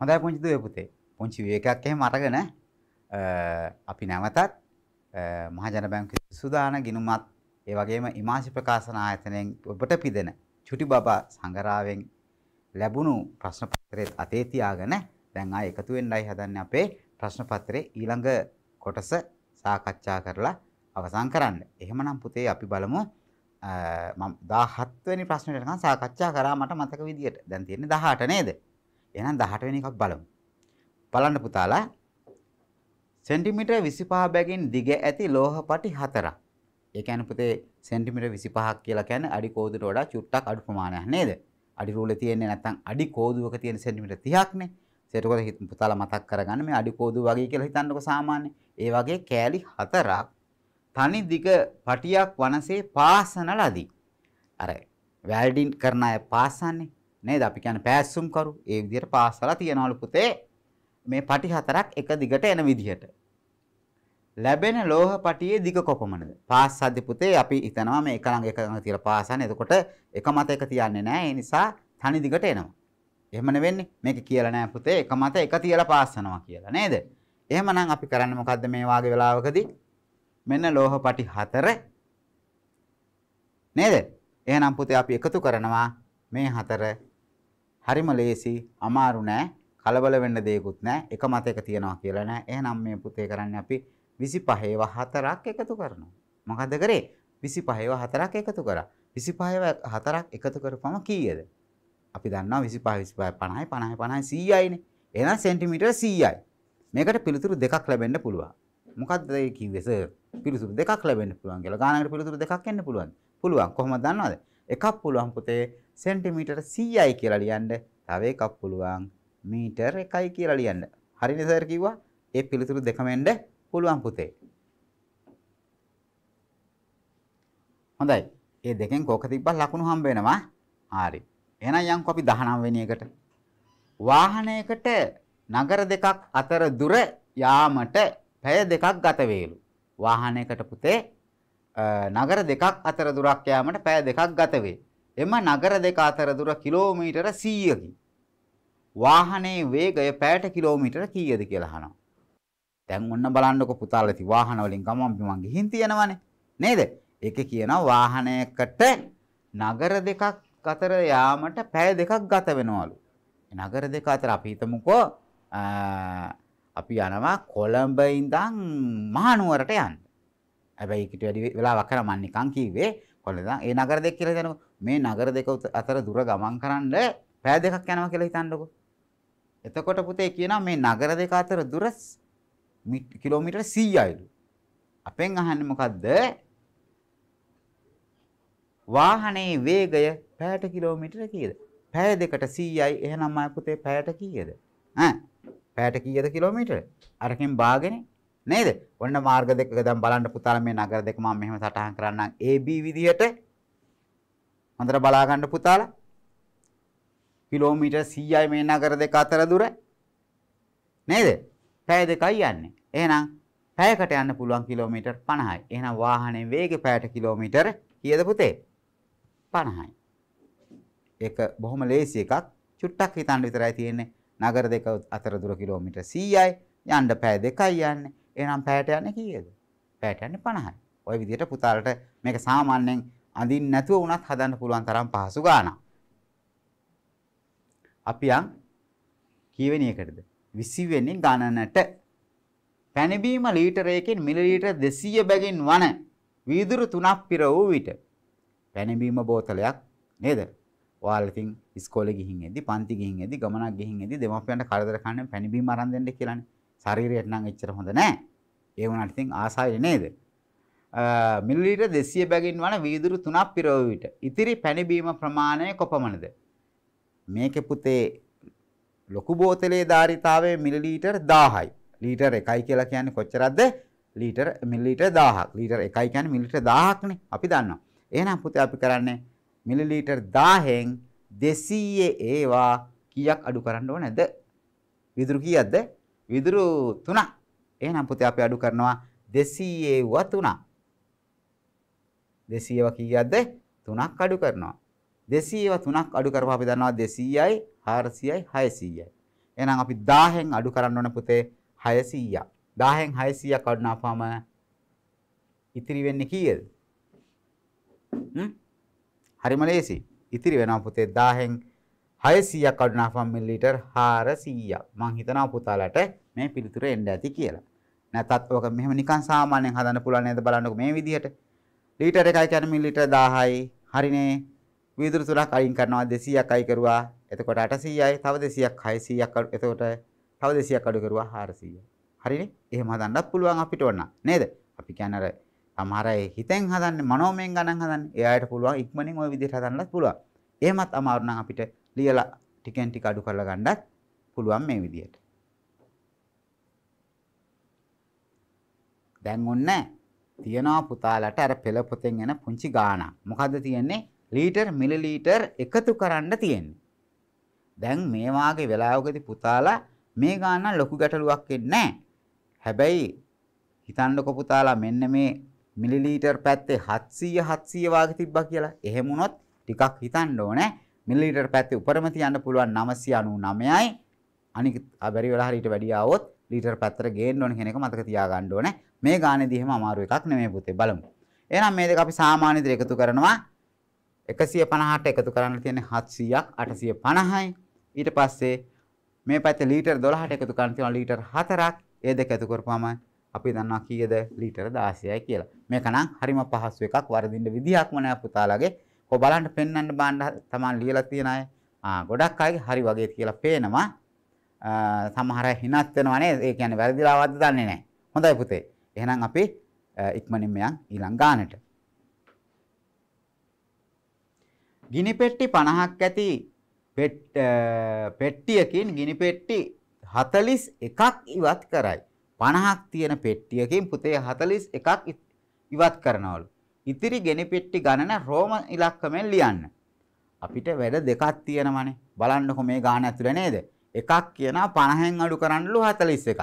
හොඳයි පුංචි දුවේ පුතේ. පුංචි විවේකයක් එහෙම අරගෙන අපි නැවතත් මහජන බැංකුවේ සිසු දාන ගිණුමත් ඒ වගේම ඉමාශි ප්‍රකාශන ආයතනයෙන් ඔබට පිදෙන චුටි බබා සංගරාවෙන් ලැබුණු ප්‍රශ්න පත්‍රයත් අතේ තියාගෙන දැන් ආයෙ එකතු වෙන්නයි හදන්නේ අපේ ප්‍රශ්න පත්‍රයේ ඊළඟ කොටස සාකච්ඡා කරලා අවසන් කරන්න. එහෙමනම් පුතේ අපි බලමු දහහත් වෙනි ප්‍රශ්නෙට නිකන් සාකච්ඡා කරා මට මතක විදියට. දැන් තියෙන්නේ දහඅට නේද? එහෙනම් දහඅට වෙනි එකක් බලමු. බලන්න පුතාලා සෙන්ටිමීටර විසිපහ බැගින් දිග ඇති ලෝහ පටි හතරක්. ඒ කියන්නේ පුතේ සෙන්ටිමීටර විසිපහක් කියලා කියන්නේ අඩි කෝදුවට වඩා චුට්ටක් අඩු ප්‍රමාණයක් නේද? අඩි රූලේ තියෙන්නේ නැත්තම් අඩි කෝදුවක තියෙන සෙන්ටිමීටර තිහක් නේ. ඒකට පුතාලා මතක් කරගන්න මේ අඩි කෝදුව වගේ කියලා හිතන්නකෝ සාමාන්‍ය. ඒ වගේ කෑලි හතරක් තනි දිග පටියක් වනසේ පාසන ලදී. අර වැල්ඩින් කරන අය පාසන්නේ නේද? අපි කියන්නේ පෑස්සුම් කරු. ඒ විදිහට පාසලා තියනවලු පුතේ මේ පටි හතරක් එක දිගට එන විදිහට. ලැබෙන ලෝහ පටියේ දිග කොපමණද? පාස්සද්දි පුතේ අපි හිතනවා මේ එක ළඟ එක ළඟ තියලා පාසන්නේ. එතකොට එක මත එක තියන්නේ නැහැ. ඒ නිසා තනි දිගට එනවා. එහෙම නෙවෙන්නේ. මේක කියලා නැහැ පුතේ එක මත එක තියලා පාසනවා කියලා නේද? එහෙමනම් අපි කරන්නේ මොකද්ද මේ වාගේ වෙලාවකදී? මෙන්න ලෝහ පටි හතර නේද? එහෙනම් පුතේ අපි එකතු කරනවා මේ හතර. හරිම ලේසි, අමාරු නෑ, කලබල වෙන්න දෙයක්වත් නෑ. එක මත එක තියනවා කියලා නෑ. එහෙනම් මේ පුතේ කරන්නේ අපි විසිපහ ඒවා හතරක් එකතු කරනවා. මොකද කරේ? විසිපහ ඒවා හතරක් එකතු කරා. විසිපහ ඒවා හතරක් එකතු කරපම කීයද? අපි දන්නවා විසිපහ විසිපහ පනහයි පනහයි සීයයි නේ. එහෙනම් සෙන්ටිමීටර සීයයි. මේකට පිළිතුරු දෙකක් ලැබෙන්න පුළුවන්. මොකද්ද ඒ කිව්වේ සර්? පිළිතුරු දෙකක් ලැබෙන්න පුළුවන් කියලා. ගානකට පිළිතුරු දෙකක් එන්න පුළුවන්. පුළුවන්. කොහොමද දන්නවද? එකක් පුළුවන් පුතේ සෙන්ටිමීටර සීයයි කියලා ලියන්න. තව එකක් පුළුවන් මීටර එකයි කියලා ලියන්න. හරිනේ සර් කිව්වා? ඒ පිළිතුරු දෙකම එන්න පුළුවන් පුතේ. හොඳයි. මේ දෙකෙන් කොක තිබ්බත් ලකුණු හම්බ වෙනවා. හරි. එහෙනම් යන්කෝ අපි දහනව වෙනි එකට. වාහනයකට නගර දෙකක් අතර දුර යාමට පැය දෙකක් ගත වේලු. වාහනයකට පුතේ නගර දෙකක් අතර දුරක් යාමට පැය දෙකක් ගත වේ. එම නගර දෙක අතර දුර කිලෝමීටර සීයකි. වාහනේ වේගය පැයට කිලෝමීටර කීයද කියලා අහනවා. දැන් ඔන්න බලන්නකෝ පුතාලා ති වාහන වලින් ගමන් බිමන් ගිහින් තියනවනේ නේද? ඒකේ කියනවා වාහනයකට නගර දෙකක් අතර යාමට පැය දෙකක් ගත වෙනවලු. නගර දෙක අතර අපි හිතමුකෝ අපි යනවා කොළඹ ඉඳන් මහනුවරට යන්න. හැබැයි ඒකට වැඩි වෙලාවක් කරා මම නිකන් කිව්වේ කොළඹ ඒ නගර දෙක කියලා හිතනකො මේ නගර දෙක අතර දුර ගමන් කරන්න පැය දෙකක් යනවා කියලා හිතන්නකො. එතකොට පුතේ කියනවා මේ නගර දෙක අතර දුර කිලෝමීටර සීයයිලු. අපෙන් අහන්නේ මොකද්ද? වාහනේ වේගය පැයට කිලෝමීටර කීයද? පැය දෙකට සීයයි. එහෙනම් මම පුතේ පැයට කීයද? ඈ පැයට කීයද කිලෝමීටර? අරකින් බාගනේ නේද? ඔන්න මාර්ග දෙක දැන් බලන්න පුතාලා මේ නගර දෙක මම මෙහෙම සටහන් කරන්නම් A B විදිහට. හොඳට බලා ගන්න පුතාලා. කිලෝමීටර සීයයි මේ නගර දෙක අතර දුර නේද? පැය දෙකයි යන්නේ. එහෙනම් පැයකට යන්න පුළුවන් කිලෝමීටර පනහයි. එහෙනම් වාහනේ වේගය පැයට කිලෝමීටර කීයද පුතේ? පනහයි. ඒක බොහොම ලේසි එකක්. චුට්ටක් හිතන්න විතරයි තියෙන්නේ. නගර දෙක අතර දුර කිලෝමීටර සීයයි යන්න පැය දෙකයි යන්නේ. එහෙනම් පැයට යන්නේ කීයද? පැයට යන්නේ පනහයි. ওই විදිහට පුතාලට මේක සාමාන්‍යයෙන් අඳින්න නැතුව උනත් හදන්න පුළුවන් තරම් පහසු ගානක්. අපි යන් කීවෙනි එකටද? විසිව වෙනි ගණනට පැණිබීම ලීටරයකින් මිලිලීටර දෙසීය බැගින් වන වීදුරු තුනක් පිර වූ විට පැණිබීම බෝතලයක් නේද? ඔයාලා ඉතින් ඉස්කෝලේ ගිහින් එද්දි පන්ති ගිහින් එද්දි ගමනක් ගිහින් එද්දි දෙමාපියන්ට කරදර කරන්න පැණිබීම අරන් දෙන්න කියලානේ. ශරීරයට නම් එච්චර හොඳ නෑ. ඒ වුණාට ඉතින් ආසාවේ නේද? මිලිලීටර දෙසීය බැගින් වන වීදුරු තුනක් පිරව විට ඉතිරි පැණිබීම ප්‍රමාණය කොපමණද? මේකේ පුතේ ලොකු බෝතලයේ ධාරිතාවය මිලිලීටර දහහයි. ලීටර එකයි කියලා කියන්නේ කොච්චරද? ලීටර මිලිලීටර දහහක්. ලීටර එකයි කියන්නේ මිලිලීටර දහහක් නේ. අපි දන්නවා. එහෙනම් පුතේ අපි කරන්නේ මිලිලීටර් දහයෙන් දෙසීය ඒවා කීයක් අඩු කරන්න ඕනද? විදුරු කීයක්ද? විදුරු තුනක්. එහෙනම් පුතේ අපි අඩු කරනවා දෙසීය ඒවා තුනක්. දෙසීය ඒවා කීයක්ද? තුනක් අඩු කරනවා. දෙසීය ඒවා තුනක් අඩු කරපුවා අපි දන්නවා දෙසීයයි හාරසීයයි හයසීයයි. එහෙනම් අපි දහයෙන් අඩු කරන්න ඕන පුතේ හයසීයක්. දහයෙන් හයසීයක් අඩු කරනවාම ඉතිරි වෙන්නේ කීයද? හ්ම් හරිම ලේසි. ඉතිරි වෙනවා පුතේ දහයෙන් හයසීයක් අඩු කරනවාම මිලිලීටර් හාරසීයක්. මම හිතනවා පුතාලට මේ පිළිතුර එන්න ඇති කියලා. නැත්නම් ඔක මෙහෙම නිකන් සාමාන්‍යයෙන් හදන්න පුළුවන් නේද? බලන්නකො මේ විදිහට. liter එකයි කියන්නේ මිලිලීටර් දහයයි. හරිනේ. වීදුරු තුනක් අයින් කරනවා දෙසීයක් අයින් කරුවා. එතකොට අටසීයයි. තව දෙසීයක් හයසීයක් එතකොට තව දෙසීයක් අඩු කරුවා හාරසීයයි. හරිනේ. එහෙම හදන්නත් පුළුවන් අපිට ඕන නේද? අපි කියන්නේ අර සමහර අය හිතෙන් හදන්නේ මනෝමයෙන් ගණන් හදන්නේ. ඒ අයට පුළුවන් ඉක්මනින් ওই විදිහට හදන්නත් පුළුවන්. එහෙමත් අමාරු නම් අපිට ලියලා ටිකෙන් ටික අඩු කරලා ගන්නත් පුළුවන් මේ විදිහට. දැන් ඔන්න තියනවා පුතාලට අර පෙළ පොතෙන් එන පුංචි ගාණක්. මොකද්ද තියෙන්නේ? ලීටර් මිලිලීටර් එකතු කරන්න තියෙන්නේ. දැන් මේ වාගේ වෙලාවකදී පුතාලා මේ ගාණ ලොකු ගැටලුවක් වෙන්නේ නැහැ. හැබැයි හිතන්නකො පුතාලා මෙන්න මේ මිලිලීටර් පැත්තේ හත්සීය හත්සීය වාගේ තිබ්බා කියලා. එහෙම වුණොත් ටිකක් හිතන්න ඕනේ. මිලිලීටර් පැත්තේ උඩරම තියන්න පුළුවන් නවසීය අනූනමයයි. අනික බැරි වෙලා හරියට වැඩි ආවොත් ලීටර් පැත්තට ගේන්න ඕන කියන එක මතක තියාගන්න ඕනේ. මේ ගානේදී එහෙම අමාරු එකක් නෙමෙයි පුතේ බලමු. එහෙනම් මේ දෙක අපි සාමාන්‍ය විදිහට එකතු කරනවා. එකසීය පනහට එකතු කරන්න තියෙන්නේ හත්සීයක් අටසීය පනහයි. ඊට පස්සේ මේ පැත්තේ ලීටර් දොළහට එකතු කරන්න තියෙනවා ලීටර් හතරක්. ඒ දෙක එකතු කරපුවම අපි දන්නවා කීයද? ලීටර් දාසීයයි කියලා. මේක නම් හරිම පහසු එකක් වරදින්න විදිහක්ම නෑ පුතාලගේ. කො බලන්න පෙන්වන්න බාන්න තමන් ලියලා තියෙන අය. ආ ගොඩක් අයගේ හරි වගේ කියලා පේනවා. සමහර අය හිනත් වෙනවා නේද? ඒ කියන්නේ වැරදිලාවත් දන්නේ නැහැ. හොඳයි පුතේ. එහෙනම් අපි ඉක්මනින්ම යන් ඊළඟ ගානට. ගිනි පෙට්ටි පනහක් ඇති පෙට්ටියකින් ගිනි පෙට්ටි හතළිස් එකක් ඉවත් කරයි. පනහක් තියෙන පෙට්ටියකින් පුතේ හතළිස් එකක් ඉවත් කරනවලු. ඉතිරි ගිනි පෙට්ටි ගණන රෝම ඉලක්කමෙන් ලියන්න. අපිට වැඩ දෙකක් තියෙනවනේ. බලන්නකො මේ ගාන ඇතුළේ නේද? එකක් කියනවා පනහෙන් අඩු කරන්නලු හතළිස් එකක්.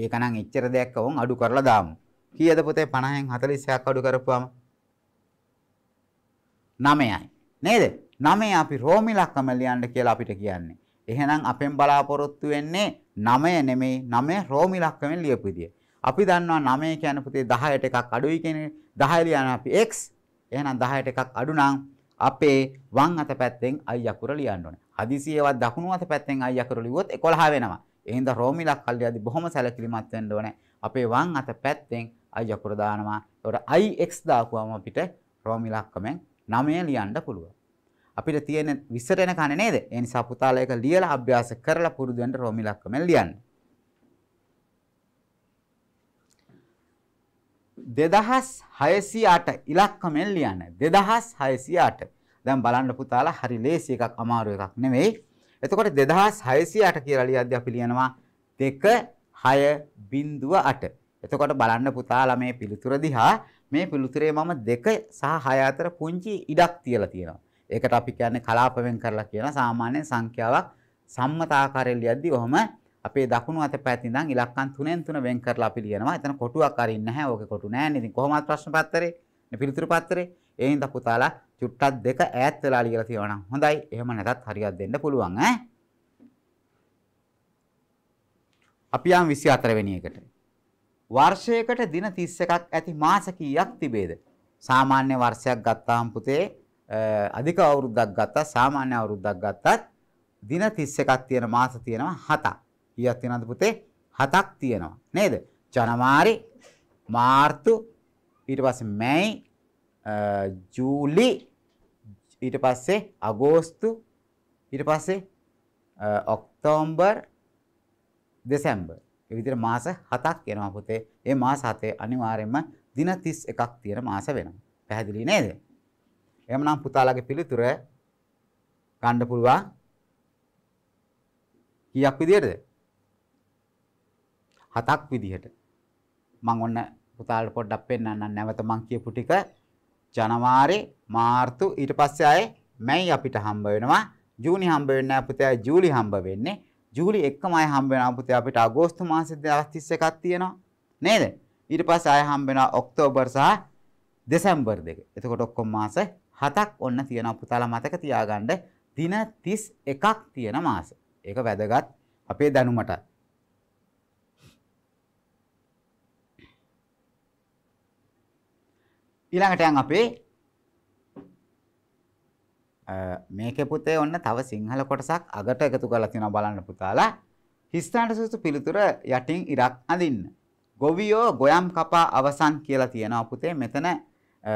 ඒක නම් එච්චර දෙයක් වොන් අඩු කරලා දාමු. කීයද පුතේ පනහෙන් හතළිස් එකක් අඩු කරපුවම? නවයයි. නේද? නවය අපි රෝම ඉලක්කම ලියන්න කියලා අපිට කියන්නේ. එහෙනම් අපෙන් බලාපොරොත්තු වෙන්නේ නවය නෙමෙයි නවය රෝම ඉලක්කමෙන් ලියපු විදිය. අපි දන්නවා නවය කියන්නේ පුතේ දහයට එකක් අඩුයි කියන්නේ දහය ලියන අපි x. එහෙනම් දහයට එකක් අඩු නම් අපේ වම් අත පැත්තෙන් i අකුර ලියන්න ඕනේ. හදිසියෙවත් දකුණු අත පැත්තෙන් i අකුර ලිව්වොත් එකොළහ වෙනවා. එහෙනම් රෝම ඉලක්කම් ලියද්දී බොහොම සැලකිලිමත් වෙන්න ඕනේ. අපේ වම් අත පැත්තෙන් i අකුර දානවා. ඒකට ix දාපුවම අපිට රෝම ඉලක්කමෙන් නවය ලියන්න පුළුවන්. අපිට තියෙන විස්සට එන කන්නේ නේද? ඒ නිසා පුතාලා ඒක ලියලා අභ්‍යාස කරලා පුරුදු වෙන්න රෝම ඉලක්කමෙන් ලියන්න. දෙදහස් හයසිය අට ඉලක්කමෙන් ලියන්න. දෙදහස් හයසිය අට. දැන් බලන්න පුතාලා හරි ලේසි එකක් අමාරු එකක් නෙමෙයි. එතකොට දෙදහස් හයසිය අට කියලා ලියද්දී අපි ලියනවා දෙක හය බිංදුව අට. එතකොට බලන්න පුතාලා මේ පිළිතුර දිහා මේ පිළිතුරේ මම දෙක සහ හය අතර පුංචි ඉඩක් තියලා තියෙනවා. ඒකට අපි කියන්නේ කලාපයෙන් කරලා කියන සාමාන්‍ය සංඛ්‍යාවක් සම්මත ආකාරයෙන් ලියද්දී ඔහම අපේ දකුණු අත පැත්තේ ඉඳන් ඉලක්කම් තුනෙන් තුන වෙන් කරලා අපි ලියනවා. එතන කොටුවක් අරින්නේ නැහැ. ඕකේ කොටු නැහැ නේද? ඉතින් කොහොමවත් ප්‍රශ්න පත්‍රේ, මේ පිළිතුරු පත්‍රේ. ඒ හින්දා පුතාලා චුට්ටක් දෙක ඈත් වෙලා ලියලා තියෙනවා නම් හොඳයි. එහෙම නැතත් හරියට දෙන්න පුළුවන් ඈ. අපි යම් විසිහතර වෙනි එකට. වර්ෂයකට දින තිස් එකක් ඇති මාස කීයක් තිබේද? සාමාන්‍ය වර්ෂයක් ගත්තාම පුතේ අධික අවුරුද්දක් ගත්තා සාමාන්‍ය අවුරුද්දක් ගත්තත් දින තිස් එකක් තියෙන මාස තියෙනවා හතක්. කීයක් තියෙනවද පුතේ? හතක් තියෙනවා නේද? ජනවාරි, මාර්තු, ඊට පස්සේ මැයි, ජූලි, ඊට පස්සේ අගෝස්තු, ඊට පස්සේ ඔක්තෝබර්, දෙසැම්බර්. ඒ විදිහට මාස හතක් එනවා පුතේ. මේ මාස හතේ අනිවාර්යයෙන්ම දින තිස් එකක් තියෙන මාස වෙනවා. පැහැදිලි නේද? එහෙනම් පුතාලාගේ පිළිතුර ගන්න පුළුවන් කීයක් විදිහටද? හතක් විදිහට. මම ඔන්න පුතාලට පොඩ්ඩක් පෙන්නන්නම් නැවත මම කියපු ටික. ජනවාරි, මාර්තු, ඊට පස්සේ ආයේ මැයි අපිට හම්බ වෙනවා. ජූනි හම්බ වෙන්නේ නැහැ පුතේ. ජූලි හම්බ වෙන්නේ. ජූලි එක්කම ආයේ හම්බ වෙනවා පුතේ අපිට අගෝස්තු මාසෙ දෙක හය තිස් එකක් තියෙනවා. නේද? ඊට පස්සේ ආයේ හම්බ වෙනවා ඔක්තෝබර් සහ දෙසැම්බර් දෙක. එතකොට ඔක්කොම මාස හතක් ඔන්න තියෙනවා පුතාලා මතක තියාගන්න. දින තිස් එකක් තියෙන මාස. ඒක වැදගත් අපේ දැනුමට. ඊළඟට යන් අපේ මේකේ පුතේ ඔන්න තව සිංහල කොටසක් අගට එකතු කරලා තියෙනවා බලන්න පුතාලා. හිස්තන්ට සුසු පිළිතුර යටින් ඉරක් අඳින්න. ගොවියෝ ගොයම් කපා අවසන් කියලා තියෙනවා පුතේ. මෙතන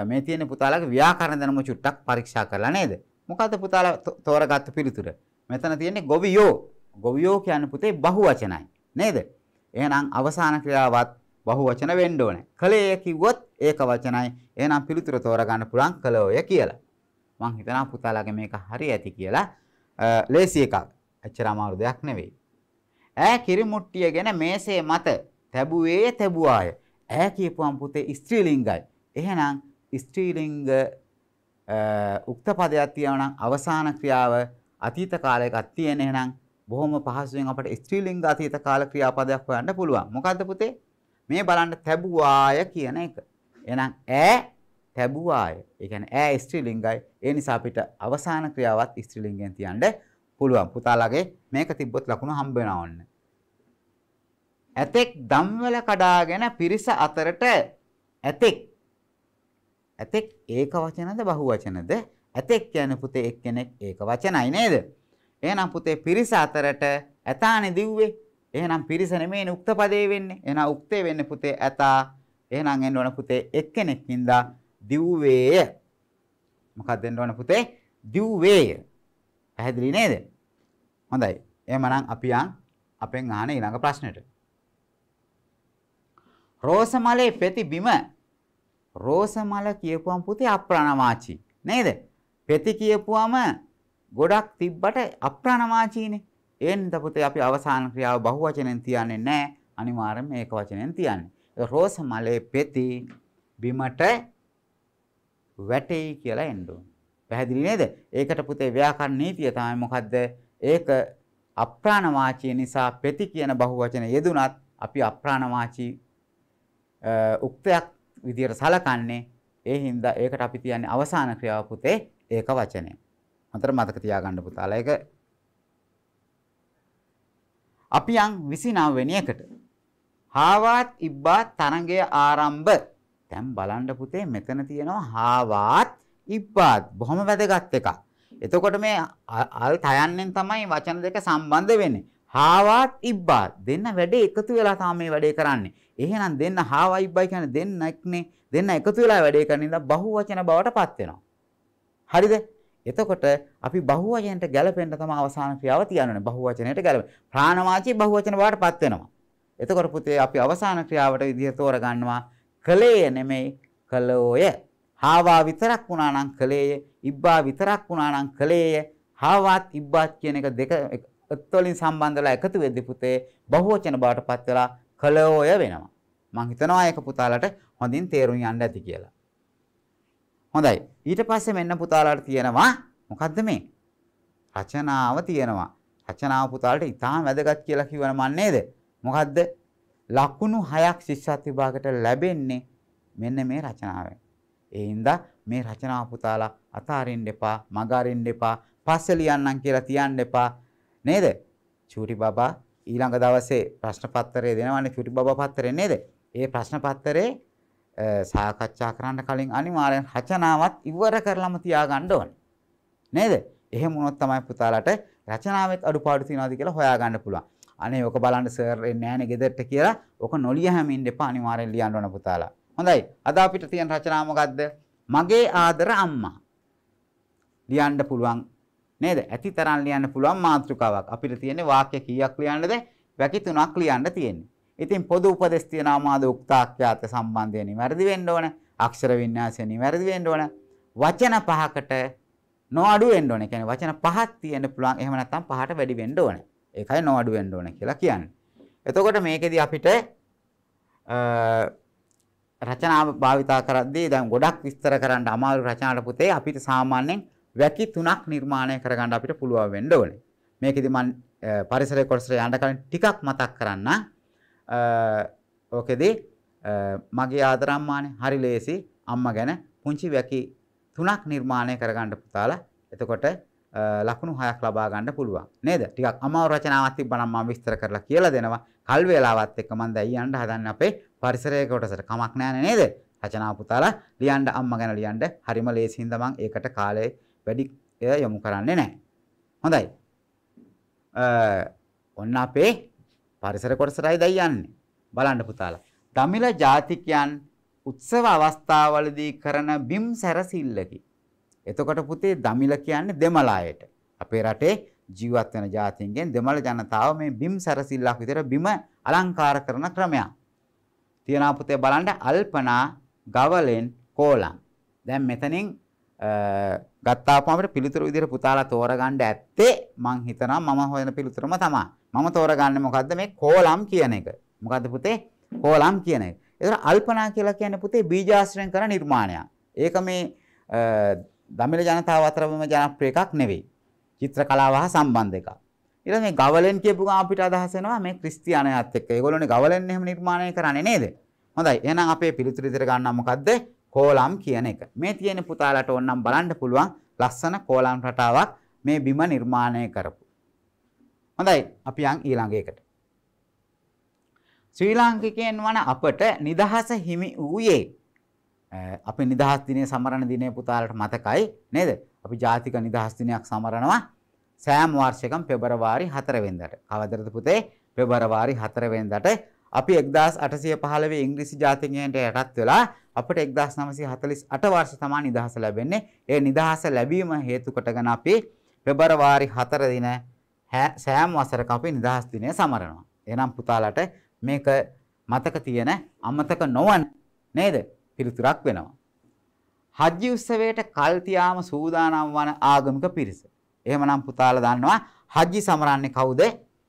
මේ තියෙන පුතාලගේ ව්‍යාකරණ දැනුම චුට්ටක් පරීක්ෂා කරලා නේද? මොකද්ද පුතාලා තෝරගත්ත පිළිතුර? මෙතන තියෙන්නේ ගොවියෝ. ගොවියෝ කියන්නේ පුතේ බහුවචනයි නේද? එහෙනම් අවසාන ක්‍රියාවත් බහුවචන වෙන්න ඕනේ. කලේ කිව්වොත් ඒක වචනයි. එහෙනම් පිළිතුර තෝරගන්න පුළුවන් කල ඔය කියලා. මං හිතනවා පුතාලාගේ මේක හරි ඇති කියලා. ලේසි එකක්. අච්චර අමාරු දෙයක් නෙවෙයි. ඈ කිරිමුට්ටියගෙන මේසේ මත තැබුවේ තැබුවාය. ඈ කියපුවම් පුතේ ස්ත්‍රීලිංගයි. එහෙනම් ස්ත්‍රීලිංග උක්ත පදයක් තියෙනවා නම් අවසාන ක්‍රියාව අතීත කාලයක තියෙන. එහෙනම් බොහොම පහසුවෙන් අපිට ස්ත්‍රීලිංග අතීත කාල ක්‍රියාපදයක් හොයන්න පුළුවන්. මොකද්ද පුතේ? මේ බලන්න තැබුවාය කියන එක. එහෙනම් ඈ තැබුවාය. ඒ කියන්නේ ඈ ස්ත්‍රීලිංගයි. ඒ නිසා අපිට අවසාන ක්‍රියාවත් ස්ත්‍රීලිංගයෙන් තියන්න පුළුවන්. පුතාලාගේ මේක තිබ්බොත් ලකුණු හම්බ වෙනවා ඔන්න. ඇතෙක් ධම්වල කඩාගෙන පිරිස අතරට ඇතෙක් ඇතෙක් ඒක වචනද බහු වචනද? ඇතෙක් කියන්නේ පුතේ එක්කෙනෙක් ඒක වචනයි නේද? එහෙනම් පුතේ පිරිස අතරට ඇතානේ දිව්වේ. එහෙනම් පිරිස නෙමෙයි උක්ත පදේ වෙන්නේ. එහෙනම් උක්තේ වෙන්නේ පුතේ ඇතා. එහෙනම් එන්න ඕන පුතේ එක්කෙනෙක්ින්ද දිව්වේය. මොකක්ද එන්න ඕන පුතේ? දිව්වේය. පැහැදිලි නේද? හොඳයි. එහෙනම් අපි යන් අපෙන් අහන ඊළඟ ප්‍රශ්නෙට. රෝසමලේ පෙති බිම රෝසමල කියපුවම පුතේ අප්‍රාණවාචී නේද? පෙති කියපුවම ගොඩක් තිබ්බට අප්‍රාණවාචීනේ. එහෙනම් පුතේ අපි අවසාන ක්‍රියාව බහුවචනෙන් තියන්නේ නැහැ. අනිවාර්යයෙන්ම ඒක වචනෙන් තියන්නේ. ඒ රෝසමලේ පෙති බිමට වැටෙයි කියලා එන්න ඕන. පැහැදිලි නේද? ඒකට පුතේ ව්‍යාකරණ නීතිය තමයි මොකද්ද? ඒක අප්‍රාණවාචී නිසා පෙති කියන බහුවචන යෙදුනත් අපි අප්‍රාණවාචී උක්තයක් විදියට සලකන්නේ. ඒ හින්දා ඒකට අපි කියන්නේ අවසාන ක්‍රියාව පුතේ ඒක වචනේ. අතර මතක තියාගන්න පුතාලා ඒක. අපි යන් විසිනව වෙනි එකට. හාවත් ඉබ්බාත් තරංගය ආරම්භ. දැන් බලන්න පුතේ මෙතන තියෙනවා හාවත් ඉබ්බාත්. බොහොම වැදගත් එකක්. එතකොට මේ අල් තයන්නෙන් තමයි වචන දෙක සම්බන්ධ වෙන්නේ. හාවත් ඉබ්බාත් දෙන්න වැඩේ එකතු වෙලා තමයි මේ වැඩේ කරන්නේ. එහෙනම් දෙන්න හාවයි ඉබ්බයි කියන්නේ දෙන්නක්නේ. දෙන්න එකතු වෙලා වැඩේ කරන ඉඳන් බහුවචන බවට පත් වෙනවා. හරිද? එතකොට අපි බහුවචනයට ගැලපෙන්න තමයි අවසාන ක්‍රියාව තියන්නේ. බහුවචනයට ගැලපෙන. ප්‍රාණවාචී බහුවචන බවට පත් වෙනවා. එතකොට පුතේ අපි අවසාන ක්‍රියාවට විදිහ තෝරගන්නවා කලේ නෙමෙයි කලෝය. හාවා විතරක් වුණා නම් කලේය. ඉබ්බා විතරක් වුණා නම් කලේය. හාවත් ඉබ්බාත් කියන එක දෙක එක්වලින් සම්බන්ධලා එකතු වෙද්දී පුතේ බහුවචන බවට පත් වෙලා කලෝය වෙනවා. මං හිතනවා ඒක පුතාලට හොඳින් තේරුම් යන්න ඇති කියලා. හොඳයි. ඊට පස්සේ මෙන්න පුතාලට තියෙනවා මොකද්ද මේ? රචනාව තියෙනවා. රචනාව පුතාලට ඉතාම වැදගත් කියලා කියවන මන් නේද? මොකද්ද? ලකුණු හයක් ශිෂ්‍යත් විභාගයට ලැබෙන්නේ මෙන්න මේ රචනාවෙන්. ඒ හින්දා මේ රචනාව පුතාලා අතාරින්න එපා, මග අරින්න එපා, පස්සේ ලියන්නම් කියලා තියන්න එපා. නේද? චූටි බබා ඊළඟ දවසේ ප්‍රශ්න පත්‍රය දෙනවනේ චුටි බබා පත්‍රය නේද? ඒ ප්‍රශ්න පත්‍රයේ සාකච්ඡා කරන්න කලින් අනිවාර්යෙන් රචනාවත් ඉවර කරලම තියාගන්න ඕනේ. නේද? එහෙම වුණොත් තමයි පුතාලට රචනාවෙත් අඩුපාඩු තියනවාද කියලා හොයාගන්න පුළුවන්. අනේ ඔක බලන්න සර් එන්නේ නැහනේ ගෙදරට කියලා ඔක නොලිය හැම ඉන්න එපා අනිවාර්යෙන් ලියන්න ඕන පුතාලා. හොඳයි. අද අපිට තියෙන රචනාව මොකද්ද? මගේ ආදර අම්මා. ලියන්න පුළුවන් නේද? ඇතිතරම් ලියන්න පුළුවන් මාතෘකාවක්. අපිට තියෙන්නේ වාක්‍ය කීයක් ලියන්නද? වැකි තුනක් ලියන්න තියෙන්නේ. ඉතින් පොදු උපදේශ තියනවා මාද උක්තාක්‍යාත සම්බන්ධය නිවැරදි වෙන්න ඕන. අක්ෂර වින්‍යාසය නිවැරදි වෙන්න ඕන. වචන පහකට නොඅඩු වෙන්න ඕන. ඒ කියන්නේ වචන පහක් තියෙන්න පුළුවන්. එහෙම නැත්නම් පහට වැඩි වෙන්න ඕන. ඒකයි නොඅඩු වෙන්න ඕන කියලා කියන්නේ. එතකොට මේකෙදි අපිට රචනාව භාවිතා කරද්දී දැන් ගොඩක් විස්තර කරන්න අමාරු රචනාවට පුතේ අපිට සාමාන්‍යයෙන් වැකි තුනක් නිර්මාණය කරගන්න අපිට පුළුවන් වෙන්න ඕනේ. මේකෙදි මම පරිසරයේ කොටසට යන්න කලින් ටිකක් මතක් කරන්න. ඕකෙදි මගේ ආදර අම්මානේ හරි ලේසි අම්මා ගැන පුංචි වැකි තුනක් නිර්මාණය කරගන්න පුතාලා. එතකොට ලකුණු හයක් ලබා ගන්න පුළුවන්. නේද? ටිකක් අමාරු රචනාවක් තිබ්බනම් මම විස්තර කරලා කියලා දෙනවා. කල් වේලාවත් එක්ක මම දැන් යන්න හදන්නේ අපේ පරිසරයේ කොටසට. කමක් නැහැ නේද? රචනාව පුතාලා ලියන්න අම්මා ගැන ලියන්න හරිම ලේසියින්ද මම ඒකට කාලේ වැඩි යොමු කරන්නේ නැහැ. හොඳයි. ඔන්න අපේ පරිසර කොටසටයි දැන් යන්නේ. බලන්න පුතාලා. දමිළ ජාතිකයන් උත්සව අවස්ථාවලදී කරන බිම් සැරසිල්ලකි. එතකොට පුතේ දමිල කියන්නේ දෙමළ අයට. අපේ රටේ ජීවත් වෙන ජාතීන්ගෙන් දෙමළ ජනතාව මේ බිම් සැරසිල්ලක් විතර බිම අලංකාර කරන ක්‍රමයක්. තියනා පුතේ බලන්න අල්පනා ගවලෙන් කෝලම්. දැන් මෙතනින් ගත්තාම අපිට පිළිතුරු විදිහට පුතාලා තෝරගන්න ඇත්තේ මං හිතනවා මම හොයන පිළිතුරම තමයි. මම තෝරගන්නේ මොකද්ද මේ කෝලම් කියන එක. මොකද්ද පුතේ කෝලම් කියන එක. ඒතර අල්පනා කියලා කියන්නේ පුතේ බීජාශ්‍රයෙන් කරන නිර්මාණයක්. ඒක මේ දමිළ ජනතාව අතරම ජනප්‍රිය එකක් නෙවෙයි. චිත්‍ර කලාව හා සම්බන්ධ එකක්. ඊළඟ මේ ගවලෙන් කියපු ගා අපිට අදහස් වෙනවා මේ ක්‍රිස්තියානියත් එක්ක. ඒගොල්ලෝනේ ගවලෙන් එහෙම නිර්මාණය කරන්නේ නේද? හොඳයි. එහෙනම් අපේ පිළිතුර ඉදිරියට ගන්නවා මොකද්ද? කෝලම් කියන එක. මේ තියෙන පුතාලට ඕනනම් බලන්න පුළුවන් ලස්සන කෝලම් රටාවක් මේ බිම නිර්මාණය කරපු. හොඳයි. අපි යන් ඊළඟ එකට. ශ්‍රී ලාංකිකයන් වන අපට නිදහස හිමි වූයේ අපි නිදහස් දිනේ සමරන දිනේ පුතාලට මතකයි නේද? අපි ජාතික නිදහස් දිනයක් සමරනවා සෑම වර්ෂයකම පෙබරවාරි හතර වෙනිදාට. කවදද පුතේ? පෙබරවාරි හතර වෙනිදාට අපි එක්දාස් අටසිය පහළොව ඉංග්‍රීසි ජාතිකයන්ට යටත් වෙලා අපට එක්දාස් නවසිය හතළිස් අට වර්ෂ තමයි නිදහස ලැබෙන්නේ. ඒ නිදහස ලැබීම හේතු කොටගෙන අපි පෙබරවාරි හතර දින සෑම වසරක අපි නිදහස් දිනය සමරනවා. එහෙනම් පුතාලට මේක මතක තියෙන අමතක නොවන නේද පිළිතුරක් වෙනවා. හජ්ජි උත්සවයට කල් තියාම සූදානම් වන ආගමික පිරිස. එහෙමනම් පුතාලා දන්නවා හජ්ජි සමරන්නේ කවුද?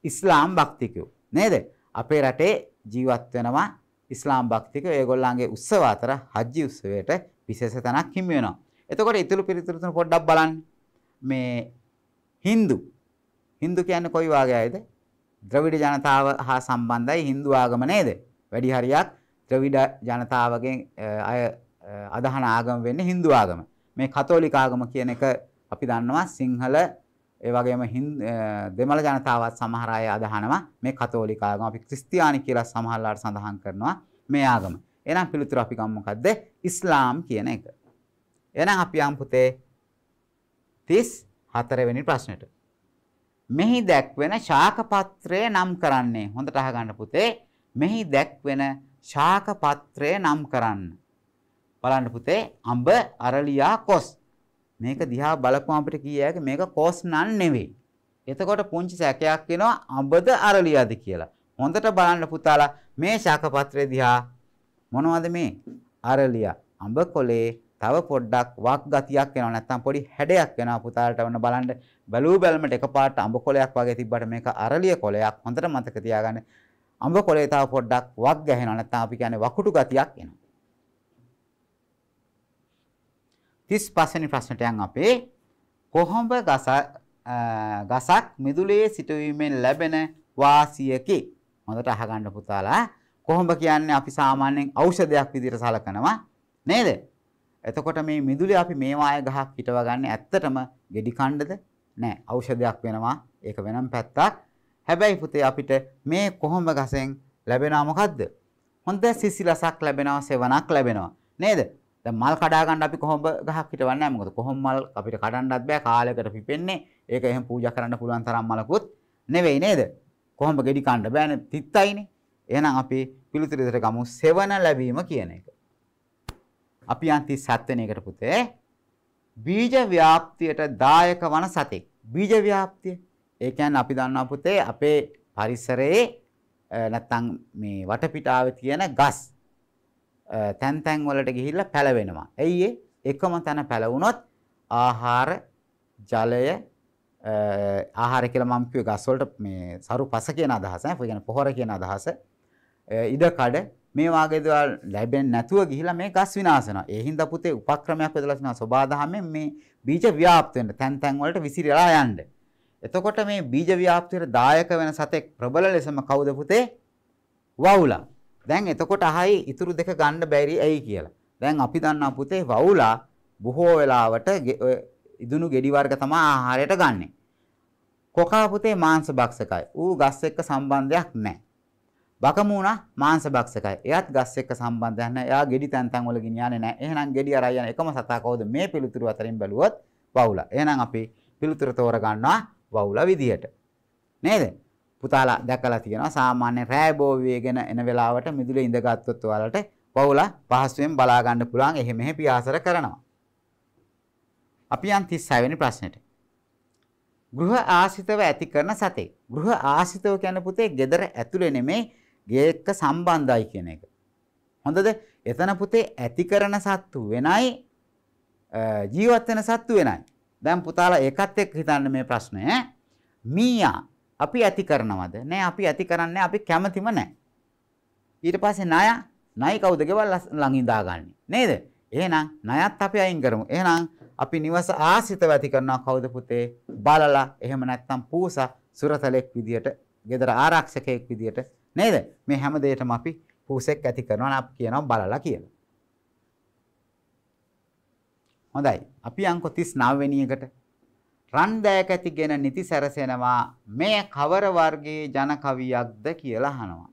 ඉස්ලාම් භක්තිකයෝ නේද? අපේ රටේ ජීවත් වෙනවා ඉස්ලාම් භක්තිකයෝ. ඒගොල්ලන්ගේ උත්සව අතර හජ්ජි උත්සවයට විශේෂ තැනක් හිමි වෙනවා. එතකොට ඊතුළු පිළිතුරු තුන පොඩ්ඩක් බලන්න. මේ Hindu Hindu කියන්නේ කොයි වාගේ අයද? ද්‍රවිඩ ජනතාව හා සම්බන්ධයි Hindu ආගම නේද? වැඩි හරියක් ද්‍රවිඩ ජනතාවගෙන් අය අදහන ආගම වෙන්නේ Hindu ආගම. මේ කතෝලික ආගම කියන එක අපි දන්නවා සිංහල ඒ වගේම දෙමළ ජනතාවත් සමහර අය අදහනවා මේ කතෝලික ආගම. අපි ක්‍රිස්තියානි කියලා සමහරලාට සඳහන් කරනවා මේ ආගම. එහෙනම් පිළිතුර අපි ගමු මොකද්ද? ඉස්ලාම් කියන එක. එහෙනම් අපි යම් පුතේ තිස් හතර වෙනි ප්‍රශ්නෙට. මෙහි දැක්වෙන ශාකපත්‍රය නම් කරන්නේ. හොඳට අහගන්න පුතේ. මෙහි දැක්වෙන ශාකපත්‍රය නම් කරන්න. බලන්න පුතේ අඹ අරලියා කොස්. මේක දිහා බලපුවම අපිට කියයි මේක කොස් නන් නෙවෙයි. එතකොට පුංචි සැකයක් වෙනවා අඹද අරලියාද කියලා. හොඳට බලන්න පුතාලා මේ ශාකපත්‍රය දිහා. මොනවද මේ? අරලියා. අඹ කොලේ තව පොඩ්ඩක් වක් ගතියක් වෙනවා නැත්නම් පොඩි හැඩයක් වෙනවා පුතාලට වන්න බලන්න. බැලූ බැලමට එකපාරට අඹ කොලයක් වගේ තිබ්බට මේක අරලිය කොලයක්. හොඳට මතක තියාගන්න. අඹ කොලේ තව පොඩ්ඩක් වක් ගැහෙනවා නැත්නම් අපි කියන්නේ වකුටු ගතියක් එනවා. තිස් පහ වෙනි ප්‍රශ්නට යන් අපේ කොහොඹ ගස ගසක් මිදුලේ සිටීමෙන් ලැබෙන වාසියකි. හොඳට අහගන්න පුතාලා. කොහොඹ කියන්නේ අපි සාමාන්‍යයෙන් ඖෂධයක් විදිහට සලකනවා නේද? එතකොට මේ මිදුලේ අපි මේවා අය ගහක් හිටව ගන්න ඇත්තටම ගෙඩි කණ්ඩද නෑ ඖෂධයක් වෙනවා. ඒක වෙනම පැත්තක්. හැබැයි පුතේ අපිට මේ කොහොඹ ගසෙන් ලැබෙනා මොකද්ද? හොඳ සිසිලසක් ලැබෙනවා, සෙවණක් ලැබෙනවා නේද? දැන් මල් කඩා ගන්න අපි කොහොඹ ගහක් හිටවන්නේ නෑ. මොකද කොහොඹ මල් අපිට කඩන්නත් බෑ, කාලයකට පිපෙන්නේ. ඒක එහෙම පූජා කරන්න පුළුවන් තරම් මලකුත් නෙවෙයි නේද? කොහොඹ ගෙඩි කණ්ඩ බෑනේ, තිත්තයිනේ. එහෙනම් අපි පිළිතුරු දෙකට ගමු සෙවණ ලැබීම කියන එක. අපි යන් තිස් හත් වෙනි එකට පුතේ බීජ ව්‍යාප්තියට දායක වන සතෙක්. බීජ ව්‍යාප්තිය ඒ කියන්නේ අපි දන්නවා පුතේ අපේ පරිසරයේ නැත්තම් මේ වටපිටාවේ තියෙන ගස් තැන් තැන් වලට ගිහිල්ලා පැලවෙනවා. එයි ඒ එකම තැන පැලවුනොත් ආහාර ජලය ආහාර කියලා මම කිව්වේ ගස් වලට මේ සරුපස කියන අදහස. ඒ කියන්නේ පොහොර කියන අදහස. ඉඩ කඩ මේ වාගේ දේවල් ලැබෙන්නේ නැතුව ගිහිලා මේ ගස් විනාශ වෙනවා. ඒ හින්දා පුතේ උපක්‍රමයක් බෙදලා තිනවා සබාධාමෙන් මේ බීජ ව්‍යාප්ත වෙන්න තැන් තැන් වලට විසිරලා යන්න. එතකොට මේ බීජ ව්‍යාප්තියට දායක වෙන සතෙක් ප්‍රබල ලෙසම කවුද පුතේ? වවුලා. දැන් එතකොට අහයි ඉතුරු දෙක ගන්න බැරි ඇයි කියලා. දැන් අපි දන්නවා පුතේ වවුලා බොහෝ වෙලාවට ඉදුණු ගෙඩි වර්ග තමයි ආහාරයට ගන්නෙ. කොකා පුතේ මාංශ භක්ෂකයි. ඌ ගස් එක්ක සම්බන්ධයක් නැහැ. බකමුණා මාංශ භක්ෂකයි. එයාත් ගස් එක්ක සම්බන්ධයක් නැහැ. එයා ගෙඩි තැන් තැන් වල ගින් යන්නේ නැහැ. එහෙනම් ගෙඩි අරයි යන එකම සතා කවුද? මේ පිළිතුරු අතරින් බැලුවොත් වවුලා. එහෙනම් අපි පිළිතුර තෝරගන්නවා වවුලා විදියට. නේද? පුතාලා දැකලා තියෙනවා සාමාන්‍ය රෑ බෝවියගෙන එන වෙලාවට මිදුලේ ඉඳගත්තුත් ඔයාලට පවුල පහසුවෙන් බලා ගන්න පුළුවන් එහෙ මෙහෙ පියාසර කරනවා. අපි යන් තිස් හය වෙනි ප්‍රශ්නෙට. ගෘහ ආශ්‍රිතව ඇති කරන සතේ. ගෘහ ආශ්‍රිතව කියන පුතේ ගෙදර ඇතුලේ නෙමෙයි ගේ එක්ක සම්බන්ධයි කියන එක. හොඳද? එතන පුතේ ඇති කරන සත්තු වෙනයි ජීවත් වෙන සත්තු වෙනයි. දැන් පුතාලා ඒකත් එක්ක හිතන්න මේ ප්‍රශ්නය. මීයා අපි ඇති කරනවද? නෑ අපි ඇති කරන්නේ අපි කැමතිම නෑ. ඊට පස්සේ ණය ණය කවුද ගෙවල් ළඟ ඉඳාගන්නේ නේද? එහෙනම් ණයත් අපි අයින් කරමු. එහෙනම් අපි නිවස ආශ්‍රිතව ඇති කරනවා කවුද පුතේ? බලලා එහෙම නැත්නම් පූසා සුරතලෙක් විදියට, ගෙදර ආරක්ෂකයෙක් විදියට නේද? මේ හැම දෙයකටම අපි පූසෙක් ඇති කරනවා නම් අපි කියනවා බලලා කියලා. හොඳයි. අපි අංක තිස් නව වෙනි එකට රන්දෑක ඇතිගෙන නිති සැරසෙනවා මේ කවර වර්ගයේ ජන කවියක්ද කියලා අහනවා.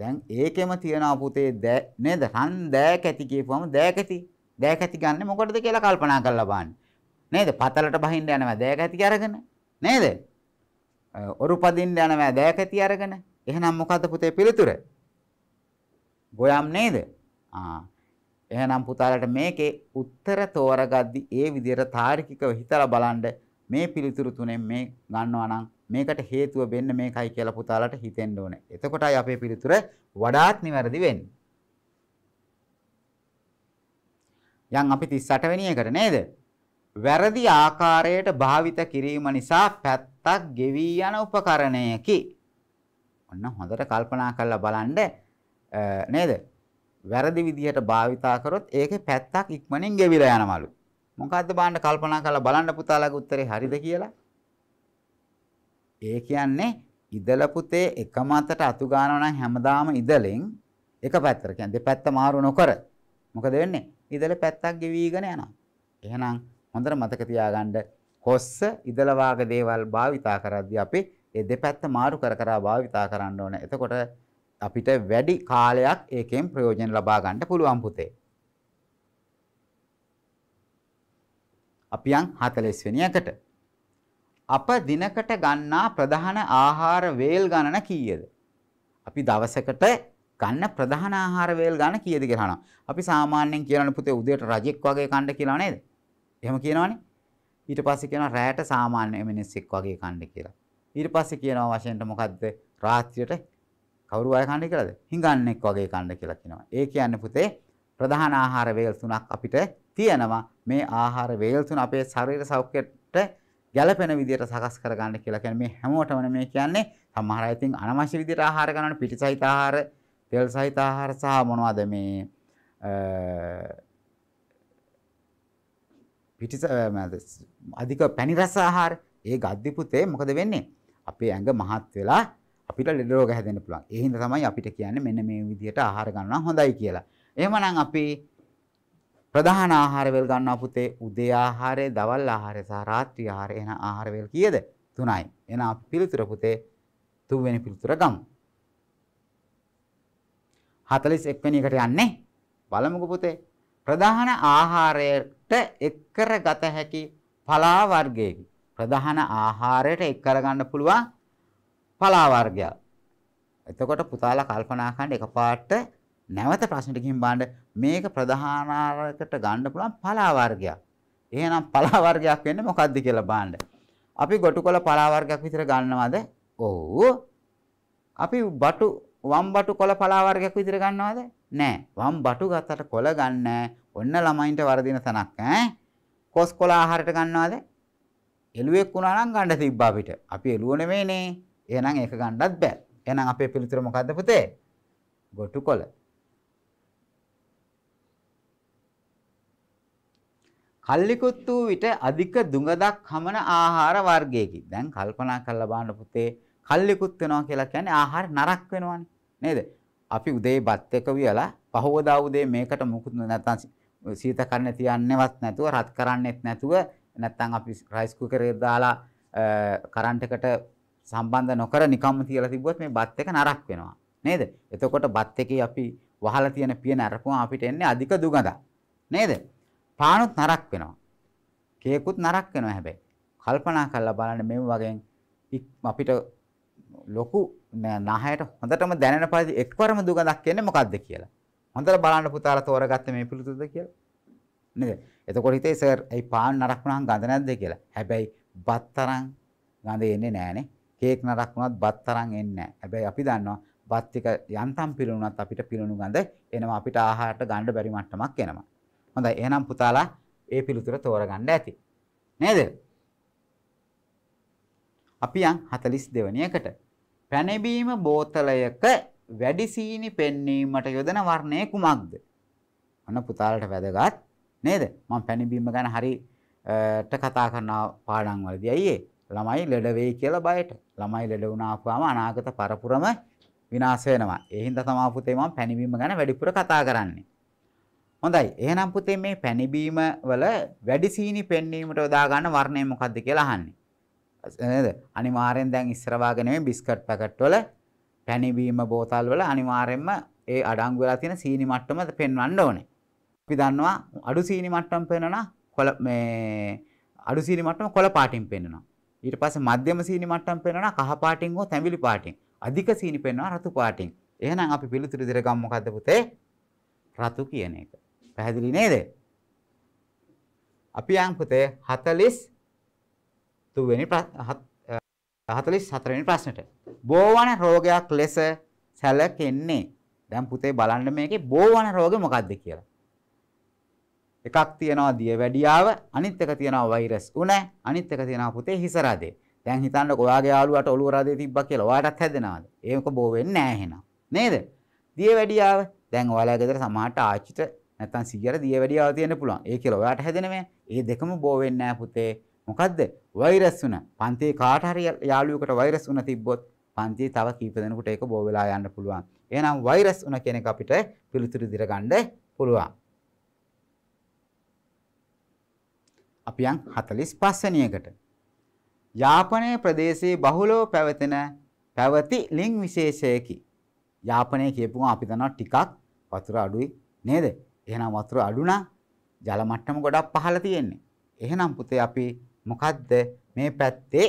දැන් ඒකෙම තියනවා පුතේ නේද රන්දෑක ඇති කියපුවම දෑක ඇති දෑක ඇති ගන්න මොකටද කියලා කල්පනා කරලා බලන්න. නේද? පතලට බහින්න යනවා දෑක ඇති අරගෙන නේද? ඔරු පදින්න යනවා දෑක ඇති අරගෙන. එහෙනම් මොකද්ද පුතේ පිළිතුර? ගොයම් නේද? ආ එහෙනම් පුතාලට මේකේ උත්තර තෝරගද්දි ඒ විදිහට තාර්කිකව හිතලා බලන්න මේ පිළිතුරු තුනෙන් මේ ගන්නවා නම් මේකට හේතුව වෙන්න මේකයි කියලා පුතාලට හිතෙන්න ඕනේ. එතකොටයි අපේ පිළිතුර වඩාත් නිවැරදි වෙන්නේ. යන් අපි තිස් අට වෙනි එකට නේද? වැරදි ආකාරයට භාවිත කිරීම නිසා පැත්තක් ගෙවි යන උපකරණයකි. ඔන්න හොඳට කල්පනා කරලා බලන්න නේද? වැරදි විදිහට භාවිතා කරොත් ඒකේ පැත්තක් ඉක්මනින් ගෙවිලා යනවලු. මොකද්ද බලන්න කල්පනා කරලා බලන්න පුතාලගේ උත්තරේ හරිද කියලා. ඒ කියන්නේ ඉදල පුතේ එකම අතට අතු ගන්නවා නම් හැමදාම ඉදලෙන් එක පැත්තට කියන්නේ දෙපැත්ත මාරු නොකර මොකද වෙන්නේ? ඉදල පැත්තක් ගෙවිගෙන යනවා. එහෙනම් හොඳට මතක තියාගන්න කොස්ස ඉදල වාගේ දේවල් භාවිතා කරද්දී අපි ඒ දෙපැත්ත මාරු කර කර භාවිතා කරන්න ඕනේ. එතකොට අපිට වැඩි කාලයක් ඒකෙන් ප්‍රයෝජන ලබා ගන්න පුළුවන් පුතේ. අපි යන් හතළිස් වෙනි එකට. අප දිනකට ගන්නා ප්‍රධාන ආහාර වේල් ගණන කීයද? අපි දවසකට ගන්න ප්‍රධාන ආහාර වේල් ගණන කීයද කියලා අහනවා. අපි සාමාන්‍යයෙන් කියනවනේ පුතේ උදේට රජෙක් වගේ කන්න කියලා නේද? එහෙම කියනවනේ. ඊට පස්සේ කියනවා රැයට සාමාන්‍ය මිනිස්සෙක් වගේ කන්න කියලා. ඊට පස්සේ කියනවා වශයෙන්ට මොකද්ද? රාත්‍රියට කවුරු අය කන්නේ කියලාද? හිඟන්නෙක් වගේ කන්න කියලා කියනවා. ඒ කියන්නේ පුතේ ප්‍රධාන ආහාර වේල් තුනක් අපිට තියෙනවා. මේ ආහාර වේල් තුන අපේ ශරීර සෞඛ්‍යයට ගැළපෙන විදිහට සකස් කරගන්න කියලා කියන්නේ මේ හැමෝටම නෙමෙයි කියන්නේ. සමහර අය තින් අනවශ්‍ය විදිහට ආහාර ගන්නවනේ. පිටි සහිත ආහාර, තෙල් සහිත ආහාර සහ මොනවද මේ පිටි අධික පැණි රස ආහාර. ඒ ගද්දි පුතේ මොකද වෙන්නේ? අපේ ඇඟ මහත් වෙලා අපිට ලෙඩ රෝග හැදෙන්න පුළුවන්. ඒ හින්දා තමයි අපිට කියන්නේ මෙන්න මේ විදිහට ආහාර ගන්නවා හොඳයි කියලා. එහෙමනම් අපි ප්‍රධාන ආහාර වේල් ගන්නවා පුතේ උදේ ආහාරය, දවල් ආහාරය සහ රාත්‍රී ආහාරය. එන ආහාර වේල් කීයද? තුනයි. එන අපි පිළිතුර පුතේ තුන් වෙනි පිළිතුර ගමු. හතළිස් එක් වෙනි එකට යන්නේ. බලමුකෝ පුතේ. ප්‍රධාන ආහාරයට එක් කරගත හැකි පලා වර්ගයකි. ප්‍රධාන ආහාරයට එක් කරගන්න පුළුවන් පලා වර්ගය. එතකොට පුතාලා කල්පනා කරන්න එකපාරට නැවත ප්‍රශ්නෙට ගිහින් බලන්න මේක ප්‍රධාන ආහාරයකට ගන්න පුළුවන් පලා වර්ගයක්. එහෙනම් පලා වර්ගයක් වෙන්නේ මොකද්ද කියලා බලන්න. අපි ගොටුකොළ පලා වර්ගයක් විතර ගන්නවද? ඔව්. අපි බටු වම් බටු කොළ පලා වර්ගයක් විතර ගන්නවද? නෑ. වම් බටු ගතට කොළ ගන්න. ඔන්න ළමයින්ට වරදින තනක් ඈ. කොස් කොළ ආහාරයට ගන්නවද? එළුවෙක් වුණා නම් ගන්න තිබ්බා අපිට. අපි එළුව නෙමෙයිනේ. එහෙනම් ඒක ගන්නත් බෑ. එහෙනම් අපේ පිළිතුර මොකද්ද පුතේ? ගොටුකොළ. කල්ලිකුත්තු විට අධික දුඟදක් හමන ආහාර වර්ගයකි. දැන් කල්පනා කරලා බලන්න පුතේ කල්ලිකුත් වෙනවා කියලා කියන්නේ ආහාර නරක් වෙනවනේ. නේද? අපි උදේ බත් එක වියලා පහවදා උදේ මේකට මුකුත් නැත්තම් සීත කරන්න තියන්නේවත් නැතුව රත් කරන්නෙත් නැතුව නැත්තම් අපි රයිස් කුකරේ දාලා කරන්ට් එකට සම්බන්ධ නොකර නිකම්ම තියලා තිබ්බොත් මේ බත් එක නරක් වෙනවා නේද? එතකොට බත් එකේ අපි වහලා තියෙන පියන අරපුවම අපිට එන්නේ අධික දුගඳක් නේද? පානුත් නරක් වෙනවා. කේකුත් නරක් වෙනවා හැබැයි. කල්පනා කරලා බලන්න මේ වගේ අපිට ලොකු නහයට හොඳටම දැනෙන පරිදි එක්වරම දුගඳක් එන්නේ මොකක්ද කියලා. හොඳට බලන්න පුතාලා තෝරගත්තේ මේ පිළිතුරද කියලා. නේද? එතකොට හිතේ සර් ඇයි පාන් නරක වුණාම ගඳ නැද්ද කියලා. හැබැයි බත් තරම් ගඳ එන්නේ නැහනේ. කේක් නරක වුණත් බත් තරම් එන්නේ නැහැ. හැබැයි අපි දන්නවා බත් ටික යන්තම් පිළුණුනත් අපිට පිළුණු ගඳ එනවා. අපිට ආහාරයට ගන්න බැරි මට්ටමක් එනවා. හොඳයි එහෙනම් පුතාලා ඒ පිළිතුර තෝරගන්න ඇති. නේද? අපි යන් හතළිස් දෙක වෙනි එකට පැණිබීම බෝතලයක වැඩි සීනි පෙන්වීමට යොදන වර්ණය කුමක්ද? අන්න පුතාලට වැදගත් නේද? මම පැණිබීම ගැන හරියට කතා කරන පාඩම් වලදී අයියේ ළමයි ලෙඩ වෙයි කියලා බයට. ළමයි ලෙඩ වුණා වහම අනාගත පරපුරම විනාශ වෙනවා. ඒ හින්දා තමයි පුතේ මම පැණිබීම ගැන වැඩිපුර කතා කරන්නේ. හොඳයි. එහෙනම් පුතේ මේ පැණිබීම වල වැඩි සීනි පෙන්වීමට යොදා ගන්න වර්ණය මොකක්ද කියලා අහන්නේ. නේද? අනිවාර්යෙන් දැන් ඉස්සර වාගේ නෙමෙයි බිස්කට් පැකට් වල පැණිබීම බෝතල් වල අනිවාර්යෙන්ම ඒ අඩංගු වෙලා තියෙන සීනි මට්ටම පෙන්වන්න ඕනේ. අපි දන්නවා අඩු සීනි මට්ටම් පෙන්වනවා කොළ මේ අඩු සීනි මට්ටම කොළ පාටින් පෙන්වනවා. ඊට පස්සේ මධ්‍යම සීනි මට්ටම් පෙන්වනවා කහ පාටින් හෝ තැඹිලි පාටින්. අධික සීනි පෙන්වනවා රතු පාටින්. එහෙනම් අපි පිළිතුරු දෙර ගමු මොකද්ද පුතේ? රතු කියන එක. පැහැදිලි නේද? අපි යන් පුතේ හතළිස් තුන වෙනි හතළිස් හතර වෙනි ප්‍රශ්නෙට බෝවන රෝගයක් ලෙස සැලකෙන්නේ. දැන් පුතේ බලන්න මේකේ බෝවන රෝගේ මොකක්ද කියලා. එකක් තියෙනවා දියවැඩියාව, අනිත් එක තියෙනවා වෛරස් උණ, අනිත් එක තියෙනවා පුතේ හිස රදේ. දැන් හිතන්නකො ඔයාගේ යාළුවාට ඔළුව රදේ තිබ්බා කියලා ඔයාටත් හැදෙනවද? ඒක බෝ වෙන්නේ නැහැ එහෙනම්. නේද? දියවැඩියාව දැන් ඔයාලා ගෙදර සමහරට ආච්චිට නැත්තම් සීයට දියවැඩියාව තියෙන්න පුළුවන්. ඒ කියලා ඔයාට හැදෙන්නේ. ඒ දෙකම බෝ වෙන්නේ නැහැ පුතේ. මොකද්ද? වෛරස් වුණ. පන්තියේ කාට හරි යාළුවෙකුට වෛරස් වුණ තිබ්බොත් පන්තියේ තව කීප දෙනෙකුට ඒක බෝ වෙලා යන්න පුළුවන්. එහෙනම් වෛරස් වුණ කියන එක අපිට පිළිතුරු දිර ගන්න පුළුවන්. අපි යන් හතළිස් පහ වෙනි එකට. යාපනයේ ප්‍රදේශයේ බහුලව පැවතෙන පැවති ලිං විශේෂයකි. යාපනයේ කියපුවා අපි දන්නවා ටිකක් වතුර අඩුයි නේද? එහෙනම් වතුර අඩු නම් ජල මට්ටම ගොඩක් පහළ තියෙන්නේ. එහෙනම් පුතේ අපි මොකද්ද මේ පැත්තේ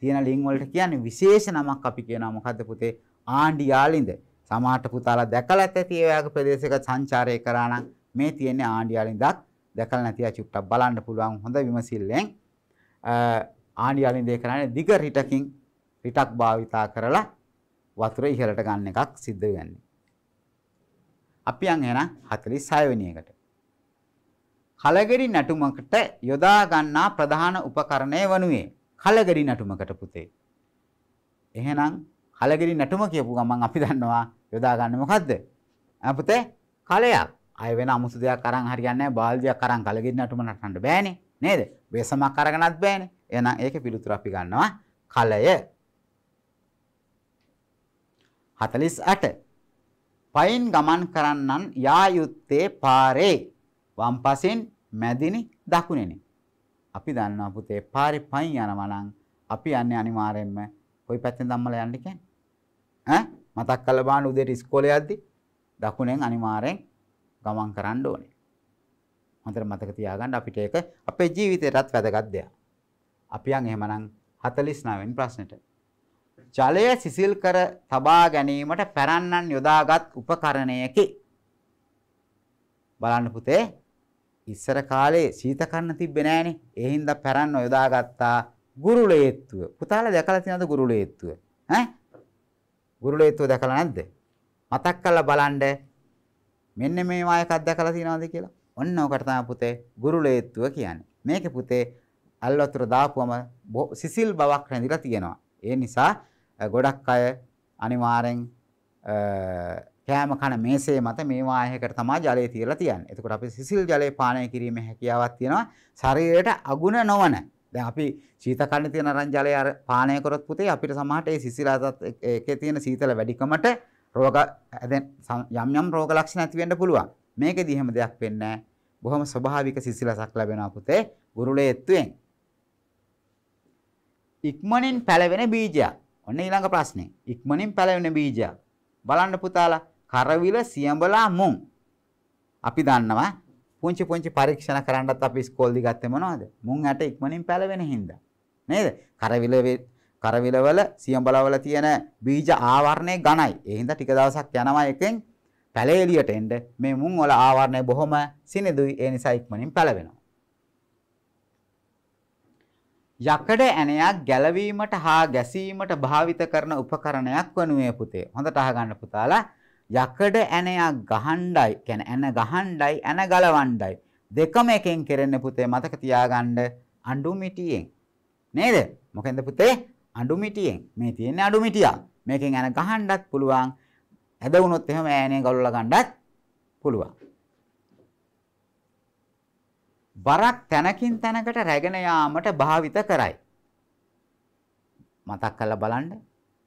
තියෙන ලිං වලට කියන්නේ විශේෂ නමක් අපි කියනවා මොකද්ද පුතේ? ආණ්ඩියාලිඳ. සමහරට පුතාලා දැකලත් ඇති ඔයාගේ ප්‍රදේශයක සංචාරය කරා නම් මේ තියෙන ආණ්ඩියාලිඳක් දැකලා නැති අය චුට්ටක් බලන්න පුළුවන් හොඳ විමසිල්ලෙන්. ආණ්ඩියාලිඳේ කරන්නේ දිග රිටකින් රිටක් භාවිතා කරලා වතුර ඉහළට ගන්න එකක් සිද්ධ වෙන්නේ. අපි යන් එහෙනම් හතළිස් හය වෙනි එකට. කලගෙඩි නටුමකට යොදා ගන්නා ප්‍රධාන උපකරණය වනුයේ කලගෙඩි නටුමකට පුතේ. එහෙනම් කලගෙඩි නටුම කියපු ගමන් අපි දන්නවා යොදා ගන්න මොකද්ද? ආ පුතේ කලයක්. අය වෙන අමුතු දෙයක් අරන් හරියන්නේ නැහැ. බාල්දියක් අරන් කලගෙඩි නටුම නටන්න බෑනේ. නේද? වෙසමක් අරගෙනත් බෑනේ. එහෙනම් ඒකේ පිළිතුර අපි ගන්නවා කලය. හතළිස් අට. පයින් ගමන් කරන්නන් යා යුත්තේ පාරේ වම් පසින් මැදිනි දකුණෙනි. අපි දන්නවා පුතේ පාරේ පයින් යනවා නම් අපි යන්නේ අනිවාර්යෙන්ම කොයි පැත්තෙන් ධම්මලා යන්නේ කියන්නේ? ඈ මතක් කරලා බලන්න උදේට ඉස්කෝලේ යද්දි දකුණෙන් අනිවාර්යෙන් ගමන් කරන්න ඕනේ. හොඳට මතක තියාගන්න අපිට ඒක අපේ ජීවිතේටත් වැදගත් දෙයක්. අපි යන් එහෙමනම් හතළිස් නව වෙනි ප්‍රශ්නෙට. ජලය සිසිල් කර තබා ගැනීමට පැරන්නන් යොදාගත් උපකරණයකි. බලන්න පුතේ ඉස්සර කාලේ සීත කන්න තිබ්බේ නෑනේ. ඒ හින්දා පැරන්න යොදාගත්තා ගුරුලේත්තුව. පුතාලා දැකලා තියෙනවද ගුරුලේත්තුව? ඈ ගුරුලේත්තුව දැකලා නැද්ද? මතක් කරලා බලන්න මෙන්න මේ වායකක් දැකලා තියෙනවද කියලා. ඔන්න ඕකට තමයි පුතේ ගුරුලේත්තුව කියන්නේ. මේකේ පුතේ අල් වතුර දාපුවම සිසිල් බවක් රැඳිලා තියෙනවා. ඒ නිසා ගොඩක් අය අනිවාර්යෙන් කෑම කන මේසේ මත මේ වායයකට තමයි ජලය තියලා තියන්නේ. එතකොට අපි සිසිල් ජලය පානය කිරීමේ හැකියාවක් තියෙනවා. ශරීරයට අගුණ නොවන. දැන් අපි සීත කන්න තියෙන රන් ජලය අර පානය කරොත් පුතේ අපිට සමහරට ඒ සිසිල් අතත් එකේ තියෙන සීතල වැඩිකමට රෝග යම් යම් රෝග ලක්ෂණ ඇති වෙන්න පුළුවන්. මේකෙදි එහෙම දෙයක් වෙන්නේ නැහැ. බොහොම ස්වභාවික සිසිලසක් ලැබෙනවා පුතේ ගුරුලේත්තුවෙන්. ඉක්මනින් පැලවෙන බීජයක්. ඔන්න ඊළඟ ප්‍රශ්නේ. ඉක්මනින් පැලවෙන බීජයක්. බලන්න පුතාලා කරවිල සියඹලා මුං. අපි දන්නවා පුංචි පුංචි පරීක්ෂණ කරන්නත් අපි ඉස්කෝලේ ගත්තේ මොනවද? මුං ඇට ඉක්මනින් පැලවෙන හින්දා. නේද? කරවිල කරවිලවල සියම් බලවල තියෙන බීජ ආවරණය ඝනයි. ඒ හින්දා ටික දවසක් යනවා එකෙන් පැල එළියට එන්න මේ මුං වල ආවරණය බොහොම සිනිඳුයි. ඒ නිසා ඉක්මනින් පැලවෙනවා. යකඩ ඇණයක් ගැලවීමට හා ගැසීමට භාවිත කරන උපකරණයක් වනුයේ පුතේ. හොඳට අහගන්න පුතාලා. යකඩ ඇණයක් ගහණ්ඩයි කියන්නේ ඇණ ගහණ්ඩයි ඇණ ගලවණ්ඩයි දෙකම එකෙන් කරන්නේ පුතේ. මතක තියාගන්න අඬු මිටියෙන් නේද? මොකෙන්ද පුතේ? අඬු මිටියෙන්. මේ තියෙන්නේ අඬු මිටියක්. මේකෙන් ඇණ ගහණ්ඩත් පුළුවන්. ඇද වුණොත් එහෙම ඈනේ ගලවලා ගන්නත් පුළුවන්. බරක් තැනකින් තැනකට රැගෙන යාමට භාවිත කරයි. මතක් කරලා බලන්න.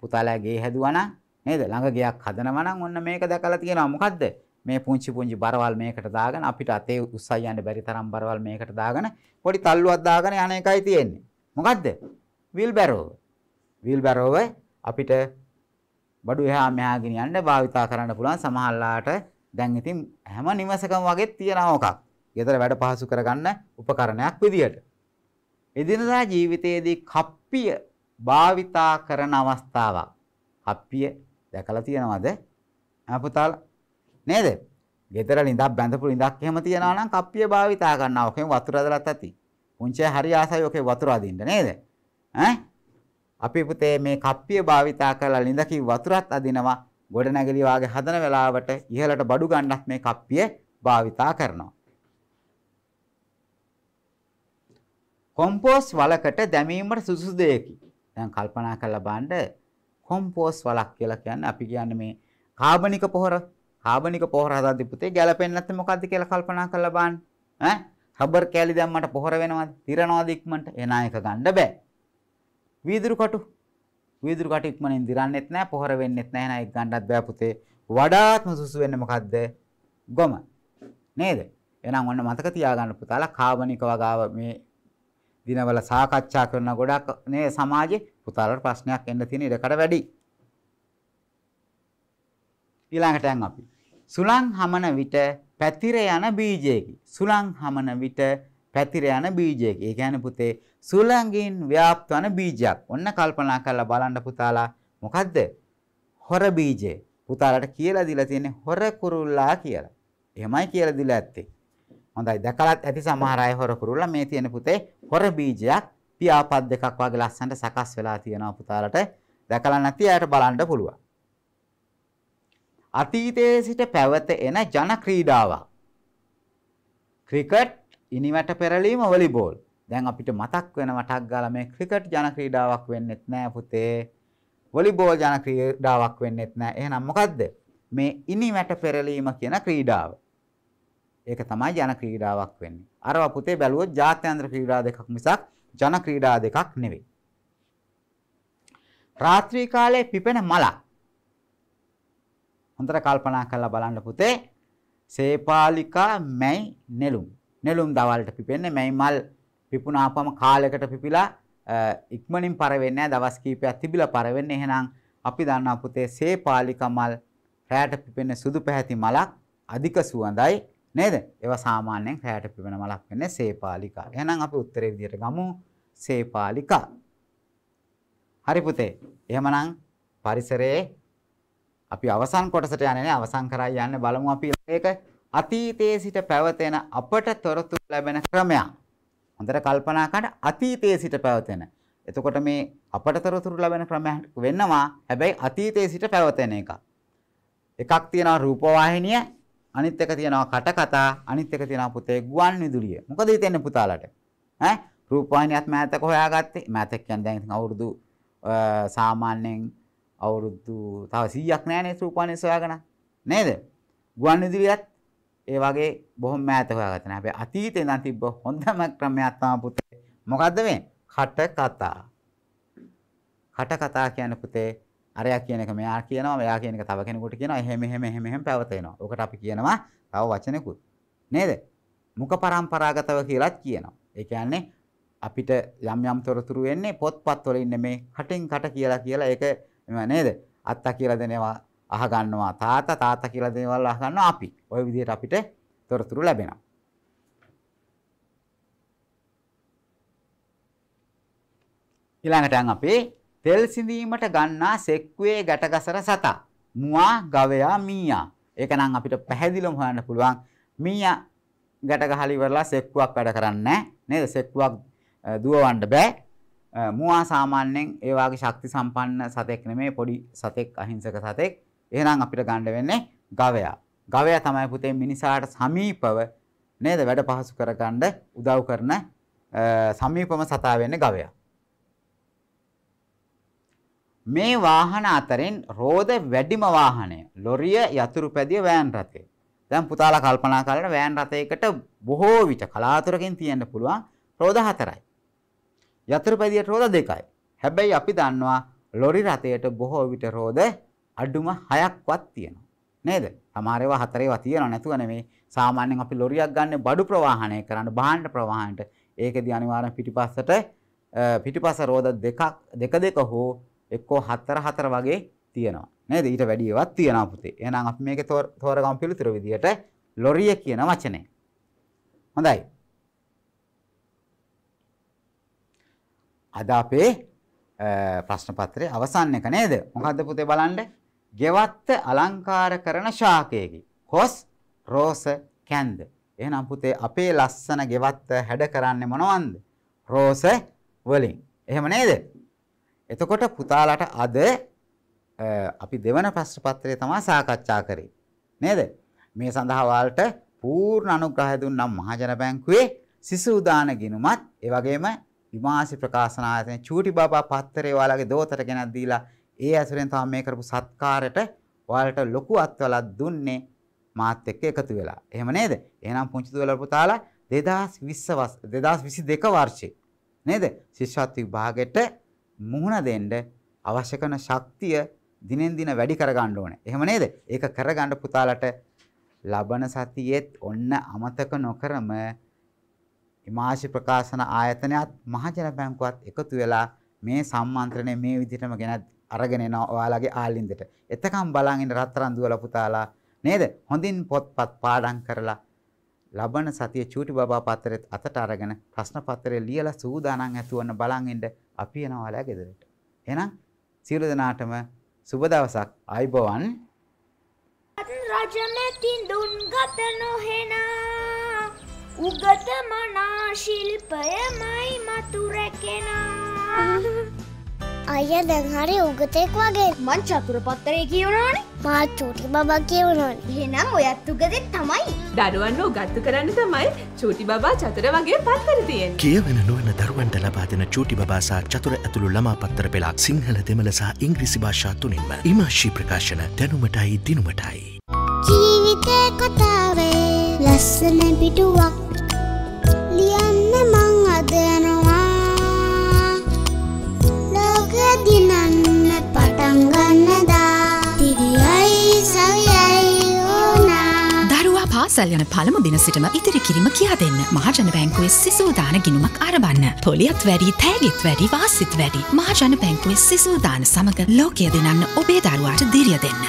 පුතාලා ගේ හැදුවා නම් නේද? ළඟ ගයක් හදනවා නම් ඔන්න මේක දැකලා තියෙනවා. මොකද්ද? මේ පුංචි පුංචි බරවල් මේකට දාගෙන අපිට අතේ උස්සයි යන්න බැරි තරම් බරවල් මේකට දාගෙන පොඩි තල්ලුවක් දාගෙන යන එකයි තියෙන්නේ. මොකද්ද? වීල් බැරෝව. වීල් බැරෝව අපිට බඩු එහා මෙහා ගෙනියන්න භාවිතා කරන්න පුළුවන්. සමහරලාට දැන් ඉතින් හැම නිවසකම වගේ තියෙනවා එකක්. ඊතර වැඩ පහසු කරගන්න උපකරණයක් විදියට. එදිනදා ජීවිතයේදී කප්පිය භාවිතා කරන අවස්ථාවක්. කප්පිය දැකලා තියෙනවද? අපුතාලා නේද? ගෙදර ළිඳක් බැඳපු ළිඳක් එහෙම තියනවා නම් කප්පිය භාවිතා කරනවා. ඔකෙන් වතුර ඇදලත් ඇති. පුංචේ හරි ආසයි ඔකේ වතුර අදින්න නේද? ඈ අපි පුතේ මේ කප්පිය භාවිතා කරලා ළිඳකින් වතුරත් අදිනවා. ගොඩනැගිලි වාගේ හදන වෙලාවට ඉහළට බඩු ගන්නත් මේ කප්පිය භාවිතා කරනවා. කොම්පෝස්ට් වලකට දැමීමට සුසුසු දෙයකි. දැන් කල්පනා කරලා බලන්න. කොම්පෝස්ට් වලක් කියලා කියන්නේ අපි කියන්නේ මේ කාබනික පොහොර කාබනික පොහොර හදද්දී පුතේ ගැලපෙන්නේ නැත්නම් මොකද්ද කියලා කල්පනා කරලා බලන්න. ඈ රබර් කෑලි දැම්මට පොහොර වෙනවද? දිරනවද ඉක්මනට? එන එක ගන්න බෑ. වීදුරු කටු වීදුරු කටු ඉක්මනින් දිරන්නෙත් නැහැ පොහොර වෙන්නෙත් නැහැ. එන එක ගන්නත් බෑ පුතේ. වඩාත්ම සුසු වෙන්නේ මොකද්ද? ගොම නේද? එහෙනම් ඔන්න මතක තියාගන්න පුතාලා කාබනික වගාව මේ දිනවල සාකච්ඡා කරන ගොඩක් නේ සමාජයේ පුතාලට ප්‍රශ්නයක් එන්න තියෙන ඉඩකඩ වැඩි. ඊළඟට යන් අපි සුළං හමන විට පැතිර යන බීජයකි. සුළං හමන විට පැතිර යන බීජයකි. ඒ කියන්නේ පුතේ සුළඟින් ව්‍යාප්ත වන බීජයක්. ඔන්න කල්පනා කරලා බලන්න පුතාලා මොකද්ද? හොර බීජය. පුතාලට කියලා දීලා තියෙන්නේ හොර කුරුල්ලා කියලා. එහෙමයි කියලා දීලා ඇත්තේ. හොඳයි දැකලත් ඇති සමහර අය හොර කුරුල්ලා. මේ තියෙන පුතේ හොර බීජයක් පියාපත් දෙකක් වගේ ලස්සනට සකස් වෙලා තියෙනවා. පුතාලට දැකලා නැති අයට බලන්න පුළුවන්. අතීතයේ සිට පැවත එන ජන ක්‍රීඩාවක්. Cricket, ඉනිමැට පෙරලීම, volleyball. දැන් අපිට මතක් වෙන වටක් ගාලා මේ ක්‍රිකට් ජන ක්‍රීඩාවක් වෙන්නෙත් නෑ පුතේ. වොලිබෝල් ජන ක්‍රීඩාවක් වෙන්නෙත් නෑ. එහෙනම් මොකද්ද? මේ ඉනිමැට පෙරලීම කියන ක්‍රීඩාව. ඒක තමයි ජන ක්‍රීඩාවක් වෙන්නේ. අරවා පුතේ බැලුවොත් ජාත්‍යන්තර ක්‍රීඩා දෙකක් මිසක් ජන ක්‍රීඩා දෙකක් නෙවෙයි. රාත්‍රී කාලයේ පිපෙන මලක්. හොඳට කල්පනා කරලා බලන්න පුතේ. සේපාලිකා මැයි නෙළුම්. නෙළුම් දවල්ට පිපෙන්නේ. මැයි මල් පිපුණාපම කාලයකට පිපිලා ඉක්මනින් පර වෙන්නේ නැහැ. දවස් කීපයක් තිබිලා පර වෙන්නේ. එහෙනම් අපි දන්නවා පුතේ සේපාලිකා මල් රැට පිපෙන සුදු පැහැති මලක්. අධික සුවඳයි. නේද? ඒවා සාමාන්‍යයෙන් රැයට පිපෙන මලක් වෙන්නේ සේපාලිකා. එහෙනම් අපි උත්තරේ විදියට ගමු සේපාලිකා. හරි පුතේ. එහෙමනම් පරිසරයේ අපි අවසන් කොටසට යන්නේ නේ. අවසන් කරා යන්නේ. බලමු අපි ඒක අතීතයේ සිට පැවතෙන අපට තොරතුරු ලැබෙන ක්‍රමයක්. හොඳට කල්පනා කරලා අතීතයේ සිට පැවතෙන. එතකොට මේ අපට තොරතුරු ලැබෙන ක්‍රමයක් වෙනවා. හැබැයි අතීතයේ සිට පැවතෙන එක. එකක් තියෙනවා රූපවාහිනිය. අනිත් එක තියෙනවා කට කතා. අනිත් එක තියෙනවා පුතේ ගුවන් විදුලිය. මොකද හිතන්නේ පුතාලට? ඈ රූපවාහිනියත් මෑතක හොයාගත්තේ. මෑතක කියන්නේ දැන් ඉතින් අවුරුදු සාමාන්‍යයෙන් අවුරුදු තව සීයක් නෑනේ රූපවාහිනිය සොයාගෙන නේද? ගුවන් විදුලියත් ඒ වගේ බොහොම මෑතක හොයාගත්තා නෑ. හැබැයි අතීතේ ඉඳන් තිබ්බ හොඳම ක්‍රමයක් තමයි පුතේ මොකද්ද මේ? කට කතා. කට කතා කියන්නේ පුතේ අරයා කියන එක මෙයා කියනවා, මෙයා කියන එක තව කෙනෙකුට කියනවා. එහෙම එහෙම එහෙම එහෙම පැවතෙනවා. ඔකට අපි කියනවා තව වචනෙකුත්. නේද? මුඛ පරම්පරාගතව කියලාත් කියනවා. ඒ කියන්නේ අපිට යම් යම් තොරතුරු එන්නේ පොත්පත්වල ඉන්නේ මේ කටින් කට කියලා කියලා ඒක නේද? අත්තා කියලා දෙනවා අහ ගන්නවා තාත්තා, තාත්තා කියලා දේවල් අහ ගන්නවා අපි. ওই විදිහට අපිට තොරතුරු ලැබෙනවා. ඊළඟට යන් අපි තෙල් සිඳීමට ගන්නා සෙක්කුවේ ගැටගසර සතා. මුවා, ගවයා, මීයා. ඒක නම් අපිට පැහැදිලිවම හොයන්න පුළුවන්. මීයා ගැට ගහලා ඉවරලා සෙක්කුවක් වැඩ කරන්නේ නේද? සෙක්කුවක් දුවවන්න බෑ. මුවා සාමාන්‍යයෙන් ඒ වගේ ශක්ති සම්පන්න සතෙක් නෙමෙයි, පොඩි සතෙක්, අහිංසක සතෙක්. එහෙනම් අපිට ගන්න වෙන්නේ ගවයා. ගවයා තමයි පුතේ මිනිසාට සමීපව නේද වැඩ පහසු කරගන්න උදව් කරන සමීපම සතා වෙන්නේ ගවයා. මේ වාහන අතරින් රෝද වැඩිම වාහනය ලොරිය, යතුරුපැදිය, වෑන් රථය. දැන් පුතාලා කල්පනා කරලා වෑන් රථයකට බොහෝ විට කලාතුරකින් තියන්න පුළුවන් රෝද හතරයි. යතුරුපැදියට රෝද දෙකයි. හැබැයි අපි දන්නවා ලොරි රථයට බොහෝ විට රෝද අඩුම හයක්වත් තියෙනවා. නේද? සමහර ඒවා හතර ඒවා තියෙනවා නැතුව නෙමෙයි. සාමාන්‍යයෙන් අපි ලොරියක් ගන්න බඩු ප්‍රවාහණය කරන්න, බාහන ප්‍රවාහණයට. ඒකදී අනිවාර්යෙන් පිටිපස්සට පිටිපස්ස රෝද දෙකක් දෙක දෙක හෝ එක්කෝ හතර හතර වගේ තියෙනවා. නේද? ඊට වැඩි ඒවාත් තියෙනවා පුතේ. එහෙනම් අපි මේකේ තෝරගමු පිළිතුර විදියට ලොරිය කියන වචනේ. හොඳයි. අද අපේ ප්‍රශ්න පත්‍රයේ අවසන් එක නේද? මොකද්ද පුතේ බලන්න? ගෙවත්ත අලංකාර කරන ශාකයේකි. කොස්, රෝස, කැන්ද. එහෙනම් පුතේ අපේ ලස්සන ගෙවත්ත හැඩ කරන්නේ මොනවන්ද? රෝස වලින්. එහෙම නේද? එතකොට පුතාලට අද අපි දෙවන ප්‍රශ්න පත්‍රය තමයි සාකච්ඡා කරේ. නේද? මේ සඳහා ඔයාලට පූර්ණ අනුග්‍රහය දුන්නා මහජන බැංකුවේ සිසු දාන ගිණුමත්, ඒ වගේම විමාසි ප්‍රකාශන ආයතනයේ චූටි බබා පත්තරේ ඔයාලගේ දෝතට ගෙනත් දීලා ඒ අසුරෙන් තමයි මේ කරපු සත්කාරයට ඔයාලට ලොකු අත්වලක් දුන්නේ මාත් එක්ක එකතු වෙලා. එහෙම නේද? එහෙනම් පුංචි දුවලා පුතාලා දෙදාස් විස්ස දෙදාස් විසිදෙක වර්ෂයේ නේද? ශිෂ්‍යත්ව විභාගයට මුහුණ දෙන්න අවශ්‍ය කරන ශක්තිය දිනෙන් දින වැඩි කරගන්න ඕනේ. එහෙම නේද? ඒක කරගන්න පුතාලට ලබන සතියෙත් ඔන්න අමතක නොකරම ඉමාශි ප්‍රකාශන ආයතනයත් මහජන බැංකුවත් එකතු වෙලා මේ සම්මන්ත්‍රණය මේ විදිහටම ගෙනත් අරගෙන එනවා ඔයාලගේ ආලින්දට. එතකම් බලන් ඉන්න රත්තරන් දුවලා පුතාලා නේද? හොඳින් පොත්පත් පාඩම් කරලා ලබන සතියේ චූටි බබා පත්‍රෙත් අතට අරගෙන ප්‍රශ්න පත්‍රය ලියලා සූදානම් ඇතුවන්න බලන් ඉන්න අපි යනවා ඔයාලා ගෙදරට. එහෙනම් සියලු දෙනාටම සුබ දවසක්. ආයිබෝවන්. රජමෙතින් දුන් ගත නොහෙන උගත මනා ශිල්පයමයි මතු රැකෙන. අයියා දැන් හරි උගතෙක් වගේ. මං චතුර පත්‍රය කියවනවානේ. මා චූටි බබා කියවනවානේ. එහෙනම් ඔයත් උගදෙක් තමයි. දරුවන්ව උගත්තු කරන්න තමයි චූටි බබා චතුර වගේ පත්තර තියෙන්නේ. කියවෙන නොවන දරුවන්ට ලබා දෙන චූටි බබා සහ චතුර ඇතුළු ළමා පත්තර පෙළක් සිංහල, දෙමළ සහ ඉංග්‍රීසි භාෂා තුනින්ම. ඉමාශී ප්‍රකාශන දැනුමටයි දිනුමටයි. ජීවිතේ කතාවේ ලස්සන පිටුවක් ලියන්න මං අද යනවා. ලෝකෙ දිනන්න පටන් ගන්න දා තිරියයි සවියයි ඕනා. දරුවා පාසල් යන පළමු දින සිටම ඉතිරි කිරීම කියා දෙන්න. මහජන බැංකුවේ සිසු දාන ගිණුමක් ආරම්භන්න. තොලියත් වැඩි, තෑගිත් වැඩි, වාසිත් වැඩි. මහජන බැංකුවේ සිසු දාන සමග ලෝකෙ දිනන්න ඔබේ දරුවාට ධීරිය දෙන්න.